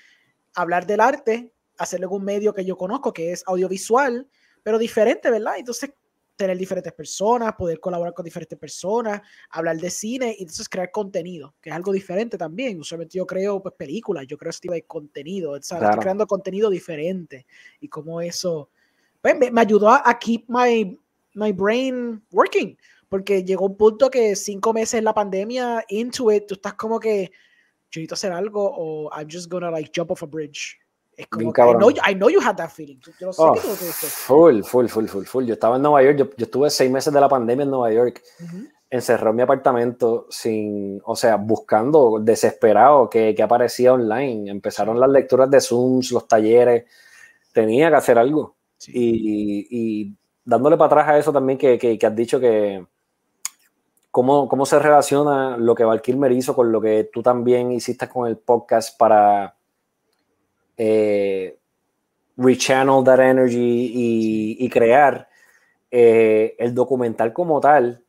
hablar del arte, hacerlo en un medio que yo conozco, que es audiovisual, pero diferente, ¿verdad? Entonces, tener diferentes personas, poder colaborar con diferentes personas, hablar de cine y entonces crear contenido, que es algo diferente también. Usualmente yo creo pues, películas, yo creo ese tipo de contenido, ¿sabes? Claro. Estoy creando contenido diferente y cómo eso pues, me, me ayudó a keep my, my brain working, porque llegó un punto que cinco meses en la pandemia, into it, tú estás como que yo necesito hacer algo o I'm just gonna like jump off a bridge. Es como, I know, I know you had that feeling. Yo no sé oh, qué tú tuviste. Full, full, full, full, full. Yo estaba en Nueva York, yo, yo estuve seis meses de la pandemia en Nueva York, uh-huh. encerrado en mi apartamento, sin, o sea, buscando desesperado que, que aparecía online. Empezaron las lecturas de Zooms, los talleres. Tenía que hacer algo. Sí. Y, y, y dándole para atrás a eso también que, que, que has dicho que cómo, cómo se relaciona lo que Val Kilmer hizo con lo que tú también hiciste con el podcast para eh, rechannel that energy y, y crear eh, el documental como tal.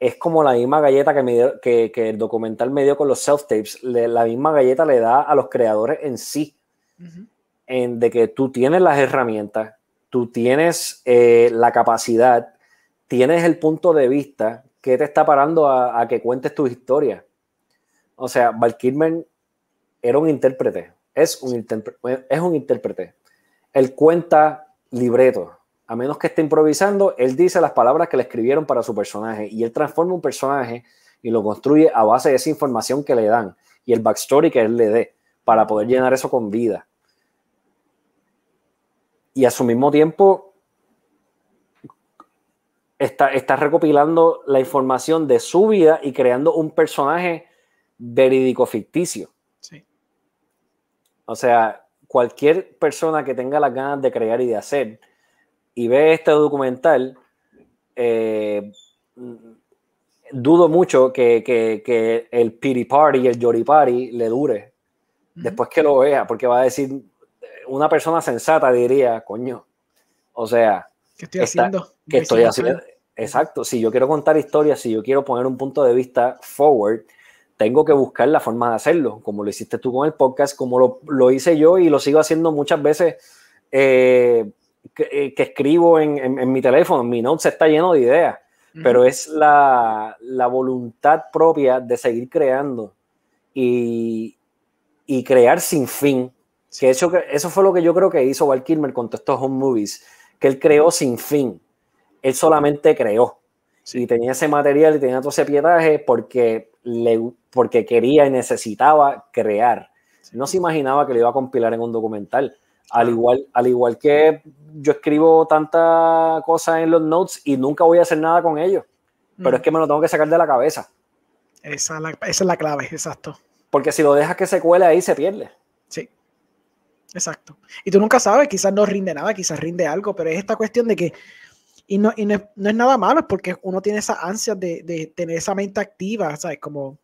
Es como la misma galleta que, me dio, que, que el documental me dio con los self-tapes. La misma galleta le da a los creadores en sí. Uh-huh. En de que tú tienes las herramientas, tú tienes eh, la capacidad, tienes el punto de vista que te está parando a, a que cuentes tu historia. O sea, Val Kilmer era un intérprete, es un, es un intérprete. Él cuenta libretos, a menos que esté improvisando, él dice las palabras que le escribieron para su personaje y él transforma un personaje y lo construye a base de esa información que le dan y el backstory que él le dé para poder llenar eso con vida. Y a su mismo tiempo está, está recopilando la información de su vida y creando un personaje verídico ficticio. Sí. O sea, cualquier persona que tenga las ganas de crear y de hacer y ve este documental, eh, dudo mucho que, que, que el pity party y el yori party le dure uh-huh. después que lo vea, porque va a decir... Una persona sensata diría, coño, o sea, ¿qué estoy está, haciendo? ¿Qué estoy haciendo? Exacto, si yo quiero contar historias, si yo quiero poner un punto de vista forward, tengo que buscar la forma de hacerlo, como lo hiciste tú con el podcast, como lo, lo hice yo y lo sigo haciendo muchas veces eh, que, que escribo en, en, en mi teléfono, mi notes está lleno de ideas, uh-huh. pero es la, la voluntad propia de seguir creando y, y crear sin fin. Que eso, eso fue lo que yo creo que hizo Val Kilmer con todos estos home movies, que él creó sin fin, él solamente creó sí. y tenía ese material y tenía todo ese pietaje porque, le, porque quería y necesitaba crear, sí. no se imaginaba que lo iba a compilar en un documental, al igual, al igual que yo escribo tanta cosa en los notes y nunca voy a hacer nada con ellos, mm. pero es que me lo tengo que sacar de la cabeza. Esa es la, esa es la clave, exacto. Porque si lo dejas que se cuele ahí se pierde. Sí. Exacto. Y tú nunca sabes, quizás no rinde nada, quizás rinde algo, pero es esta cuestión de que, y no, y no, es, no es nada malo, es porque uno tiene esa ansia de, de tener esa mente activa, ¿sabes? Como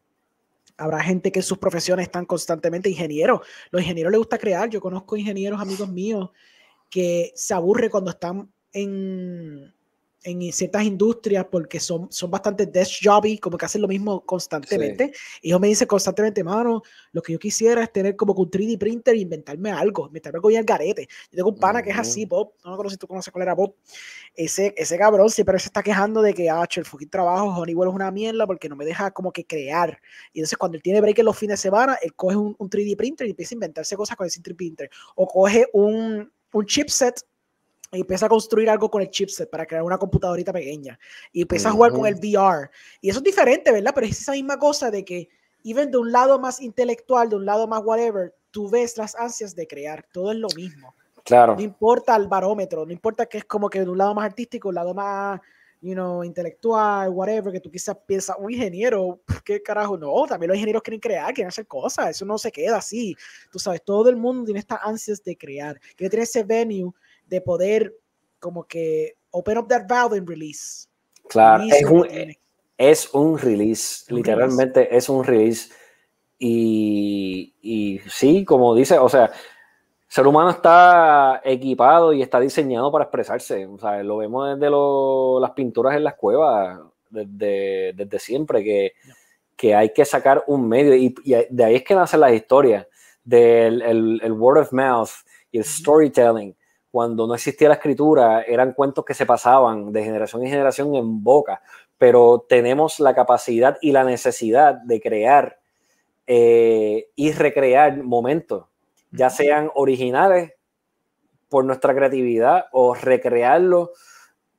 habrá gente que en sus profesiones están constantemente ingenieros. Los ingenieros les gusta crear. Yo conozco ingenieros, amigos míos, que se aburren cuando están en, en ciertas industrias porque son, son bastante desk jobby, como que hacen lo mismo constantemente. Sí. Y ellos me dicen constantemente, mano, lo que yo quisiera es tener como que un tres D printer e inventarme algo, inventarme algo y al garete. Yo tengo un pana uh-huh. que es así, Bob, no lo conocí, tú conoces cuál era Bob. Ese, ese cabrón siempre se está quejando de que, ah, che, el fucking trabajo, Honeywell es una mierda porque no me deja como que crear. Y entonces cuando él tiene break en los fines de semana, él coge un, un tres D printer y empieza a inventarse cosas con ese tres D printer. O coge un, un chipset y empieza a construir algo con el chipset para crear una computadorita pequeña. Y empieza uh-huh. a jugar con el V R. Y eso es diferente, ¿verdad? Pero es esa misma cosa de que, even de un lado más intelectual, de un lado más whatever, tú ves las ansias de crear. Todo es lo mismo. Claro. No importa el barómetro, no importa que es como que de un lado más artístico, un lado más, you know, intelectual, whatever, que tú quizás piensas, un ingeniero, ¿qué carajo? No, también los ingenieros quieren crear, quieren hacer cosas. Eso no se queda así. Tú sabes, todo el mundo tiene estas ansias de crear. Quiere tener ese venue de poder como que open up that valve and release. Claro, release es, un, es un release, un literalmente release. Es un release. Y, y sí, como dice, o sea, el ser humano está equipado y está diseñado para expresarse. O sea, lo vemos desde lo, las pinturas en las cuevas, desde, desde siempre, que, no. que hay que sacar un medio. Y, y de ahí es que nacen las historias, del el, el word of mouth y el storytelling. Cuando no existía la escritura, eran cuentos que se pasaban de generación en generación en boca, pero tenemos la capacidad y la necesidad de crear eh, y recrear momentos, ya sean originales por nuestra creatividad o recrearlos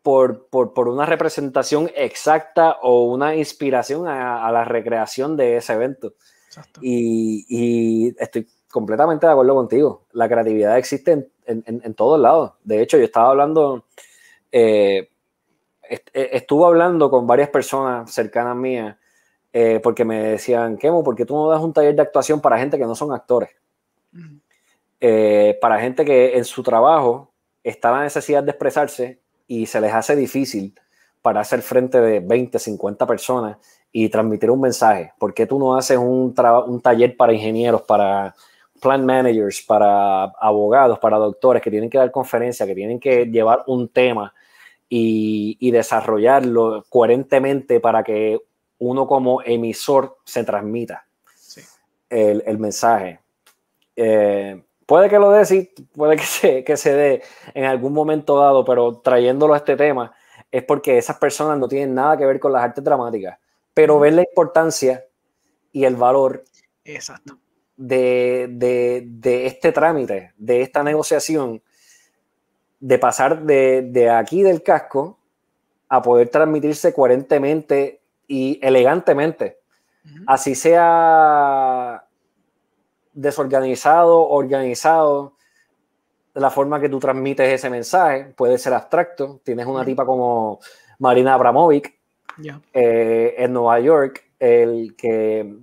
por, por, por una representación exacta o una inspiración a, a la recreación de ese evento. Exacto. Y, y estoy completamente de acuerdo contigo. La creatividad existe en, en, en todos lados. De hecho, yo estaba hablando, eh, est estuve hablando con varias personas cercanas mías, eh, porque me decían, Kemo, ¿por qué tú no das un taller de actuación para gente que no son actores? Uh-huh. eh, para gente que en su trabajo está la necesidad de expresarse y se les hace difícil para hacer frente de veinte, cincuenta personas y transmitir un mensaje. ¿Por qué tú no haces un, un taller para ingenieros, para plant managers, para abogados, para doctores que tienen que dar conferencias, que tienen que llevar un tema y, y desarrollarlo coherentemente para que uno como emisor se transmita sí. el, el mensaje? Eh, puede que lo dé, sí, puede que se, que se dé en algún momento dado, pero trayéndolo a este tema es porque esas personas no tienen nada que ver con las artes dramáticas, pero ven la importancia y el valor Exacto. De, de, de este trámite, de esta negociación, de pasar de, de aquí del casco a poder transmitirse coherentemente y elegantemente, uh-huh. así sea desorganizado, organizado. La forma que tú transmites ese mensaje puede ser abstracto. Tienes una tipa como Marina Abramovic yeah. eh, en Nueva York, el que,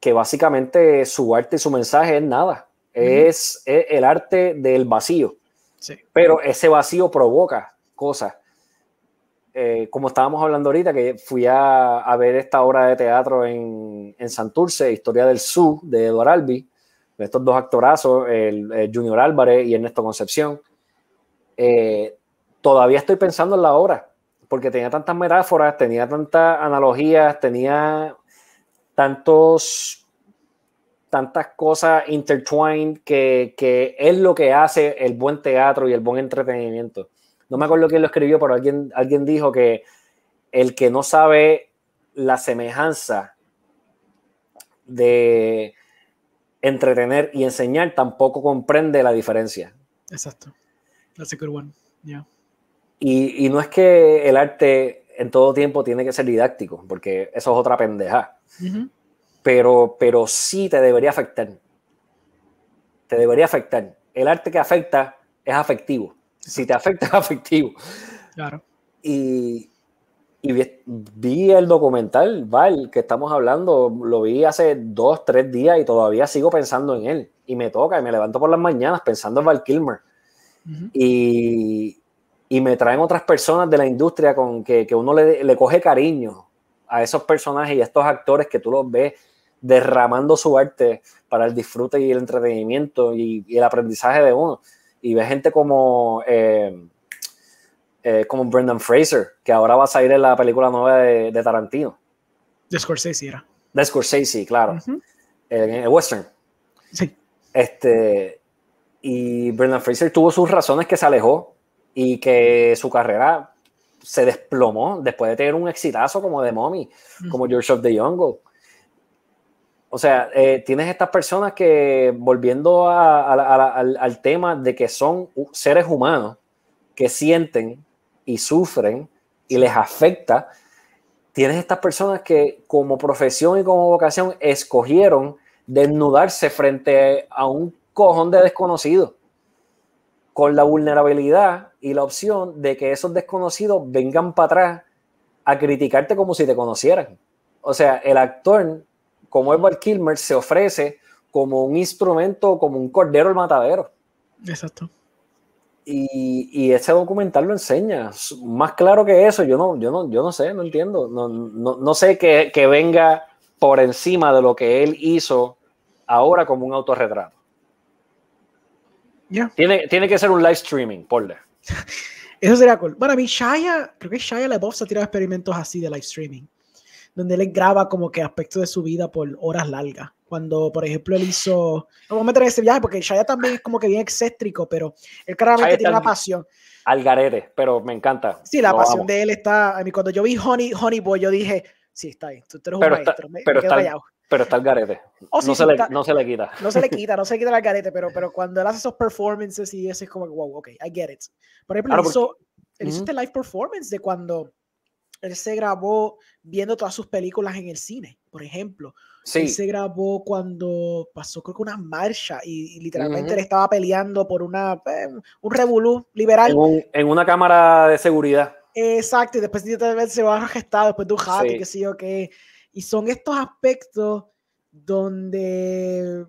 que básicamente su arte y su mensaje es nada. Mm-hmm. es, es el arte del vacío. Sí. Pero ese vacío provoca cosas. Eh, como estábamos hablando ahorita, que fui a, a ver esta obra de teatro en, en Santurce, Historia del Sur, de Eduardo Albi. Estos dos actorazos, el, el Junior Álvarez y Ernesto Concepción, eh, todavía estoy pensando en la obra, porque tenía tantas metáforas, tenía tantas analogías, tenía tantos, tantas cosas intertwined que, que es lo que hace el buen teatro y el buen entretenimiento. No me acuerdo quién lo escribió, pero alguien, alguien dijo que el que no sabe la semejanza de entretener y enseñar tampoco comprende la diferencia. Exacto. That's a good one. Yeah. Y, y no es que el arte en todo tiempo tiene que ser didáctico, porque eso es otra pendeja. Uh-huh. pero, pero sí te debería afectar. Te debería afectar. El arte que afecta es afectivo. Exacto. Si te afecta es afectivo. Claro. Y, y vi, vi el documental, Val, que estamos hablando, lo vi hace dos, tres días y todavía sigo pensando en él. Y me toca, y me levanto por las mañanas pensando en Val Kilmer. Uh-huh. y, y me traen otras personas de la industria con que, que uno le, le coge cariño a esos personajes y a estos actores que tú los ves derramando su arte para el disfrute y el entretenimiento y, y el aprendizaje de uno. Y ves gente como... Eh, Eh, como Brendan Fraser, que ahora va a salir en la película nueva de, de Tarantino. De Scorsese era. De Scorsese, claro. Uh-huh. En el western. Sí. Este, y Brendan Fraser tuvo sus razones que se alejó y que su carrera se desplomó después de tener un exitazo como The Mummy, uh-huh. como George of the Jungle. O sea, eh, tienes estas personas que, volviendo a, a, a, a, al, al tema de que son seres humanos que sienten y sufren y les afecta, tienes estas personas que como profesión y como vocación escogieron desnudarse frente a un cojón de desconocidos, con la vulnerabilidad y la opción de que esos desconocidos vengan para atrás a criticarte como si te conocieran. O sea, el actor como Val Kilmer se ofrece como un instrumento, como un cordero al matadero. Exacto. Y, y ese documental lo enseña más claro que eso. Yo no, yo no, yo no sé, no entiendo, no, no, no sé que, que venga por encima de lo que él hizo ahora como un autorretrato. Yeah. Tiene, tiene que ser un live streaming, ponle. Eso sería cool. Bueno, a mí Shia, creo que Shia LaBeouf se ha tirado experimentos así de live streaming, donde él graba como que aspectos de su vida por horas largas. Cuando, por ejemplo, él hizo... No voy a meter en ese viaje porque Shia también es como que bien excéntrico, pero él claramente tiene una pasión. Al garete, pero me encanta. Sí, la pasión de él está... A mí cuando yo vi Honey, Honey Boy, yo dije, sí, está bien, tú, tú eres un maestro. Pero está, pero está al garete. Oh, sí, no, sí, se le, está, no se le quita. No se le quita, no se le quita al garete, pero, pero cuando él hace esos performances y eso es como, wow, ok, I get it. Por ejemplo, claro, él, hizo, porque... él hizo este live performance de cuando él se grabó viendo todas sus películas en el cine. por ejemplo. Sí. Él se grabó cuando pasó, creo que una marcha, y, y literalmente uh-huh. él estaba peleando por una, eh, un revolú liberal. En, un, en una cámara de seguridad. Exacto, y después se va arrestado después de un jato, sí. qué sé yo qué. Y son estos aspectos donde,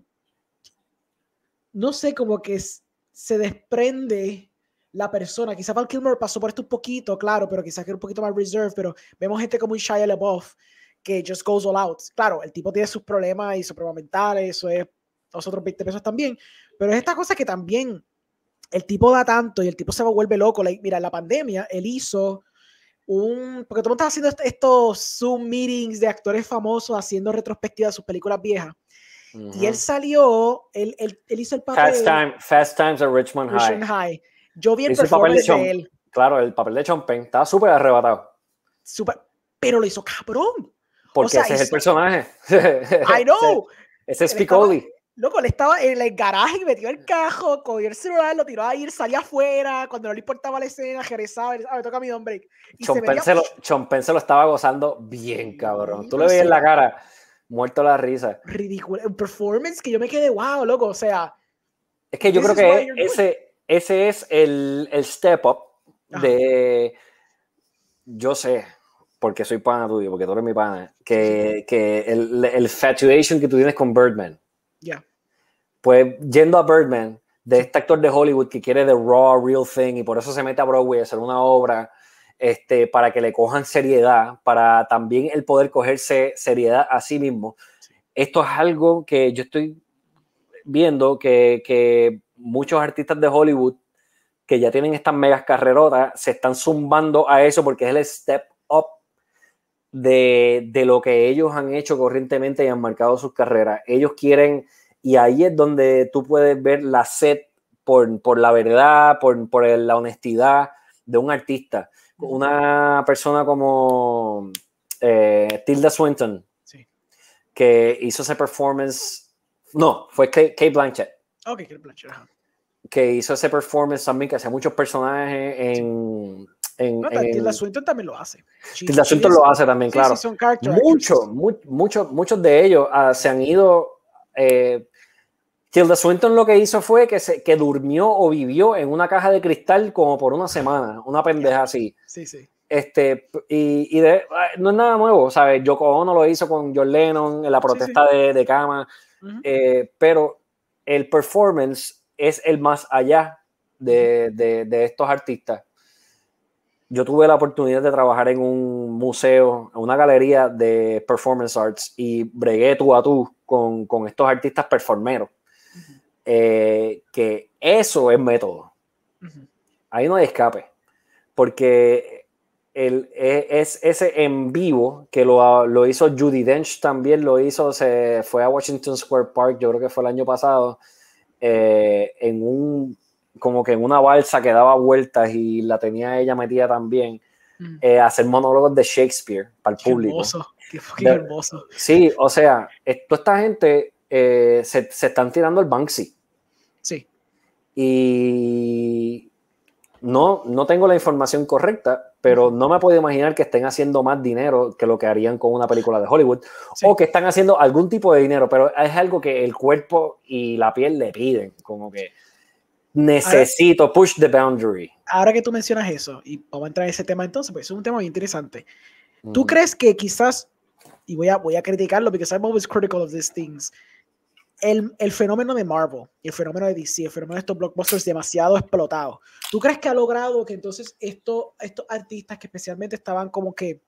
no sé, como que se desprende la persona. Quizás Val Kilmer pasó por esto un poquito, claro, pero quizás que era un poquito más reserve, pero vemos gente como un Shia LaBeouf que just goes all out. Claro, el tipo tiene sus problemas y sus problemas mentales, eso es nosotros veinte pesos también, pero es esta cosa que también el tipo da tanto y el tipo se vuelve loco. Like, mira, en la pandemia él hizo un... porque todo el mundo estaba haciendo estos Zoom meetings de actores famosos haciendo retrospectivas de sus películas viejas. Uh-huh. Y él salió, él, él, él hizo el papel... Fast, time, fast Times at Richmond, Richmond High. High. Yo vi el hizo performance el papel de, de él. Claro, el papel de Chompen. Estaba súper arrebatado. Super, pero lo hizo cabrón. Porque o sea, ese hizo, es el personaje. I know. Ese es Piccoli. Loco, él estaba en el garaje y metió el cajo, cogió el celular, lo tiró a ir, salía afuera, cuando no le importaba la escena, regresaba, ah, me toca mi don break. Chompen se, veía... se lo estaba gozando bien, cabrón. Sí, tú no le veías en la cara, muerto la risa. Ridículo. Un performance que yo me quedé, wow, loco, o sea. Es que yo creo que ese, ese es el, el step up de, ajá, yo sé, porque soy pana tuyo, porque tú eres mi pana, que, sí, que el, el infatuation que tú tienes con Birdman. Yeah. Pues yendo a Birdman, de este actor de Hollywood que quiere the raw, real thing, y por eso se mete a Broadway a hacer una obra este, para que le cojan seriedad, para también el poder cogerse seriedad a sí mismo. Sí. Esto es algo que yo estoy viendo que, que muchos artistas de Hollywood que ya tienen estas megas carrerotas se están zumbando a eso porque es el step up De, de lo que ellos han hecho corrientemente y han marcado sus carreras. Ellos quieren, y ahí es donde tú puedes ver la sed por, por la verdad, por, por la honestidad de un artista. Una persona como eh, Tilda Swinton, sí, que hizo ese performance, no, fue Cate Blanchett. Ok, Cate Blanchett. Que hizo ese performance también, que hacía muchos personajes en... Sí. En, no, en, Tilda Swinton también lo hace. Tilda Swinton lo hace también, sí, claro. Sí, muchos, mu mucho, muchos de ellos uh, se han ido. Eh, Tilda Swinton lo que hizo fue que, se, que durmió o vivió en una caja de cristal como por una semana, una pendeja, yeah, así. Sí, sí. Este, y y de, no es nada nuevo, ¿sabes? Yoko Ono lo hizo con John Lennon en la protesta, sí, sí, de, de Kama. Uh-huh. eh, pero el performance es el más allá de, uh-huh, de, de estos artistas. Yo tuve la oportunidad de trabajar en un museo, en una galería de performance arts, y bregué tú a tú con, con estos artistas performeros. Uh-huh. Eh, que eso es método. Uh-huh. Ahí no hay escape. Porque el, es ese en vivo que lo, lo hizo Judi Dench también, lo hizo, se fue a Washington Square Park, yo creo que fue el año pasado, eh, en un... como que en una balsa que daba vueltas y la tenía ella metida también, mm. eh, hacer monólogos de Shakespeare para el qué público. Hermoso, qué fucking hermoso. Sí, o sea, toda esta gente eh, se, se están tirando el Banksy. Sí. Y no, no tengo la información correcta, pero no me puedo imaginar que estén haciendo más dinero que lo que harían con una película de Hollywood, sí, o que están haciendo algún tipo de dinero, pero es algo que el cuerpo y la piel le piden, como que necesito ahora, push the boundary. Ahora que tú mencionas eso, y vamos a entrar en ese tema entonces, porque es un tema muy interesante. Mm. ¿Tú crees que quizás, y voy a, voy a criticarlo, porque I'm always critical of these things, el, el fenómeno de Marvel, el fenómeno de D C, el fenómeno de estos blockbusters demasiado explotados, ¿tú crees que ha logrado que entonces esto, estos artistas que especialmente estaban como que,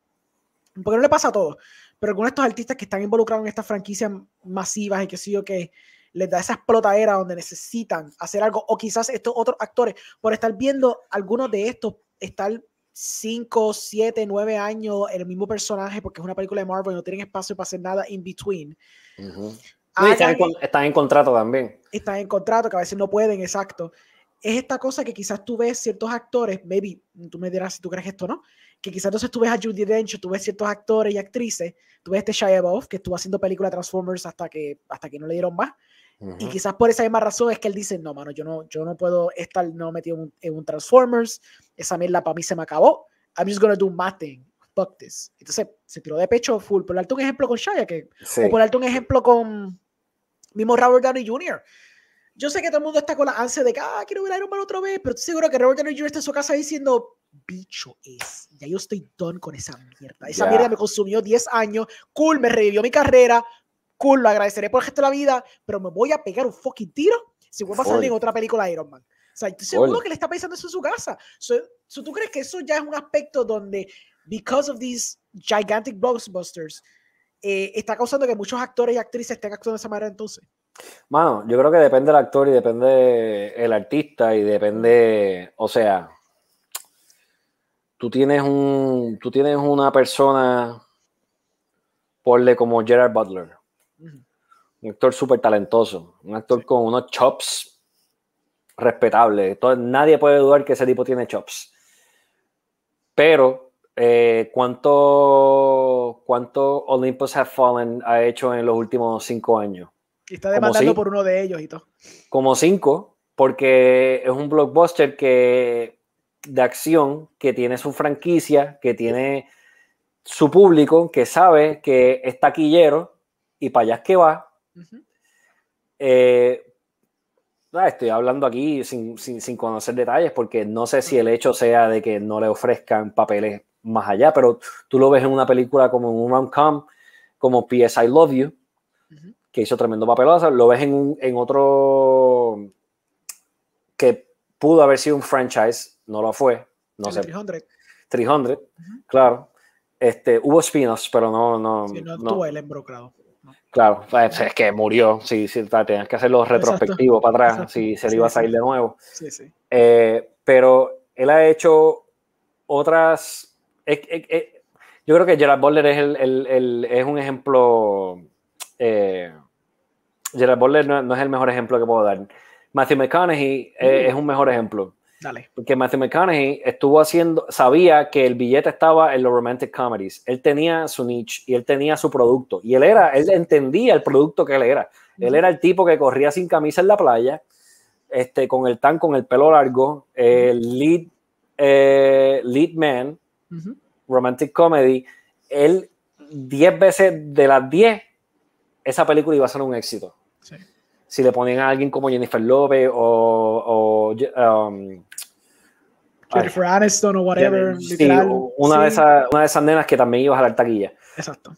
porque no le pasa a todos, pero algunos de estos artistas que están involucrados en estas franquicias masivas y que sí o que les da esa explotadera donde necesitan hacer algo, o quizás estos otros actores, por estar viendo algunos de estos, estar cinco, siete, nueve años en el mismo personaje, porque es una película de Marvel y no tienen espacio para hacer nada in between? Uh-huh. No, están, en, están en contrato también. Están en contrato, que a veces no pueden, exacto. Es esta cosa que quizás tú ves ciertos actores, maybe, tú me dirás si tú crees esto, ¿no? Que quizás entonces tú ves a Judi Dench, tú ves ciertos actores y actrices, tú ves este Shia LaBeouf, que estuvo haciendo película Transformers hasta que, hasta que no le dieron más. Uh-huh. Y quizás por esa misma razón es que él dice, no, mano, yo no, yo no puedo estar no metido en un, en un Transformers, esa mierda para mí se me acabó, I'm just gonna do my thing. fuck this. Entonces se tiró de pecho full. Por darte un ejemplo con Shia, que, sí. o por darte un ejemplo con mismo Robert Downey junior Yo sé que todo el mundo está con la ansia de que, ah, quiero ver Iron Man otra vez, pero estoy seguro que Robert Downey junior está en su casa diciendo, bicho es, ya yo estoy done con esa mierda. Esa yeah. mierda me consumió diez años, cool, me revivió mi carrera, cool, lo agradeceré por el resto de la vida, pero me voy a pegar un fucking tiro si vuelvo a salir en otra película de Iron Man. O sea, estoy seguro que le está pensando eso en su casa. So, so, ¿tú crees que eso ya es un aspecto donde, because of these gigantic blockbusters, eh, está causando que muchos actores y actrices estén actuando de esa manera entonces? Mano, yo creo que depende del actor y depende el artista y depende, o sea, tú tienes un, tú tienes una persona, ponle como Gerard Butler, uh-huh. un actor súper talentoso, un actor sí. con unos chops respetables, todo, nadie puede dudar que ese tipo tiene chops, pero eh, ¿cuánto, cuánto Olympus Have Fallen ha hecho en los últimos cinco años? Y está demandando si, por uno de ellos y todo. Como cinco, porque es un blockbuster que, de acción, que tiene su franquicia, que tiene su público, que sabe que es taquillero y para allá es que va. Uh-huh. eh, estoy hablando aquí sin, sin, sin conocer detalles, porque no sé si el hecho sea de que no le ofrezcan papeles más allá, pero tú lo ves en una película como un rom-com, como P S I Love You, uh-huh. que hizo tremendo papelosa, lo ves en, en otro que pudo haber sido un franchise, no lo fue, no sé. trescientos. trescientos, uh-huh. claro. Este, hubo spin-offs, pero no... no, sí, no, no. El embrocado. No. Claro, es que murió, sí, sí, tenías que hacerlo retrospectivo. Exacto. Para atrás, si se le iba a salir sí, sí. de nuevo. Sí, sí. Eh, pero él ha hecho otras... Eh, eh, eh, yo creo que Gerard Butler es, el, el, el, es un ejemplo... Eh, Gerard Butler no, no es el mejor ejemplo que puedo dar. Matthew McConaughey mm. es, es un mejor ejemplo. Dale. Porque Matthew McConaughey estuvo haciendo, sabía que el billete estaba en los romantic comedies. Él tenía su niche y él tenía su producto. Y él era, él entendía el producto que él era. Mm. Él era el tipo que corría sin camisa en la playa, este, con el tan, con el pelo largo, eh, mm. lead, eh, lead man, mm-hmm. romantic comedy. Él, diez veces de las diez, esa película iba a ser un éxito. Sí. Si le ponían a alguien como Jennifer Lopez o... o um, Jennifer ay, Aniston o whatever. Sí, una, sí. De esa, una de esas nenas que también iba a jalar taquilla. Exacto.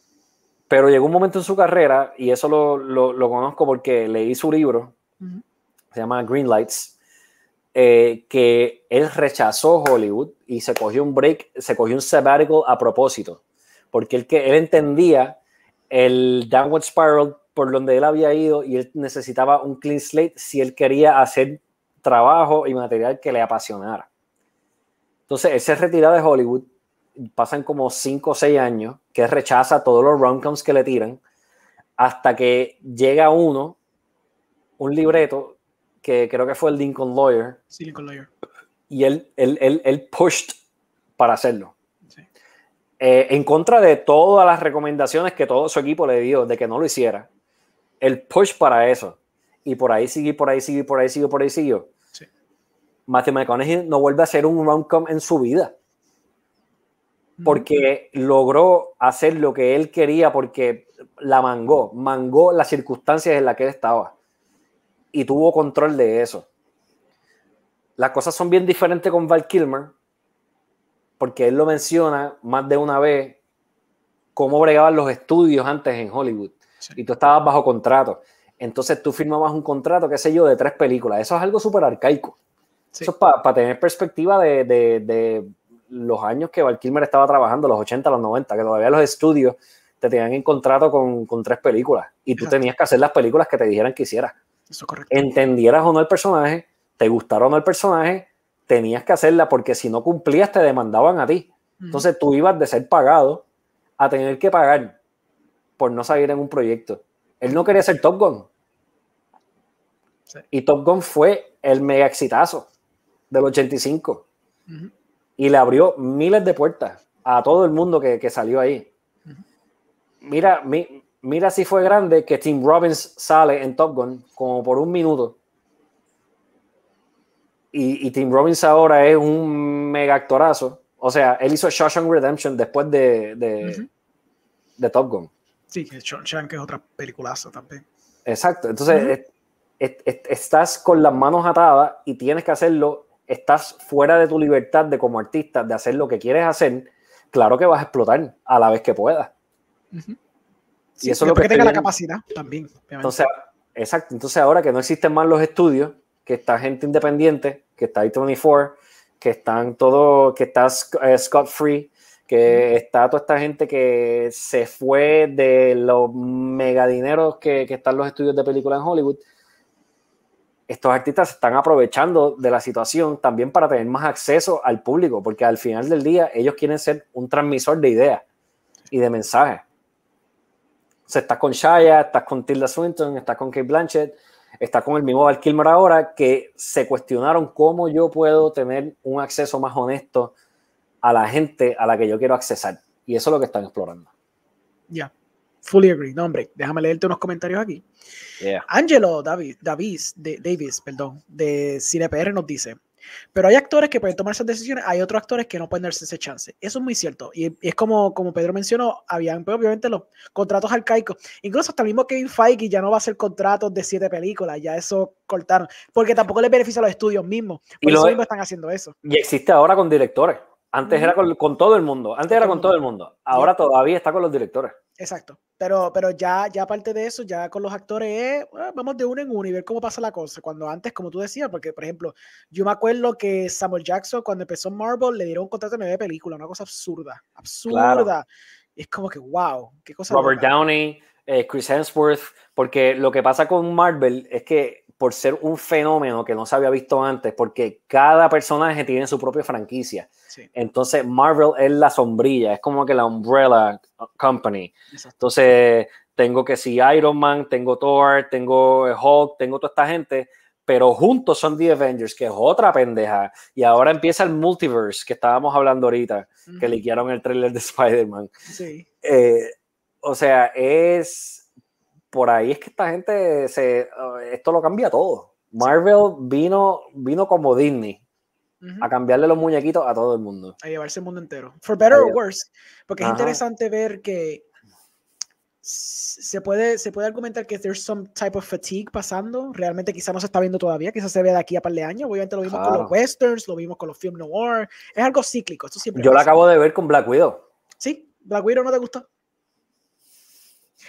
Pero llegó un momento en su carrera, y eso lo, lo, lo conozco porque leí su libro, uh-huh. se llama Green Lights, eh, que él rechazó Hollywood y se cogió un break, se cogió un sabbatical a propósito. Porque él, que, él entendía el downward spiral por donde él había ido, y él necesitaba un clean slate si él quería hacer trabajo y material que le apasionara. Entonces él se retira de Hollywood, pasan como cinco o seis años que rechaza todos los rom-coms que le tiran, hasta que llega uno, un libreto que creo que fue el Lincoln Lawyer, sí, Lincoln Lawyer. y él, él, él, él pushed para hacerlo. Eh, en contra de todas las recomendaciones que todo su equipo le dio de que no lo hiciera, el push para eso, y por ahí siguió, por ahí siguió, por ahí siguió, por ahí siguió. Sí. Matthew McConaughey no vuelve a hacer un rom-com en su vida, porque mm-hmm. logró hacer lo que él quería, porque la mangó, mangó las circunstancias en las que él estaba y tuvo control de eso. Las cosas son bien diferentes con Val Kilmer, porque él lo menciona más de una vez, cómo bregaban los estudios antes en Hollywood. Sí. Y tú estabas bajo contrato. Entonces tú firmabas un contrato, qué sé yo, de tres películas. Eso es algo súper arcaico. Sí. Eso es para pa tener perspectiva de, de, de los años que Val Kilmer estaba trabajando, los ochenta, los noventa, que todavía los estudios te tenían en contrato con, con tres películas. Y tú Exacto. tenías que hacer las películas que te dijeran que hicieras. Eso es correcto. Entendieras o no el personaje, te gustara o no el personaje, tenías que hacerla, porque si no cumplías te demandaban a ti. Entonces tú ibas de ser pagado a tener que pagar por no salir en un proyecto. Él no quería ser Top Gun. Sí. Y Top Gun fue el mega exitazo del ochenta y cinco. Uh-huh. Y le abrió miles de puertas a todo el mundo que, que salió ahí. Uh-huh. Mira, mi, mira si fue grande que Tim Robbins sale en Top Gun como por un minuto. Y, y Tim Robbins ahora es un mega actorazo, O sea, él hizo Shawshank Redemption después de, de, uh-huh. de Top Gun. Sí, que Shawshank es otra peliculaza también. Exacto. Entonces, uh-huh. es, es, es, estás con las manos atadas y tienes que hacerlo. Estás fuera de tu libertad de como artista de hacer lo que quieres hacer. Claro que vas a explotar a la vez que puedas. Uh-huh. Sí, y eso es lo que, que tenga la capacidad también. Obviamente. Entonces, exacto. Entonces, ahora que no existen más los estudios, que está gente independiente, que está A veinticuatro, que están todo, que está eh, Scott Free, que mm. está toda esta gente que se fue de los megadineros que, que están los estudios de película en Hollywood. Estos artistas se están aprovechando de la situación también para tener más acceso al público, porque al final del día ellos quieren ser un transmisor de ideas y de mensajes. O sea, estás con Shia, estás con Tilda Swinton, estás con Cate Blanchett, está con el mismo Val Kilmer ahora, que se cuestionaron cómo yo puedo tener un acceso más honesto a la gente a la que yo quiero accesar. Y eso es lo que están explorando. Ya, yeah. Fully agree. No, hombre, déjame leerte unos comentarios aquí. Yeah. Angelo Davis, Davis, de, Davis perdón, de CinePR nos dice, pero hay actores que pueden tomar esas decisiones, hay otros actores que no pueden darse ese chance. Eso es muy cierto. Y, y es como, como Pedro mencionó, habían pues, obviamente los contratos arcaicos. Incluso hasta el mismo Kevin Feige ya no va a hacer contratos de siete películas. Ya eso cortaron. Porque tampoco les beneficia a los estudios mismos. Por y eso mismo están haciendo eso. Y existe ahora con directores. Antes mm. era con, con todo el mundo. Antes era con todo el mundo. Ahora yeah. todavía está con los directores. Exacto. Pero, pero ya, ya aparte de eso, ya con los actores eh, bueno, vamos de uno en uno y ver cómo pasa la cosa. Cuando antes, como tú decías, porque por ejemplo, yo me acuerdo que Samuel Jackson cuando empezó Marvel le dieron un contrato de nueve películas, una cosa absurda, absurda. Claro. Es como que wow, qué cosa. Robert loca. Downey, eh, Chris Hemsworth, porque lo que pasa con Marvel es que por ser un fenómeno que no se había visto antes, porque cada personaje tiene su propia franquicia. Sí. Entonces Marvel es la sombrilla, es como que la Umbrella Company. Exacto. Entonces tengo que si Iron Man, tengo Thor, tengo Hulk, tengo toda esta gente, pero juntos son The Avengers, que es otra pendeja. Y ahora empieza el multiverse que estábamos hablando ahorita, uh-huh. que liquearon el trailer de Spider-Man. Sí. Eh, o sea, es... por ahí es que esta gente se, esto lo cambia todo. Marvel vino, vino como Disney uh-huh. a cambiarle los muñequitos a todo el mundo, a llevarse el mundo entero, for better or worse, porque Ajá. es interesante ver que se puede, se puede argumentar que there's some type of fatigue pasando, realmente quizá no se está viendo todavía, quizás se vea de aquí a par de años, obviamente lo vimos claro. con los westerns, lo vimos con los film noir, es algo cíclico, esto siempre yo pasa. Lo acabo de ver con Black Widow. Sí, Black Widow no te gustó.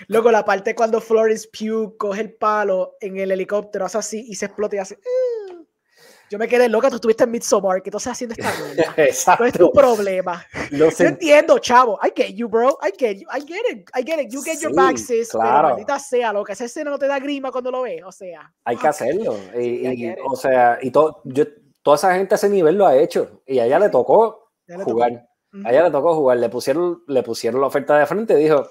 Luego la parte cuando Florence Pugh coge el palo en el helicóptero, hace así y se explota y hace uh. Yo me quedé loca, tú estuviste en Midsommar, ¿qué tú estás haciendo esta mierda? Exacto. No es tu problema. Yo entiendo, chavo. I get you, bro. I get you. I get it. I get it. You get sí, your back, sis. Claro. Pero maldita sea, loca. Esa escena no te da grima cuando lo ves, o sea. Hay que hacerlo. Y, sí, y, o sea, y to, yo, toda esa gente a ese nivel lo ha hecho. Y a ella le tocó ya jugar. Le tocó. Uh -huh. A ella le tocó jugar. Le pusieron, le pusieron la oferta de frente y dijo...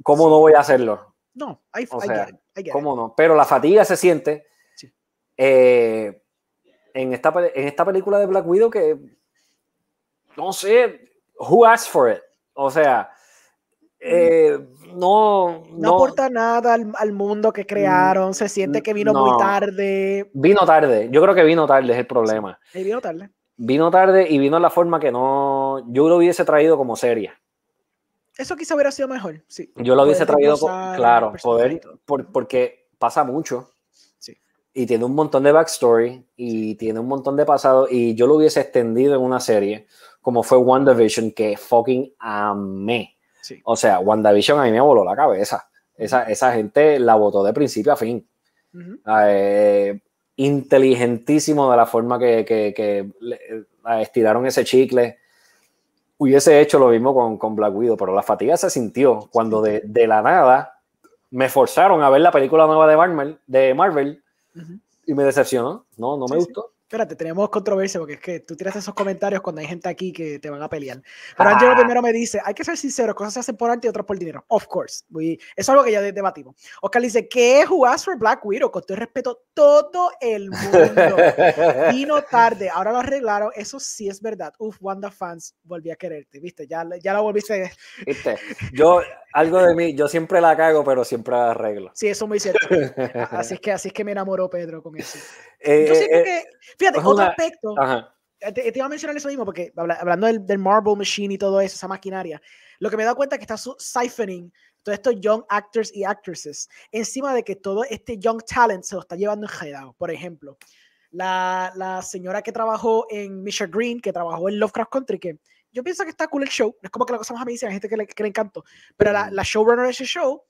¿Cómo no voy a hacerlo? No, I, o sea, I get it, I get ¿cómo it. No? Pero la fatiga se siente sí. eh, en, esta, en esta película de Black Widow que no sé, who asked for it? O sea, eh, no, no... No aporta nada al, al mundo que crearon, se siente que vino no, muy tarde. Vino tarde, yo creo que vino tarde es el problema. Sí, vino tarde. Vino tarde y vino en la forma que no... Yo lo hubiese traído como serie. Eso quizá hubiera sido mejor, sí. Yo lo hubiese traído, claro, poder, por, porque pasa mucho. Sí. Y tiene un montón de backstory, y tiene un montón de pasado, y yo lo hubiese extendido en una serie, como fue WandaVision, que fucking amé. Sí. O sea, WandaVision a mí me voló la cabeza. Esa, esa gente la votó de principio a fin. Uh-huh. eh, inteligentísimo de la forma que, que, que estiraron ese chicle. Hubiese hecho lo mismo con, con Black Widow, pero la fatiga se sintió cuando de, de la nada me forzaron a ver la película nueva de Marvel, de Marvel uh-huh. y me decepcionó. No, no sí, me gustó. Sí. Espérate, tenemos controversia porque es que tú tiras esos comentarios cuando hay gente aquí que te van a pelear. Pero ah. Angelo primero me dice, hay que ser sinceros, cosas se hacen por arte y otras por dinero. Of course. Muy, eso es algo que ya debatimos. Oscar dice, ¿qué es Who Asked for Black Widow? Con todo el respeto, todo el mundo. Vino tarde, ahora lo arreglaron. Eso sí es verdad. Uf, Wanda fans, volví a quererte, ¿viste? Ya, ya la volviste. ¿Viste? Yo, algo de mí, yo siempre la cago, pero siempre la arreglo. Sí, eso es muy cierto. Así es que, así es que me enamoró Pedro con eso. Eh, yo siento eh, que... Fíjate, una, otro aspecto, ajá. te, te iba a mencionar eso mismo, porque habla, hablando del, del Marvel Machine y todo eso, esa maquinaria, lo que me he dado cuenta es que está siphoning todos estos young actors y actresses encima de que todo este young talent se lo está llevando en enredado. Por ejemplo, la, la señora que trabajó en Misha Green, que trabajó en Lovecraft Country, que yo pienso que está cool el show, no es como que la cosa más amazing, hay gente que le, que le encantó, pero la, la showrunner de ese show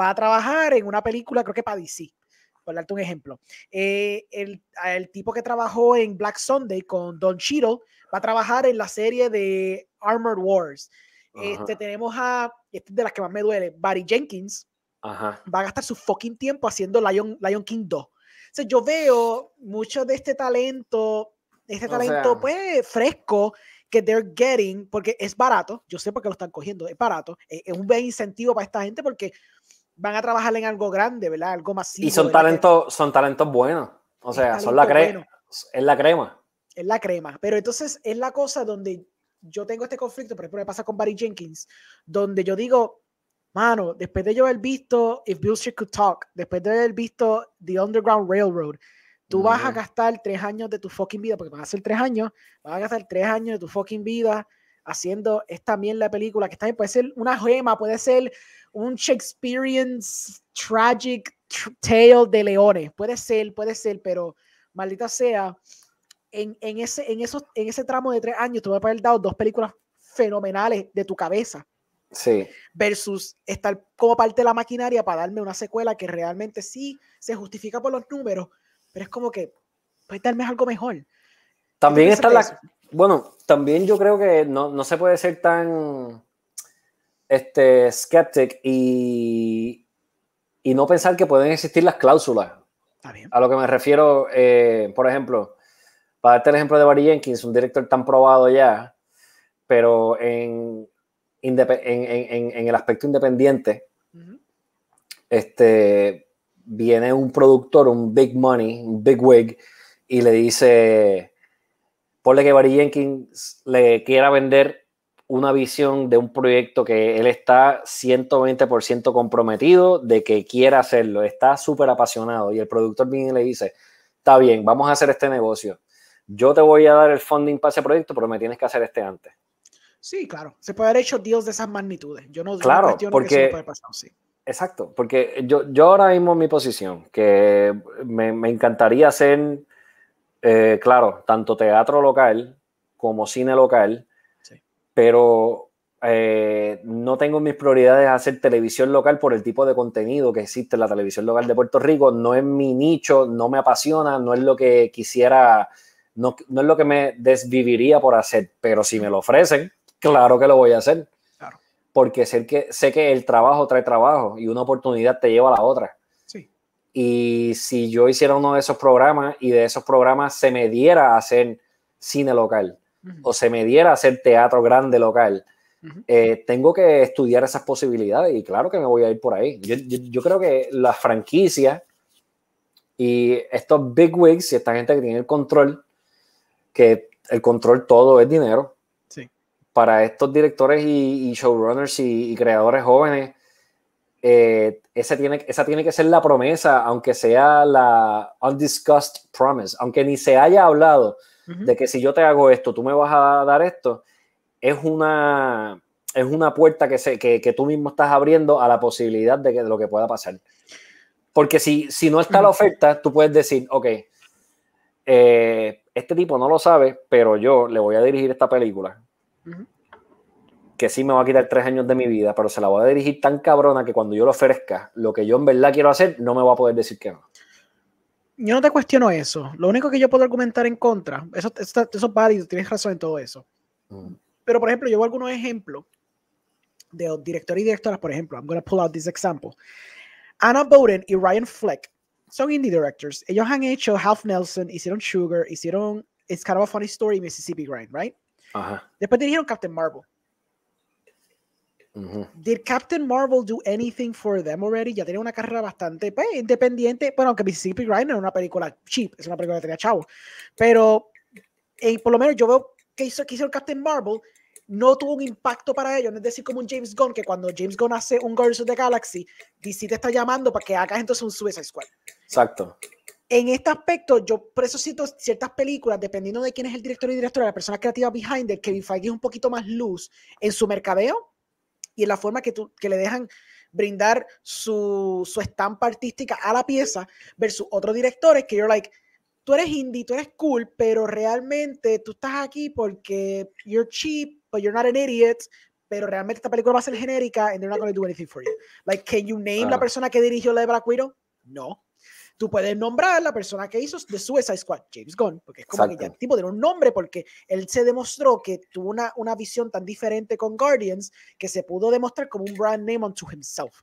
va a trabajar en una película, creo que para D C, por darte un ejemplo. Eh, el, el tipo que trabajó en Black Sunday con Don Cheadle va a trabajar en la serie de Armored Wars. Este, tenemos a, este es de las que más me duele, Barry Jenkins. Ajá. Va a gastar su fucking tiempo haciendo Lion, Lion King dos. O sea, yo veo mucho de este talento, este talento o sea, pues fresco que they're getting, porque es barato, yo sé por qué lo están cogiendo, es barato, es, es un buen incentivo para esta gente porque van a trabajar en algo grande, ¿verdad? Algo masivo. Y son talentos, son talentos buenos, o sea, son la crema, bueno. es la crema. Es la crema, pero entonces es la cosa donde yo tengo este conflicto, por ejemplo, me pasa con Barry Jenkins, donde yo digo, mano, después de yo haber visto If Bill Street Could Talk, después de haber visto The Underground Railroad, tú uh-huh. vas a gastar tres años de tu fucking vida, porque van a ser tres años, vas a gastar tres años de tu fucking vida haciendo esta mierda de película, que está, puede ser una gema, puede ser un Shakespearean tragic tale de leones, puede ser, puede ser, pero maldita sea, en, en, ese, en, esos, en ese tramo de tres años te voy a haber dado dos películas fenomenales de tu cabeza. Sí. Versus estar como parte de la maquinaria para darme una secuela que realmente sí se justifica por los números, pero es como que puedes darme algo mejor. También está la... Eso? Bueno, también yo creo que no, no se puede ser tan este, skeptic y, y no pensar que pueden existir las cláusulas. Está bien. A lo que me refiero, eh, por ejemplo... Para darte el ejemplo de Barry Jenkins, un director tan probado ya, pero en, en, en, en el aspecto independiente, uh-huh. este, viene un productor, un big money, un big wig, y le dice, ponle que Barry Jenkins le quiera vender una visión de un proyecto que él está ciento veinte por ciento comprometido de que quiera hacerlo, está súper apasionado, y el productor viene y le dice, está bien, vamos a hacer este negocio. Yo te voy a dar el funding para ese proyecto, pero me tienes que hacer este antes. Sí, claro. Se puede haber hecho deals de esas magnitudes. Yo no, claro, no cuestiono porque, que eso no puede pasar, sí. Exacto, porque yo, yo ahora mismo en mi posición, que me, me encantaría hacer, eh, claro, tanto teatro local como cine local, sí. pero eh, no tengo mis prioridades hacer televisión local por el tipo de contenido que existe en la televisión local de Puerto Rico. No es mi nicho, no me apasiona, no es lo que quisiera... No, no es lo que me desviviría por hacer, pero si me lo ofrecen, claro que lo voy a hacer. Claro. Porque sé que, sé que el trabajo trae trabajo y una oportunidad te lleva a la otra. Sí. Y si yo hiciera uno de esos programas y de esos programas se me diera a hacer cine local uh-huh. o se me diera a hacer teatro grande local, uh-huh. eh, tengo que estudiar esas posibilidades y claro que me voy a ir por ahí. Yo, yo, yo creo que las franquicias y estos big wigs y esta gente que tiene el control que el control todo es dinero. Sí. Para estos directores y, y showrunners y, y creadores jóvenes, eh, esa, tiene, esa tiene que ser la promesa, aunque sea la undiscussed promise, aunque ni se haya hablado uh-huh. de que si yo te hago esto, tú me vas a dar esto, es una, es una puerta que, se, que, que tú mismo estás abriendo a la posibilidad de, que, de lo que pueda pasar. Porque si, si no está uh-huh. la oferta, tú puedes decir, ok, eh, este tipo no lo sabe, pero yo le voy a dirigir esta película uh-huh. que sí me va a quitar tres años de mi vida, pero se la voy a dirigir tan cabrona que cuando yo lo ofrezca, lo que yo en verdad quiero hacer, no me va a poder decir que no. Yo no te cuestiono eso. Lo único que yo puedo argumentar en contra, eso, eso, eso es válido, tienes razón en todo eso. Uh-huh. Pero, por ejemplo, yo veo algunos ejemplos de directores y directoras, por ejemplo, I'm going to pull out this example. Anna Boden y Ryan Fleck son indie directors. Ellos han hecho Half Nelson, hicieron Sugar, hicieron It's Kind of a Funny Story, Mississippi Grind, right? Ajá. Después dirigieron Captain Marvel. Uh-huh. Did Captain Marvel do anything for them already? Ya tenía una carrera bastante pues, independiente. Bueno, aunque Mississippi Grind era una película cheap, es una película que tenía chavo. Pero eh, por lo menos yo veo que hizo, que hizo Captain Marvel no tuvo un impacto para ellos, no es decir como un James Gunn, que cuando James Gunn hace un Guardians of the Galaxy, D C te está llamando para que hagas entonces un Suicide Squad. Exacto. en este aspecto, yo por eso siento ciertas películas, dependiendo de quién es el director y directora, la persona creativa behind it, Kevin Feige es un poquito más loose en su mercadeo y en la forma que, tú, que le dejan brindar su, su estampa artística a la pieza, versus otros directores que you're like, tú eres indie, tú eres cool, pero realmente tú estás aquí porque you're cheap, but you're not an idiot, pero realmente esta película va a ser genérica and they're not going to do anything for you. Like, can you name uh, la persona que dirigió la de Black Widow? No. Tú puedes nombrar la persona que hizo The Suicide Squad, James Gunn, porque es como exacto. que ya el tipo tiene un nombre, porque él se demostró que tuvo una, una visión tan diferente con Guardians que se pudo demostrar como un brand name unto himself.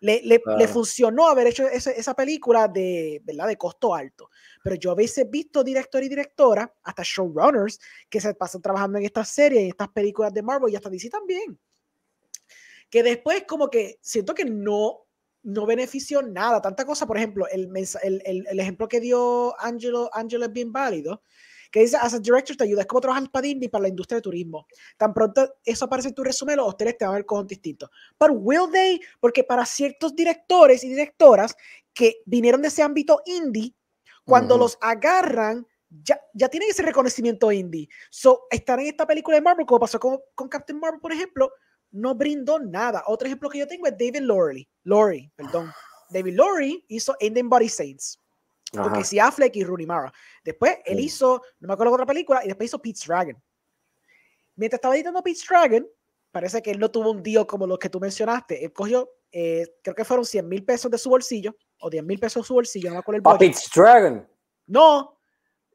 Le, le, uh. le funcionó haber hecho esa, esa película de, ¿verdad? De costo alto, pero yo a veces he visto director y directora, hasta showrunners, que se pasan trabajando en estas series, en estas películas de Marvel y hasta D C también, que después como que siento que no no benefició nada, tanta cosa. Por ejemplo, el, el, el, el ejemplo que dio Angelo, Angelo es bien válido, que dice, as a director te ayuda, es como trabajar para Disney, para la industria de turismo. Tan pronto eso aparece en tu resumen, los hoteles te van a ver cosas distintos. But will they? Porque para ciertos directores y directoras que vinieron de ese ámbito indie, cuando uh-huh. los agarran, ya, ya tienen ese reconocimiento indie. So, estar en esta película de Marvel, como pasó con, con Captain Marvel, por ejemplo, no brindó nada. Otro ejemplo que yo tengo es David Lowery. Lowery, perdón. David Lowery hizo Ending Body Saints. Porque Casey Affleck y Rooney Mara. Después él sí. hizo, no me acuerdo otra película, y después hizo Pete's Dragon. Mientras estaba editando Pete's Dragon, parece que él no tuvo un deal como los que tú mencionaste. Él cogió, eh, creo que fueron cien mil pesos de su bolsillo, o diez mil pesos de su bolsillo, no me acuerdo el budget. ¿A Pete's Dragon? No,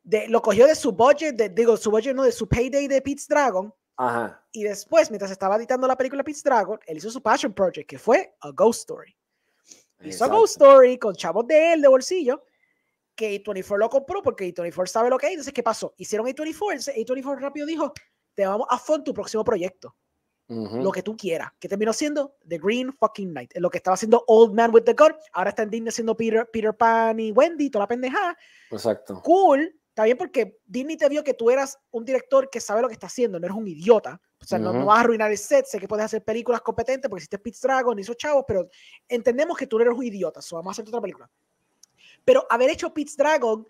de, lo cogió de su budget, de, digo, su budget no, de su payday de Pete's Dragon. Ajá. Y después, mientras estaba editando la película Pete's Dragon, él hizo su passion project, que fue A Ghost Story. Hizo exacto. A Ghost Story con chavos de él, de bolsillo, que A veinticuatro lo compró, porque A veinticuatro sabe lo que hay. Entonces, ¿qué pasó? Hicieron A veinticuatro, entonces A veinticuatro rápido dijo, te vamos a fondo tu próximo proyecto. Uh-huh. Lo que tú quieras. ¿Qué terminó siendo? The Green Fucking Knight. Lo que estaba haciendo Old Man with the Gun, ahora está en Disney haciendo Peter, Peter Pan y Wendy, toda la pendejada. Exacto. Cool. Está bien, porque Disney te vio que tú eras un director que sabe lo que está haciendo, no eres un idiota. O sea, uh-huh. no, no vas a arruinar el set, sé que puedes hacer películas competentes porque hiciste Pete's Dragon, hizo chavos, pero entendemos que tú no eres un idiota, so vamos a hacer otra película. Pero haber hecho Pete's Dragon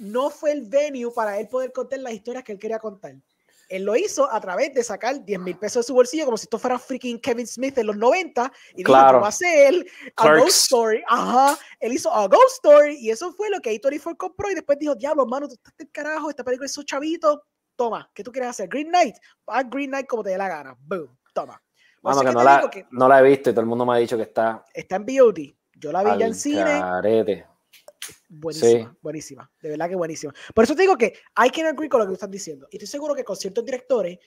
no fue el venue para él poder contar las historias que él quería contar. Él lo hizo a través de sacar diez mil pesos de su bolsillo, como si esto fuera freaking Kevin Smith en los noventa. Y claro. dijo, ¿cómo hace él? A Clerks. Ghost Story. Ajá. Él hizo A Ghost Story. Y eso fue lo que A veinticuatro compró. Y después dijo, diablo, mano, tú estás del carajo. Esta película es un chavito. Toma, ¿qué tú quieres hacer? Green Knight. Haz Green Knight como te dé la gana. Boom. Toma. Mano, que no, la, que no la he visto y todo el mundo me ha dicho que está... Está en V O D. Yo la vi ya en cine. Carete. Buenísima, sí. buenísima, de verdad que buenísima. Por eso te digo que I can agree con lo que tú estás diciendo. Y estoy seguro que con ciertos directores,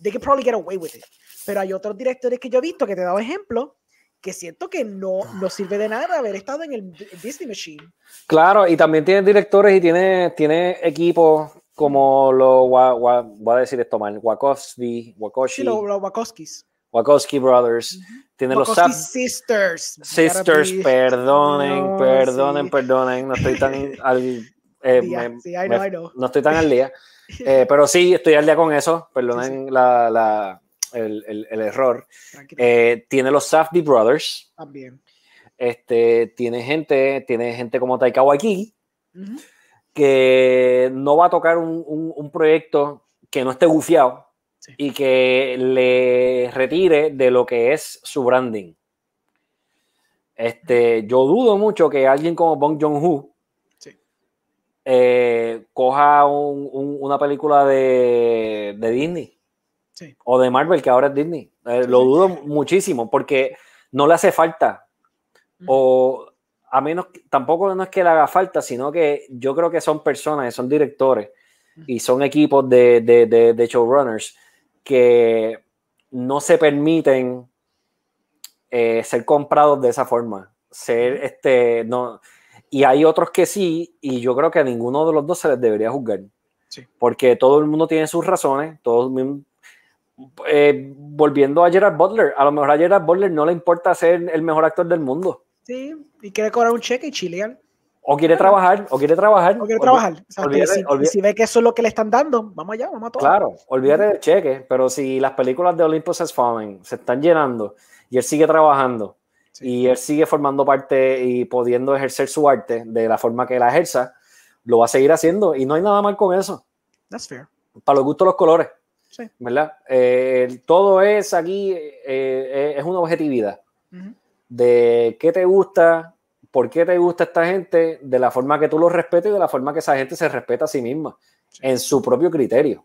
they can probably get away with it. Pero hay otros directores que yo he visto que te he dado ejemplo, que siento que no, no sirve de nada haber estado en el Disney Machine. Claro, y también tiene directores y tiene, tiene equipos como los, voy a decir esto mal, Wachowski, Wachowski. Sí, los, los Wachowskis. Wachowski Brothers, uh-huh. tiene los Sap Sisters, Sisters, perdonen, no, perdonen, sí. perdonen, no estoy tan al, eh, día. Me, sí, I know, me, I know. no estoy tan al día, eh, pero sí estoy al día con eso, perdonen sí, sí. La, la, el, el, el error. Eh, tiene los Safdie Brothers, también, este, tiene gente, tiene gente como Taika Waititi, uh-huh. que no va a tocar un, un, un proyecto que no esté gufiado. Sí. Y que le retire de lo que es su branding. Este, yo dudo mucho que alguien como Bong Joon-ho sí. eh, coja un, un, una película de, de Disney sí. o de Marvel, que ahora es Disney. Eh, sí, lo dudo sí. muchísimo porque no le hace falta. Uh-huh. O a menos, tampoco no es que le haga falta, sino que yo creo que son personas, son directores uh-huh. y son equipos de, de, de, de showrunners que no se permiten eh, ser comprados de esa forma. Ser este, no, y hay otros que sí, y yo creo que a ninguno de los dos se les debería juzgar. Sí. Porque todo el mundo tiene sus razones. Todo el mundo, eh, volviendo a Gerard Butler, a lo mejor a Gerard Butler no le importa ser el mejor actor del mundo. Sí, y quiere cobrar un cheque y chilean. O quiere claro. trabajar, o quiere trabajar. O quiere trabajar. O sea, olvídate, si, olvídate. si ve que eso es lo que le están dando, vamos allá, vamos a todo. Claro, olvídate del cheque, pero si las películas de Olympus Has Fallen se están llenando y él sigue trabajando sí. Y él sigue formando parte y pudiendo ejercer su arte de la forma que la ejerza, lo va a seguir haciendo y no hay nada mal con eso. That's fair. Para los gustos los colores, sí. ¿Verdad? Eh, todo es aquí, eh, es una objetividad uh-huh. de qué te gusta, por qué te gusta esta gente, de la forma que tú los respetas y de la forma que esa gente se respeta a sí misma, sí. en su propio criterio.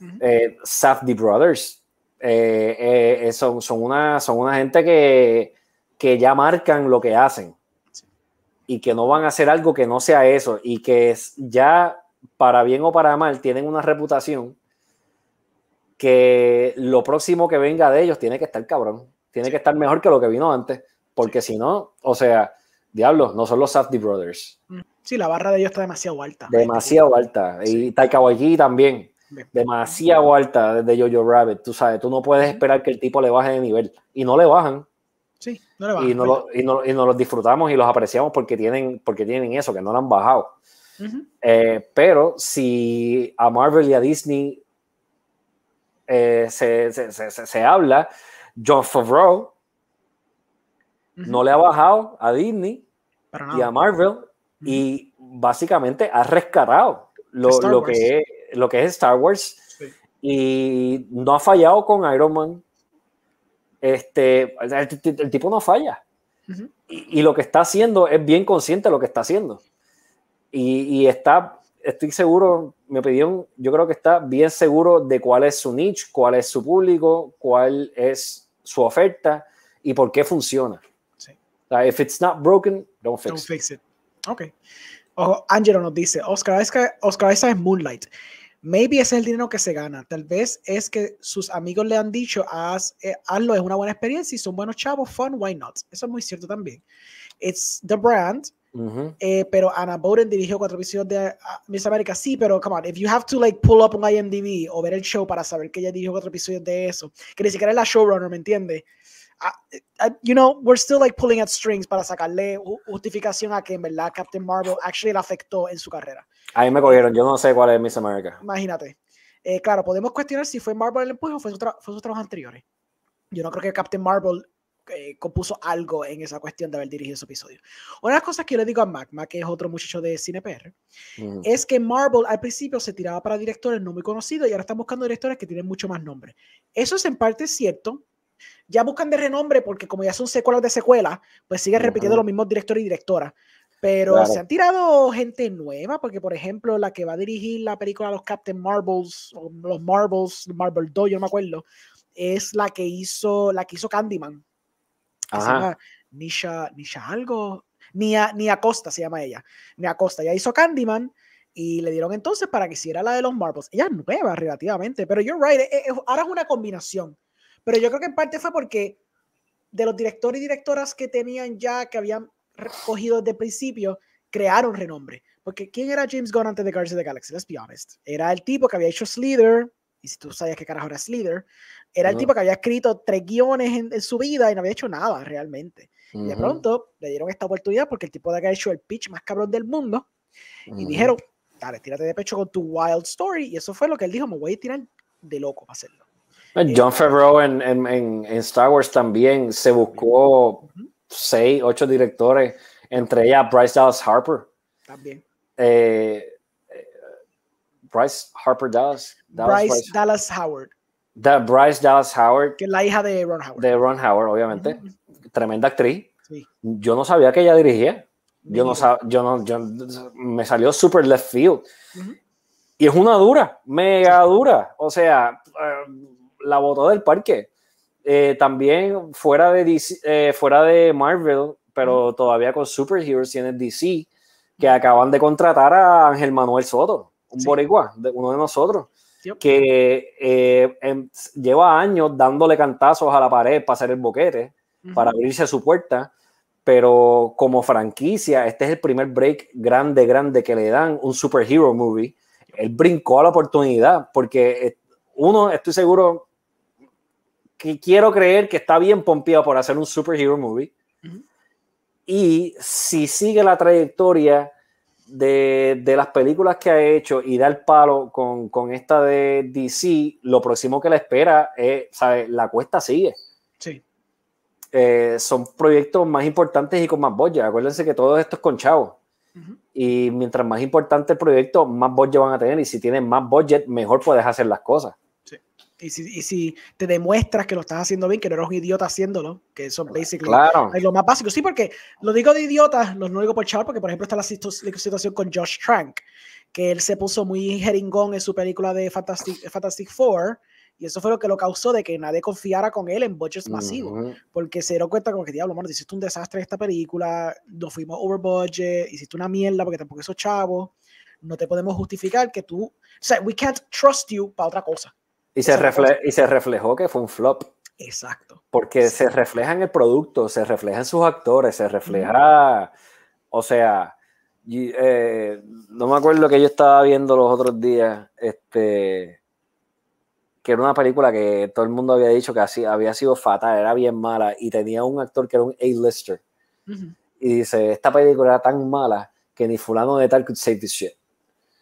Uh-huh. eh, Safdie Brothers eh, eh, son, son, una, son una gente que, que ya marcan lo que hacen. Y que no van a hacer algo que no sea eso, y que ya, para bien o para mal, tienen una reputación que lo próximo que venga de ellos tiene que estar cabrón, tiene que estar mejor que lo que vino antes, porque sí. si no, o sea, diablos, no son los Safdie Brothers. Sí, la barra de ellos está demasiado alta. Demasiado alta, sí. Y Taika Waititi también, bien. demasiado bien. alta desde Jojo Rabbit, tú sabes, tú no puedes esperar que el tipo le baje de nivel, y no le bajan. Sí, no le bajan, y, no lo, y, no, y no los disfrutamos y los apreciamos porque tienen, porque tienen eso, que no lo han bajado. Uh-huh. Eh, pero si a Marvel y a Disney eh, se, se, se, se, se habla, Jon Favreau uh-huh. no le ha bajado a Disney y a Marvel uh-huh. y básicamente ha rescatado lo, lo, que es, lo que es Star Wars sí. y no ha fallado con Iron Man. Este, el, el, el tipo no falla uh-huh. y, y lo que está haciendo es bien consciente de lo que está haciendo y, y está, estoy seguro, mi opinión, yo creo que está bien seguro de cuál es su nicho, cuál es su público, cuál es su oferta y por qué funciona. Sí. O sea, if it's not broken, don't fix, don't fix it. it. Ok. Ojo, Angelo nos dice, Oscar Isaac, Oscar Isaac es Moonlight. Maybe ese es el dinero que se gana. Tal vez es que sus amigos le han dicho, Haz, eh, hazlo, es una buena experiencia y son buenos chavos, fun, why not? Eso es muy cierto también. It's the brand, uh-huh. eh, pero Anna Boden dirigió cuatro episodios de uh, Miss America. Sí, pero come on, if you have to like pull up on I M D B o ver el show para saber que ella dirigió cuatro episodios de eso, que ni siquiera es la showrunner, ¿me entiendes? Uh, uh, you know, we're still like pulling at strings para sacarle justificación a que en verdad Captain Marvel actually la afectó en su carrera. Ahí me cogieron, yo no sé cuál es Miss America. Imagínate. Eh, claro, podemos cuestionar si fue Marvel el empuje o fue, su fue sus trabajos anteriores. Yo no creo que Captain Marvel eh, compuso algo en esa cuestión de haber dirigido ese episodio. Una de las cosas que yo le digo a Mac, Mac que es otro muchacho de CinePR, mm. es que Marvel al principio se tiraba para directores no muy conocidos y ahora están buscando directores que tienen mucho más nombre. Eso es en parte cierto. Ya buscan de renombre porque como ya son secuelas de secuelas, pues siguen uh-huh. repitiendo los mismos directores y directoras. Pero claro. se han tirado gente nueva, porque por ejemplo la que va a dirigir la película Los Captain Marvels, o los Marvels, Marvel dos, yo no me acuerdo, es la que hizo, la que hizo Candyman. Que se llama Nisha, Nisha algo, Nia, Nia Costa se llama ella. Nia Costa, ya hizo Candyman y le dieron entonces para que hiciera la de los Marvels. Ella es nueva relativamente, pero you're right, ahora es una combinación. Pero yo creo que en parte fue porque de los directores y directoras que tenían ya, que habían recogido desde el principio, crearon renombre. Porque ¿quién era James Gunn antes de Guardians of the Galaxy? Let's be honest. Era el tipo que había hecho Slither, y si tú sabías qué carajo era Slither, era uh-huh. el tipo que había escrito tres guiones en, en su vida y no había hecho nada realmente. Uh-huh. Y de pronto le dieron esta oportunidad porque el tipo de que ha hecho el pitch más cabrón del mundo uh-huh. y dijeron, dale, tírate de pecho con tu wild story. Y eso fue lo que él dijo, me voy a tirar de loco para hacerlo. Jon Favreau en, en, en, en Star Wars también se buscó seis, ocho directores, entre ellas Bryce Dallas Harper. También. Eh, eh, Bryce Harper Dallas. Dallas Bryce, Bryce Dallas Howard. Da, Bryce Dallas Howard. Que es la hija de Ron Howard. De Ron Howard, obviamente. Uh-huh. Tremenda actriz. Sí. Yo no sabía que ella dirigía. Yo no, sab, yo no yo, me salió super left field. Uh-huh. Y es una dura, mega dura. O sea... Uh, la botó del parque. Eh, también fuera de, D C, eh, fuera de Marvel, pero uh-huh. todavía con Superheroes tiene D C, que uh-huh. acaban de contratar a Ángel Manuel Soto, un sí. boricua, de, uno de nosotros, yep. que eh, em, lleva años dándole cantazos a la pared para hacer el boquete, uh-huh. para abrirse su puerta, pero como franquicia, este es el primer break grande, grande que le dan un superhero movie. Él brincó a la oportunidad, porque uno, estoy seguro... que quiero creer que está bien pompeado por hacer un superhero movie. Uh-huh. Y si sigue la trayectoria de, de las películas que ha hecho y da el palo con, con esta de D C, lo próximo que le espera es, ¿sabes? La cuesta sigue. Sí. eh, son proyectos más importantes y con más boya. Acuérdense que todo esto es con chavo. Uh-huh. Y mientras más importante el proyecto, más budget van a tener, y si tienen más budget, mejor puedes hacer las cosas. Sí. Y, si, y si te demuestras que lo estás haciendo bien, que no eres un idiota haciéndolo, que eso basically claro. es lo más básico. Sí, porque lo digo de idiotas, no lo digo por chaval, porque por ejemplo está la situ situación con Josh Trank, que él se puso muy jeringón en su película de Fantastic, Fantastic Four, y eso fue lo que lo causó de que nadie confiara con él en budgets masivos, uh-huh. porque se dieron cuenta como que diablo, mano, hiciste un desastre en esta película, nos fuimos over budget, hiciste una mierda porque tampoco esos chavos, no te podemos justificar que tú, o sea, we can't trust you para otra cosa. Y se, refle y se reflejó que fue un flop. Exacto. Porque sí. se refleja en el producto, se refleja en sus actores, se refleja, uh-huh. o sea, y, eh, no me acuerdo que yo estaba viendo los otros días, este... que era una película que todo el mundo había dicho que así, había sido fatal, era bien mala, y tenía un actor que era un A-lister. Uh-huh. Y dice, esta película era tan mala que ni fulano de tal could save this shit.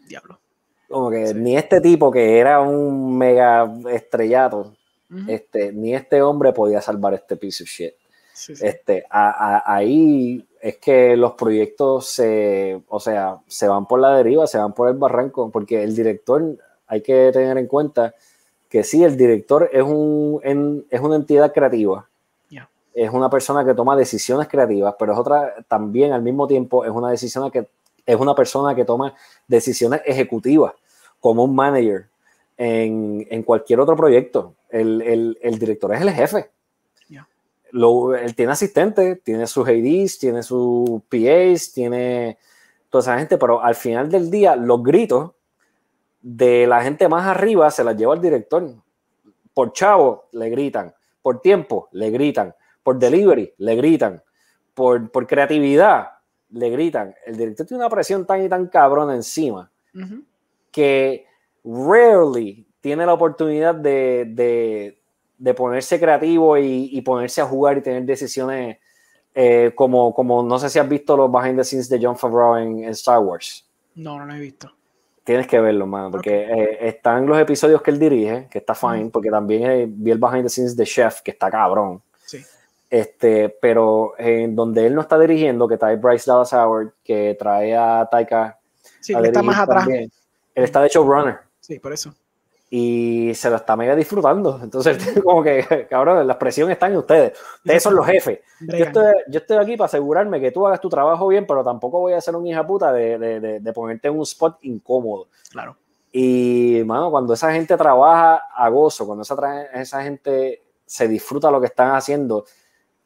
Diablo. Como que sí. ni este tipo que era un mega estrellato, uh-huh. este, ni este hombre podía salvar este piece of shit. Sí, sí. Este, a, a, ahí es que los proyectos se, o sea, se van por la deriva, se van por el barranco, porque el director, hay que tener en cuenta que sí, el director es, un, en, es una entidad creativa, yeah. es una persona que toma decisiones creativas, pero es otra, también al mismo tiempo es una, decisión que, es una persona que toma decisiones ejecutivas, como un manager en, en cualquier otro proyecto. El, el, el director es el jefe. Yeah. Lo, él tiene asistentes, tiene sus A Ds, tiene sus P As, tiene toda esa gente, pero al final del día los gritos de la gente más arriba se las lleva el director. Por chavo le gritan, por tiempo le gritan, por delivery le gritan, por, por creatividad le gritan. El director tiene una presión tan y tan cabrona encima uh-huh. que rarely tiene la oportunidad de, de, de ponerse creativo y, y ponerse a jugar y tener decisiones eh, como, como no sé si has visto los behind the scenes de Jon Favreau en, en Star Wars. No, no lo he visto. Tienes que verlo, mano, porque okay. eh, están los episodios que él dirige, que está fine, mm. porque también eh, vi el behind the scenes de Chef, que está cabrón. Sí. Este, pero en eh, donde él no está dirigiendo, que trae Bryce Dallas Howard, que trae a Taika. Sí, él está más atrás. También. Él está de showrunner. Sí, por eso. Y se lo está mega disfrutando. Entonces, como que, cabrón, la presión está en ustedes. Ustedes son los jefes. Yo estoy, yo estoy aquí para asegurarme que tú hagas tu trabajo bien, pero tampoco voy a ser un hija puta de, de, de, de ponerte en un spot incómodo. Claro. Y, mano, cuando esa gente trabaja a gozo, cuando esa, esa gente se disfruta lo que están haciendo,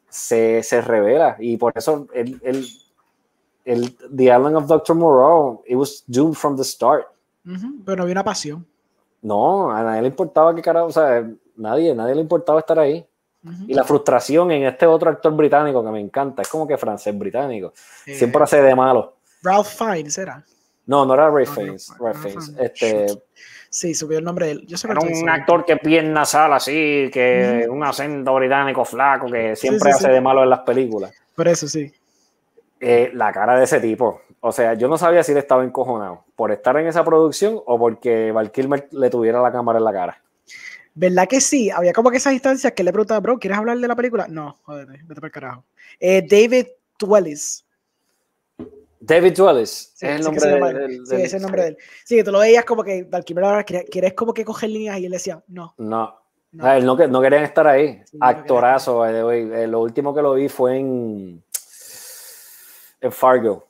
se, se revela. Y por eso el, el, el The Island of doctor Moreau, it was doomed from the start. Uh-huh. Pero había una pasión. No, a nadie le importaba que carajo, o sea, nadie, nadie le importaba estar ahí. Uh-huh. Y la frustración en este otro actor británico que me encanta, es como que francés británico, eh, siempre hace de malo. Ralph Fiennes era. No, no era Ray no, Fiennes. No, Ralph Fiennes. Fiennes. Este, sí, subió el nombre de él. Yo sé era un sabe. actor que pierde nasal así, que uh-huh. un acento británico flaco, que siempre sí, sí, hace sí. de malo en las películas. Por eso sí. Eh, la cara de ese tipo. O sea, yo no sabía si él estaba encojonado por estar en esa producción o porque Val Kilmer le tuviera la cámara en la cara. ¿Verdad que sí? Había como que esas instancias que le preguntaba, bro, ¿quieres hablar de la película? No, joder, vete para el carajo. Eh, David Thewlis. David Thewlis. Sí, es el nombre de él. Del... Sí, ese es el nombre de él. Sí, que tú lo veías como que Val Kilmer ahora quieres como que coger líneas y él decía, no. No, no, él no, no querían estar ahí. Sí, actorazo. No estar ahí. Lo último que lo vi fue en, en Fargo.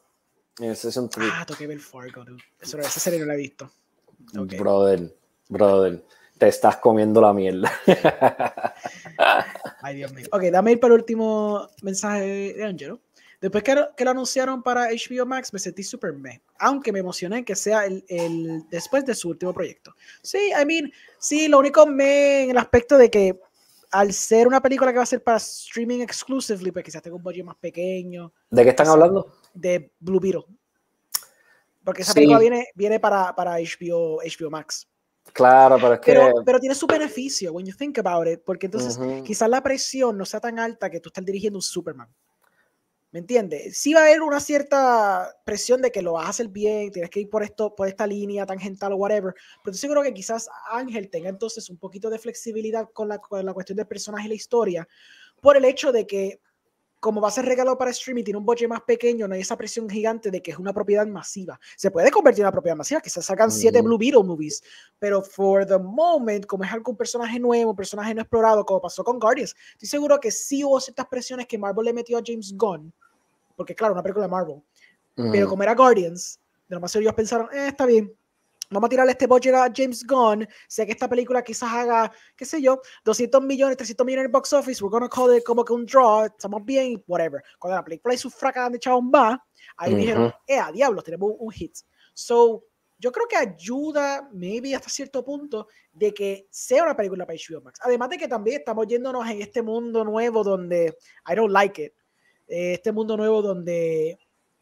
Ah, toqué ver Fargo, dude. Eso, esa serie no la he visto. Okay. Brother, brother, te estás comiendo la mierda. Ay, Dios mío. Ok, dame ir para el último mensaje de Angelo. Después que, que lo anunciaron para H B O Max, me sentí super meh. Aunque me emocioné que sea el, el después de su último proyecto. Sí, I mean, sí, lo único meh en el aspecto de que al ser una película que va a ser para streaming exclusively, pues quizás tenga un budget más pequeño. ¿De qué están así, hablando? De Blue Beetle. Porque esa sí. película viene, viene para, para H B O Max. Claro, pero es que... Pero, pero tiene su beneficio, when you think about it, porque entonces uh-huh. quizás la presión no sea tan alta que tú estás dirigiendo un Superman. ¿Me entiendes? Sí va a haber una cierta presión de que lo vas a hacer bien, tienes que ir por esto, por esta línea tangental o whatever, pero yo creo que quizás Ángel tenga entonces un poquito de flexibilidad con la, con la cuestión del personaje y la historia, por el hecho de que, como va a ser regalado para streaming, tiene un budget más pequeño, no hay esa presión gigante de que es una propiedad masiva. Se puede convertir en una propiedad masiva, quizás sacan siete Blue Beetle movies, pero for the moment, como es algún personaje nuevo, personaje no explorado, como pasó con Guardians, estoy seguro que sí hubo ciertas presiones que Marvel le metió a James Gunn, porque claro, una película de Marvel, uh-huh. pero como era Guardians, de lo más serio ellos pensaron, eh, está bien, vamos a tirarle este budget a James Gunn, sé que esta película quizás haga, qué sé yo, doscientos millones, trescientos millones en el box office, we're gonna call it como que un draw, estamos bien, whatever. Cuando la película y sus fracas de chavos va, ahí uh-huh. dijeron, eh, a diablos, tenemos un, un hit. So, yo creo que ayuda, maybe hasta cierto punto, de que sea una película para H B O Max. Además de que también estamos yéndonos en este mundo nuevo donde, I don't like it, este mundo nuevo donde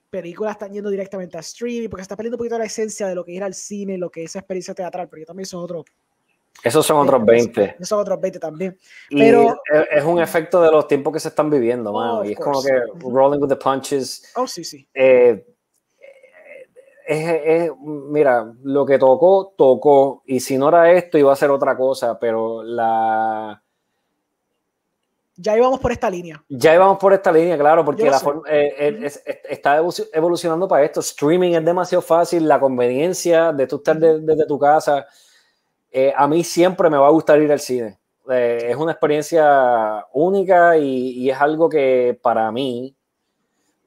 películas están yendo directamente a streaming, porque está perdiendo un poquito la esencia de lo que era el cine, lo que es experiencia teatral, porque también son otros. Esos son otros veinte. Esos son otros veinte también. Y pero es un efecto de los tiempos que se están viviendo, mano. Oh, y es course. como que rolling with the punches. Oh, sí, sí. Eh, es, es, mira, lo que tocó, tocó. Y si no era esto, iba a ser otra cosa, pero la... Ya íbamos por esta línea. Ya íbamos por esta línea, claro, porque la forma, eh, eh, uh-huh. es, está evolucionando para esto. Streaming es demasiado fácil, la conveniencia de tú estar desde de, de tu casa. Eh, a mí siempre me va a gustar ir al cine. Eh, es una experiencia única y, y es algo que para mí,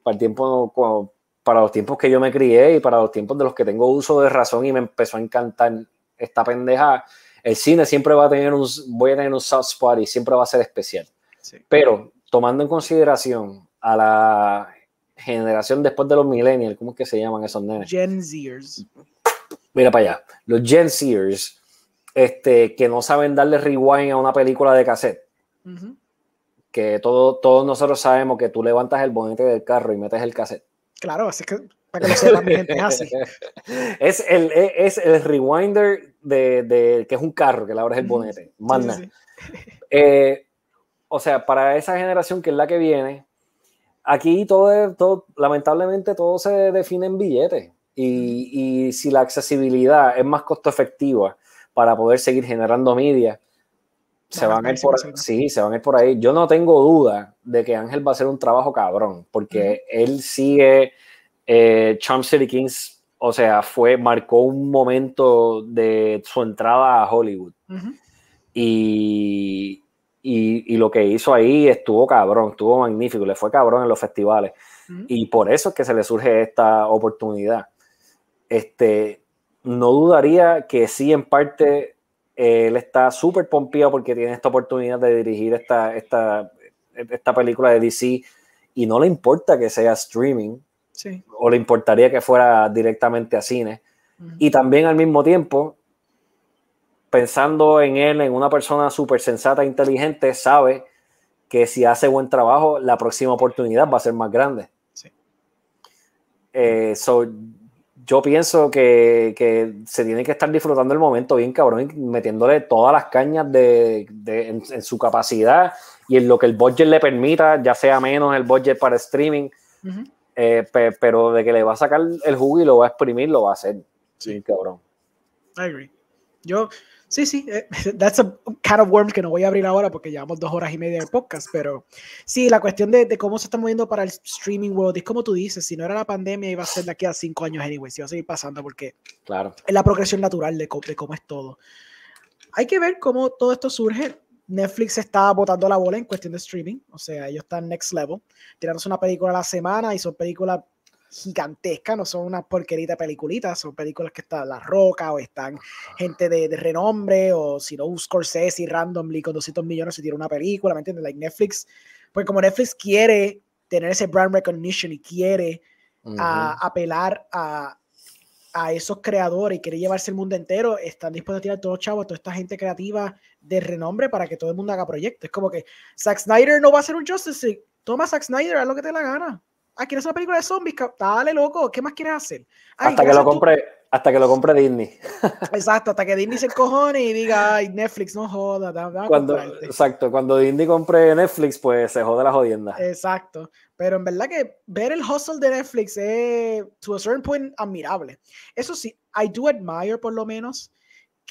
para el tiempo, para los tiempos que yo me crié y para los tiempos de los que tengo uso de razón y me empezó a encantar esta pendeja, el cine siempre va a tener un, voy a tener un soft spot y siempre va a ser especial. Sí. Pero tomando en consideración a la generación después de los millennials, ¿cómo es que se llaman esos nenes? Gen Zers. Mira para allá. Los Gen Zers, este, que no saben darle rewind a una película de cassette. Uh-huh. Que todo, todos nosotros sabemos que tú levantas el bonete del carro y metes el cassette. Claro, así que para que lo sepan, mi gente hace. Es el, es el rewinder de, de, que es un carro que le abres el bonete. Uh-huh. Más nada. Sí, sí, sí. Eh, O sea, para esa generación que es la que viene, aquí todo, todo lamentablemente todo se define en billetes. Y, y si la accesibilidad es más costo efectiva para poder seguir generando media, se van a ir por ahí. Sí, se van a ir por ahí. Yo no tengo duda de que Ángel va a hacer un trabajo cabrón, porque uh-huh. él sigue eh, Charm City Kings, o sea, fue, marcó un momento de su entrada a Hollywood. Uh-huh. Y... Y, y lo que hizo ahí estuvo cabrón, estuvo magnífico, le fue cabrón en los festivales. Uh-huh. Y por eso es que se le surge esta oportunidad. Este, no dudaría que sí, en parte, él está súper pompeado porque tiene esta oportunidad de dirigir esta, esta, esta película de D C y no le importa que sea streaming, sí. o le importaría que fuera directamente a cine. Uh-huh. Y también al mismo tiempo, pensando en él, en una persona súper sensata e inteligente, sabe que si hace buen trabajo, la próxima oportunidad va a ser más grande. Sí. Eh, so, yo pienso que, que se tiene que estar disfrutando el momento bien cabrón, metiéndole todas las cañas de, de, en, en su capacidad y en lo que el budget le permita, ya sea menos el budget para streaming, uh-huh. eh, pe, pero de que le va a sacar el jugo y lo va a exprimir, lo va a hacer. Sí, bien cabrón. I agree. Yo... Sí, sí, that's a can of worms que no voy a abrir ahora porque llevamos dos horas y media de podcast, pero sí, la cuestión de, de cómo se está moviendo para el streaming world es como tú dices, si no era la pandemia iba a ser de aquí a cinco años anyway, si iba a seguir pasando porque claro. es la progresión natural de, de cómo es todo. Hay que ver cómo todo esto surge. Netflix está botando la bola en cuestión de streaming, o sea, ellos están next level, tirándose una película a la semana y son películas gigantesca, no son unas porqueritas peliculitas, son películas que están La Roca o están gente de, de renombre o si no, un Scorsese randomly con doscientos millones se tira una película, ¿me entiendes? Like Netflix, pues como Netflix quiere tener ese brand recognition y quiere uh-huh. a, apelar a, a esos creadores y quiere llevarse el mundo entero, están dispuestos a tirar todos los chavos, toda esta gente creativa de renombre para que todo el mundo haga proyectos. Es como que Zack Snyder no va a hacer un Justice League, toma Zack Snyder, haz lo que te la gana. Ah, ¿quieres una película de zombies? Dale, loco, ¿qué más quieres hacer? Ay, hasta, que lo compre, hasta que lo compre Disney. Exacto, hasta que Disney se encojone y diga, ay, Netflix, no joda. Da, da cuando, exacto, cuando Disney compre Netflix, pues se jode la jodienda. Exacto, pero en verdad que ver el hustle de Netflix es, to a certain point, admirable. Eso sí, I do admire, por lo menos,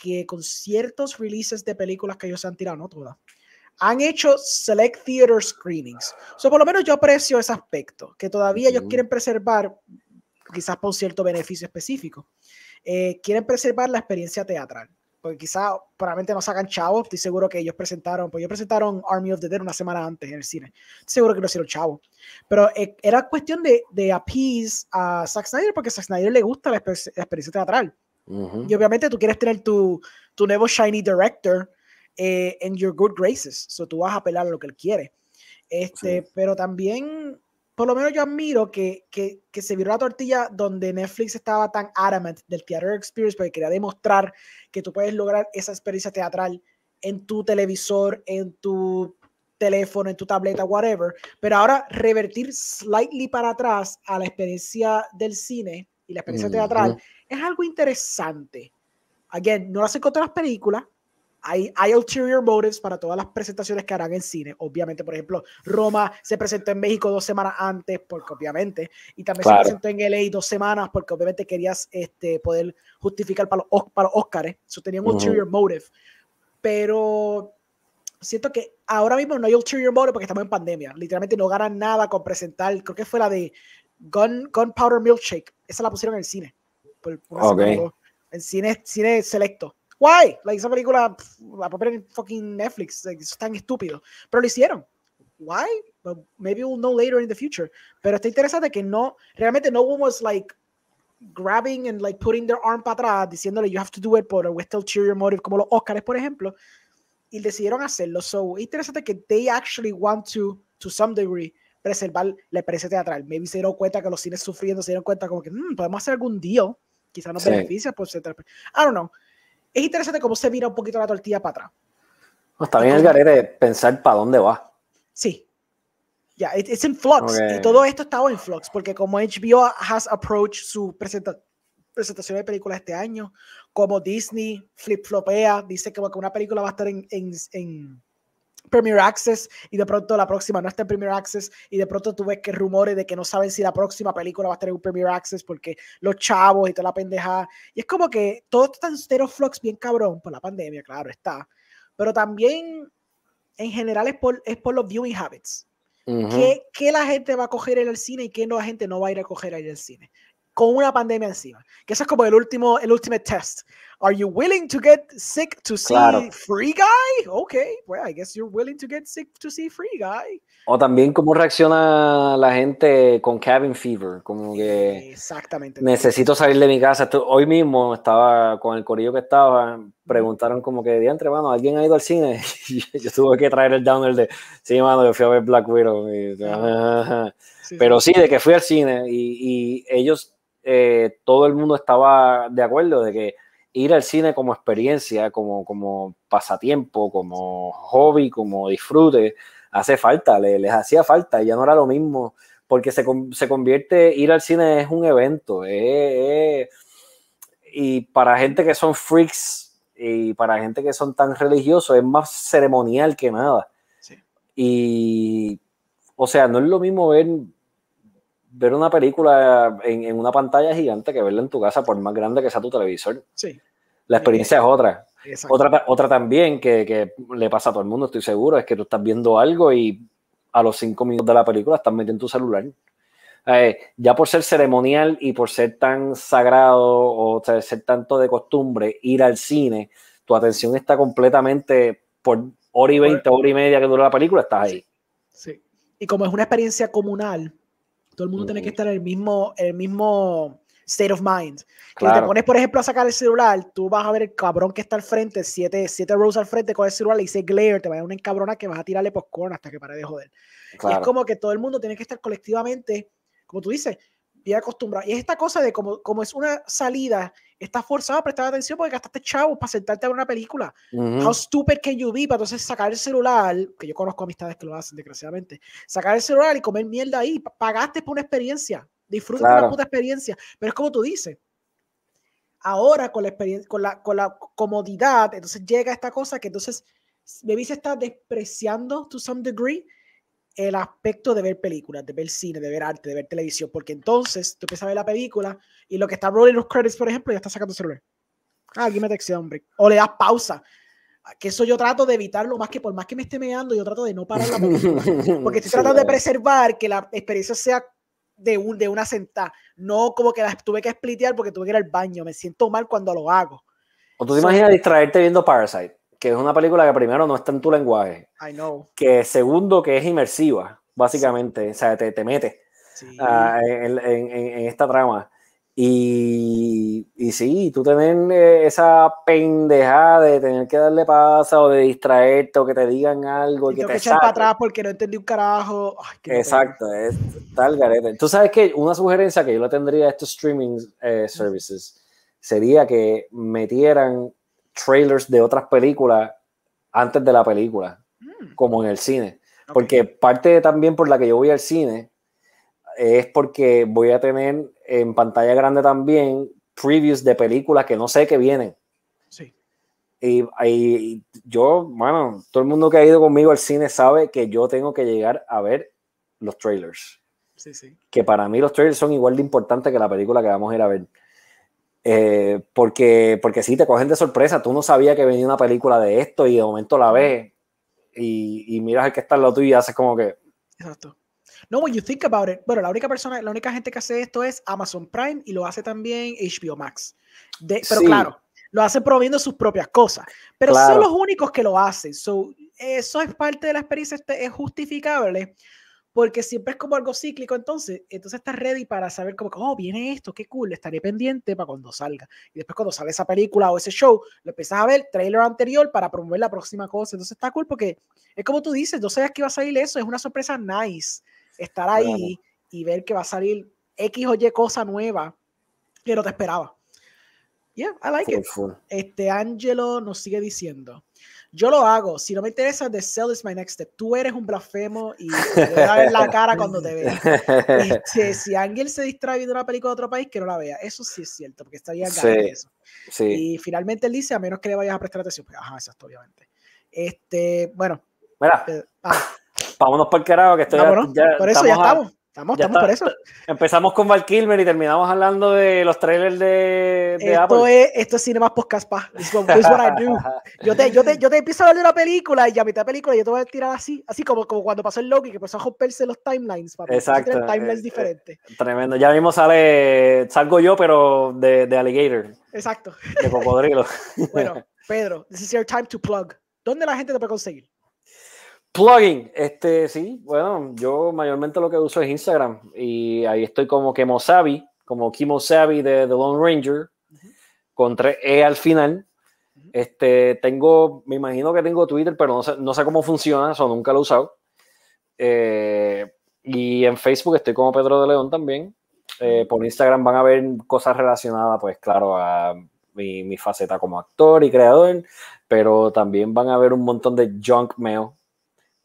que con ciertos releases de películas que ellos se han tirado, no todas, han hecho select theater screenings. So, por lo menos yo aprecio ese aspecto, que todavía ellos quieren preservar, quizás por cierto beneficio específico, eh, quieren preservar la experiencia teatral. Porque quizás probablemente no sacan chavos. Estoy seguro que ellos presentaron, pues ellos presentaron Army of the Dead una semana antes en el cine. Estoy seguro que no hicieron chavos. Pero eh, era cuestión de, de appease a Zack Snyder, porque a Zack Snyder le gusta la, exper la experiencia teatral. Uh-huh. Y obviamente tú quieres tener tu, tu nuevo shiny director en eh, your good graces. So tú vas a apelar a lo que él quiere. Este, sí. Pero también, por lo menos yo admiro que, que, que se viró la tortilla donde Netflix estaba tan adamant del theater experience, porque quería demostrar que tú puedes lograr esa experiencia teatral en tu televisor, en tu teléfono, en tu tableta, whatever. Pero ahora revertir slightly para atrás a la experiencia del cine y la experiencia mm-hmm. teatral es algo interesante. Again, no lo hacen con todas las películas. Hay, hay ulterior motives para todas las presentaciones que harán en cine. Obviamente, por ejemplo, Roma se presentó en México dos semanas antes, porque obviamente, y también claro. se presentó en L A dos semanas, porque obviamente querías este, poder justificar para los, para los Óscares. Eso tenía un uh-huh. ulterior motive. Pero siento que ahora mismo no hay ulterior motive porque estamos en pandemia. Literalmente no ganan nada con presentar, creo que fue la de Gun, Gunpowder Milkshake. Esa la pusieron en el cine. Por, por okay. En cine, cine selecto. Why? Like, esa película la ponen en fucking Netflix. Like, es tan estúpido. Pero lo hicieron. Why? But maybe we'll know later in the future. Pero está interesante que no, realmente no one was like grabbing and like putting their arm para atrás, diciéndole you have to do it por a ulterior motive, como los Oscars, por ejemplo. Y decidieron hacerlo. So, interesante que they actually want to, to some degree, preservar la experiencia teatral. Maybe se dieron cuenta que los cines sufriendo, se dieron cuenta como que hmm, podemos hacer algún deal. Quizás nos sí. beneficia, por etcétera. I don't know. Es interesante cómo se mira un poquito la tortilla para atrás. No, está bien el garete pensar para dónde va. Sí. Ya, yeah, es en flux. Okay. Y todo esto está en flux, porque como H B O has approached su presenta presentación de películas este año, como Disney flip-flopea, dice que una película va a estar en, en, en Premier Access y de pronto la próxima no está en Premier Access y de pronto tú ves que rumores de que no saben si la próxima película va a estar en Premier Access porque los chavos y toda la pendejada, y es como que todo está en cero flux bien cabrón por la pandemia, claro está, pero también en general es por, es por los viewing habits. Uh-huh. ¿Qué, qué la gente va a coger en el cine y qué no, la gente no va a ir a coger en el cine con una pandemia encima, que eso es como el último, el ultimate test. Are you willing to get sick to see claro. Free Guy? Okay, well, I guess you're willing to get sick to see Free Guy. O también cómo reacciona la gente con cabin fever, como que exactamente. Necesito salir de mi casa. Hoy mismo estaba con el corillo que estaba, preguntaron como que, diantre, mano, ¿alguien ha ido al cine? Yo tuve que traer el downer de, sí, mano, yo fui a ver Black Widow. Y, ah, sí, pero sí, de que fui al cine y, y ellos Eh, todo el mundo estaba de acuerdo de que ir al cine como experiencia, como, como pasatiempo, como hobby, como disfrute, hace falta, le, les hacía falta, ya no era lo mismo, porque se, se convierte, ir al cine es un evento, eh, eh, y para gente que son freaks y para gente que son tan religiosos es más ceremonial que nada. Sí. Y, o sea, no es lo mismo ver... ver una película en, en una pantalla gigante que verla en tu casa, por más grande que sea tu televisor. Sí. La experiencia es otra. Otra, otra también que, que le pasa a todo el mundo, estoy seguro, es que tú estás viendo algo y a los cinco minutos de la película estás metiendo tu celular. Eh, ya por ser ceremonial y por ser tan sagrado o ser tanto de costumbre, ir al cine, tu atención está completamente por hora y veinte, hora y media que dura la película, estás ahí. Sí. Sí. Y como es una experiencia comunal, todo el mundo uh-huh. tiene que estar en el mismo, el mismo state of mind. Claro. Si te pones, por ejemplo, a sacar el celular, tú vas a ver el cabrón que está al frente, siete, siete rows al frente con el celular, le dice glare, te va a dar una encabrona que vas a tirarle popcorn hasta que pare de joder. Claro. Y es como que todo el mundo tiene que estar colectivamente, como tú dices, bien acostumbrado. Y es esta cosa de como, como es una salida, estás forzado a prestar atención porque gastaste chavos para sentarte a ver una película. Uh-huh. How stupid can you be? Para entonces sacar el celular, que yo conozco amistades que lo hacen, desgraciadamente, sacar el celular y comer mierda ahí. Pagaste por una experiencia. Disfruta claro. una puta experiencia. Pero es como tú dices. Ahora con la experiencia, con la, con la comodidad, entonces llega esta cosa que entonces maybe se está despreciando to some degree el aspecto de ver películas, de ver cine, de ver arte, de ver televisión, porque entonces tú empiezas a ver la película y lo que está rolling los credits, por ejemplo, ya está sacando el celular. Ah, aquí me texté, hombre. O le das pausa. que eso yo trato de evitarlo, más que por más que me esté meando, yo trato de no parar la película, porque estoy tratando de preservar que la experiencia sea de, un, de una sentada, no como que la tuve que splitear porque tuve que ir al baño, me siento mal cuando lo hago. O tú te so, imaginas distraerte viendo Parasite, que es una película que primero no está en tu lenguaje, I know. que segundo que es inmersiva, básicamente, sí. o sea, te, te metes sí. uh, en, en, en esta trama. Y, y sí, tú tener esa pendejada de tener que darle paso o de distraerte o que te digan algo. Y que tengo te que echar saque. para atrás porque no entendí un carajo. Ay, Exacto, es, está el garete. Tú sabes que una sugerencia que yo le tendría a estos streaming eh, services sería que metieran trailers de otras películas antes de la película, mm. como en el cine. Okay. Porque parte también por la que yo voy al cine es porque voy a tener en pantalla grande también previews de películas que no sé que vienen. Sí. Y, y yo, mano, todo el mundo que ha ido conmigo al cine sabe que yo tengo que llegar a ver los trailers. Sí, sí. Que para mí los trailers son igual de importantes que la película que vamos a ir a ver. Eh, porque, porque sí, te cogen de sorpresa. Tú no sabías que venía una película de esto y de momento la ves y, y miras el que está al lado tuyo y haces como que... Exacto. No, when you think about it, bueno, la única persona, la única gente que hace esto es Amazon Prime y lo hace también H B O Max. De, pero sí. claro, lo hacen promoviendo sus propias cosas. Pero claro. son los únicos que lo hacen. So, eso es parte de la experiencia, es justificable, porque siempre es como algo cíclico. Entonces, entonces estás ready para saber como, oh, viene esto, qué cool, estaré pendiente para cuando salga. Y después cuando sale esa película o ese show, lo empiezas a ver, trailer anterior para promover la próxima cosa. Entonces está cool porque es como tú dices, no sabías que iba a salir eso, es una sorpresa nice. Estar ahí bueno. y ver que va a salir X o Y cosa nueva que no te esperaba. Yeah, I like full, it. Full. Este Ángelo nos sigue diciendo, yo lo hago, si no me interesa, the sell is my next step. Tú eres un blasfemo y te voy a ver la cara cuando te veas. Este, si alguien se distrae viendo una película de otro país, que no la vea. Eso sí es cierto, porque estaría sí, ganando eso. Sí. Y finalmente él dice, a menos que le vayas a prestar atención. Pues, ajá, exacto, obviamente. Este, bueno. Mira. Eh, ah, vámonos por carajo, que estoy Vámonos, ya, por eso estamos ya estamos. Estamos, ya estamos por eso. Empezamos con Val Kilmer y terminamos hablando de los trailers de, de esto Apple. Es, esto es Cinemas Podcast, pa. This is what I do. Yo te, yo, te, yo te empiezo a hablar de una película y a mitad de película yo te voy a tirar así, así como, como cuando pasó el Loki, que empezó a romperse los timelines. Para Exacto. Tirar timelines eh, diferentes. Tremendo. Ya mismo sale, salgo yo, pero de, de alligator. Exacto. De cocodrilo. Bueno, Pedro, this is your time to plug. ¿Dónde la gente te puede conseguir? Plugging, este, sí, bueno, yo mayormente lo que uso es Instagram y ahí estoy como Kemosabi, como Kemosabi de The Lone Ranger, uh-huh. con tres E al final. Uh-huh. Este, tengo, me imagino que tengo Twitter, pero no sé, no sé cómo funciona, eso nunca lo he usado. Eh, y en Facebook estoy como Pedro de León también. Eh, por Instagram van a ver cosas relacionadas, pues claro, a mi, mi faceta como actor y creador, pero también van a ver un montón de junk mail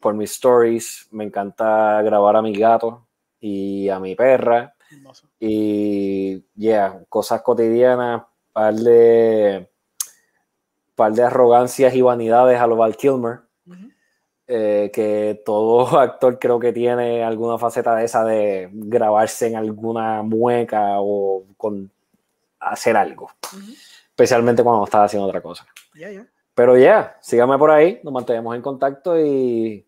por mis stories. Me encanta grabar a mi gato y a mi perra. Hermoso. Y, yeah, cosas cotidianas, par de, par de arrogancias y vanidades a lo Val Kilmer, uh-huh. eh, que todo actor creo que tiene alguna faceta de esa de grabarse en alguna mueca o con hacer algo, uh-huh. especialmente cuando estás haciendo otra cosa. Yeah, yeah. Pero, yeah, síganme por ahí, nos mantenemos en contacto y...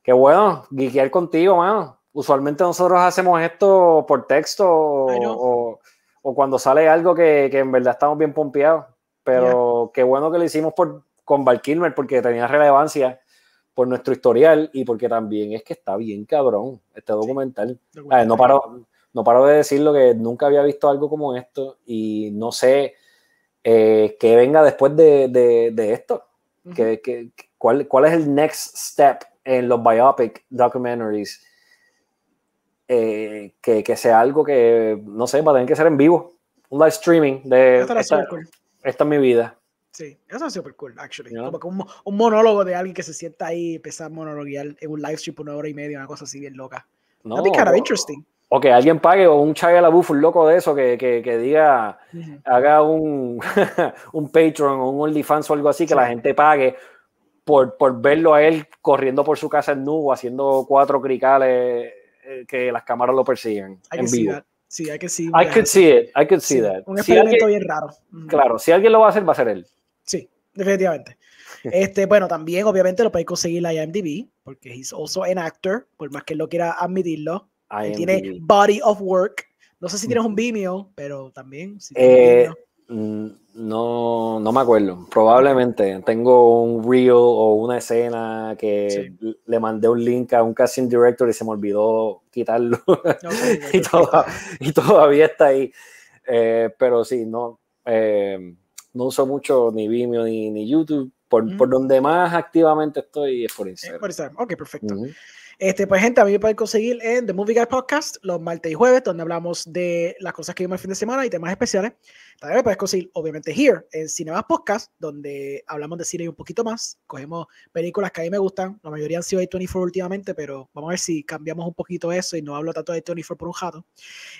Qué bueno, geekear contigo, mano. Usualmente nosotros hacemos esto por texto o, o, o cuando sale algo que, que en verdad estamos bien pompeados. Pero yeah. qué bueno que lo hicimos por, con Val Kilmer, porque tenía relevancia por nuestro historial y porque también es que está bien cabrón este documental. Sí, documental. Ver, no, paro, no paro de decirlo, que nunca había visto algo como esto y no sé eh, qué venga después de, de, de esto. Uh-huh. que, que, cuál, ¿Cuál es el next step en los biopic documentaries, eh, que, que sea algo que, no sé, va a tener que ser en vivo, un live streaming de esta, esta, cool. esta es mi vida. Sí, eso es súper cool, actually. ¿No? Como que un, un monólogo de alguien que se sienta ahí y empieza a monologuear en un live stream por una hora y media, una cosa así bien loca. No, that'd be kind of interesting. O que alguien pague, o un Shia LaBeouf, un loco de eso, que, que, que diga, uh-huh. haga un, un Patreon o un OnlyFans o algo así, que sí. la gente pague Por, por verlo a él corriendo por su casa en nubo, haciendo cuatro cricales eh, que las cámaras lo persiguen en vivo. Sí, hay que sí. I could see it. I could see that. Un experimento bien raro. Claro, si alguien lo va a hacer, va a ser él. Sí, definitivamente. Este, bueno, también obviamente lo podéis conseguir en IMDb, porque he's also an actor, por más que él lo quiera admitirlo. Él tiene body of work. No sé si tienes un Vimeo, pero también. Si eh, no, no me acuerdo. Probablemente tengo un reel o una escena que sí. le mandé un link a un casting director y se me olvidó quitarlo. Okay, y, toda, y todavía está ahí. Eh, pero sí, no, eh, no uso mucho ni Vimeo ni, ni YouTube. Por, mm. por donde más activamente estoy es por Instagram. Es por Instagram. Ok, perfecto. Mm-hmm. Este, pues gente, a mí me pueden conseguir en The Movie Guy Podcast los martes y jueves, donde hablamos de las cosas que vimos el fin de semana y temas especiales. También me puedes conseguir, obviamente, Here en Cinemas Podcast, donde hablamos de cine y un poquito más. Cogemos películas que a mí me gustan. La mayoría han sido A veinticuatro últimamente, pero vamos a ver si cambiamos un poquito eso y no hablo tanto de A veinticuatro por un jato.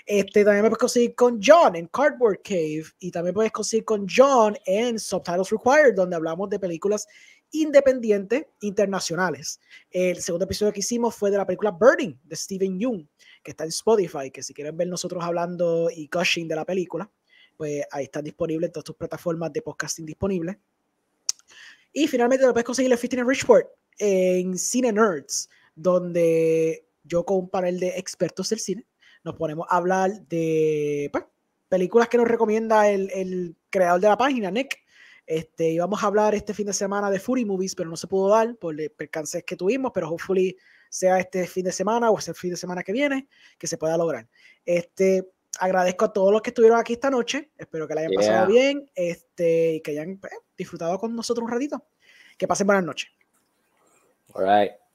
Este, también me puedes conseguir con John en Cardboard Cave y también puedes conseguir con John en Subtitles Required, donde hablamos de películas independientes internacionales. El segundo episodio que hicimos fue de la película Burning de Steven Yeun, que está en Spotify, que si quieren ver nosotros hablando y gushing de la película, pues ahí está disponible en todas tus plataformas de podcasting disponibles. Y finalmente lo puedes conseguir en Fifteen en Richport, en Cine Nerds, donde yo con un panel de expertos del cine nos ponemos a hablar de pues, películas que nos recomienda el, el creador de la página, Nick. Este, íbamos a hablar este fin de semana de Fury Movies, pero no se pudo dar por los percances que tuvimos, pero hopefully sea este fin de semana o sea el fin de semana que viene que se pueda lograr. Este, agradezco a todos los que estuvieron aquí esta noche, espero que la hayan yeah. pasado bien este, y que hayan eh, disfrutado con nosotros un ratito. Que pasen buenas noches. All right.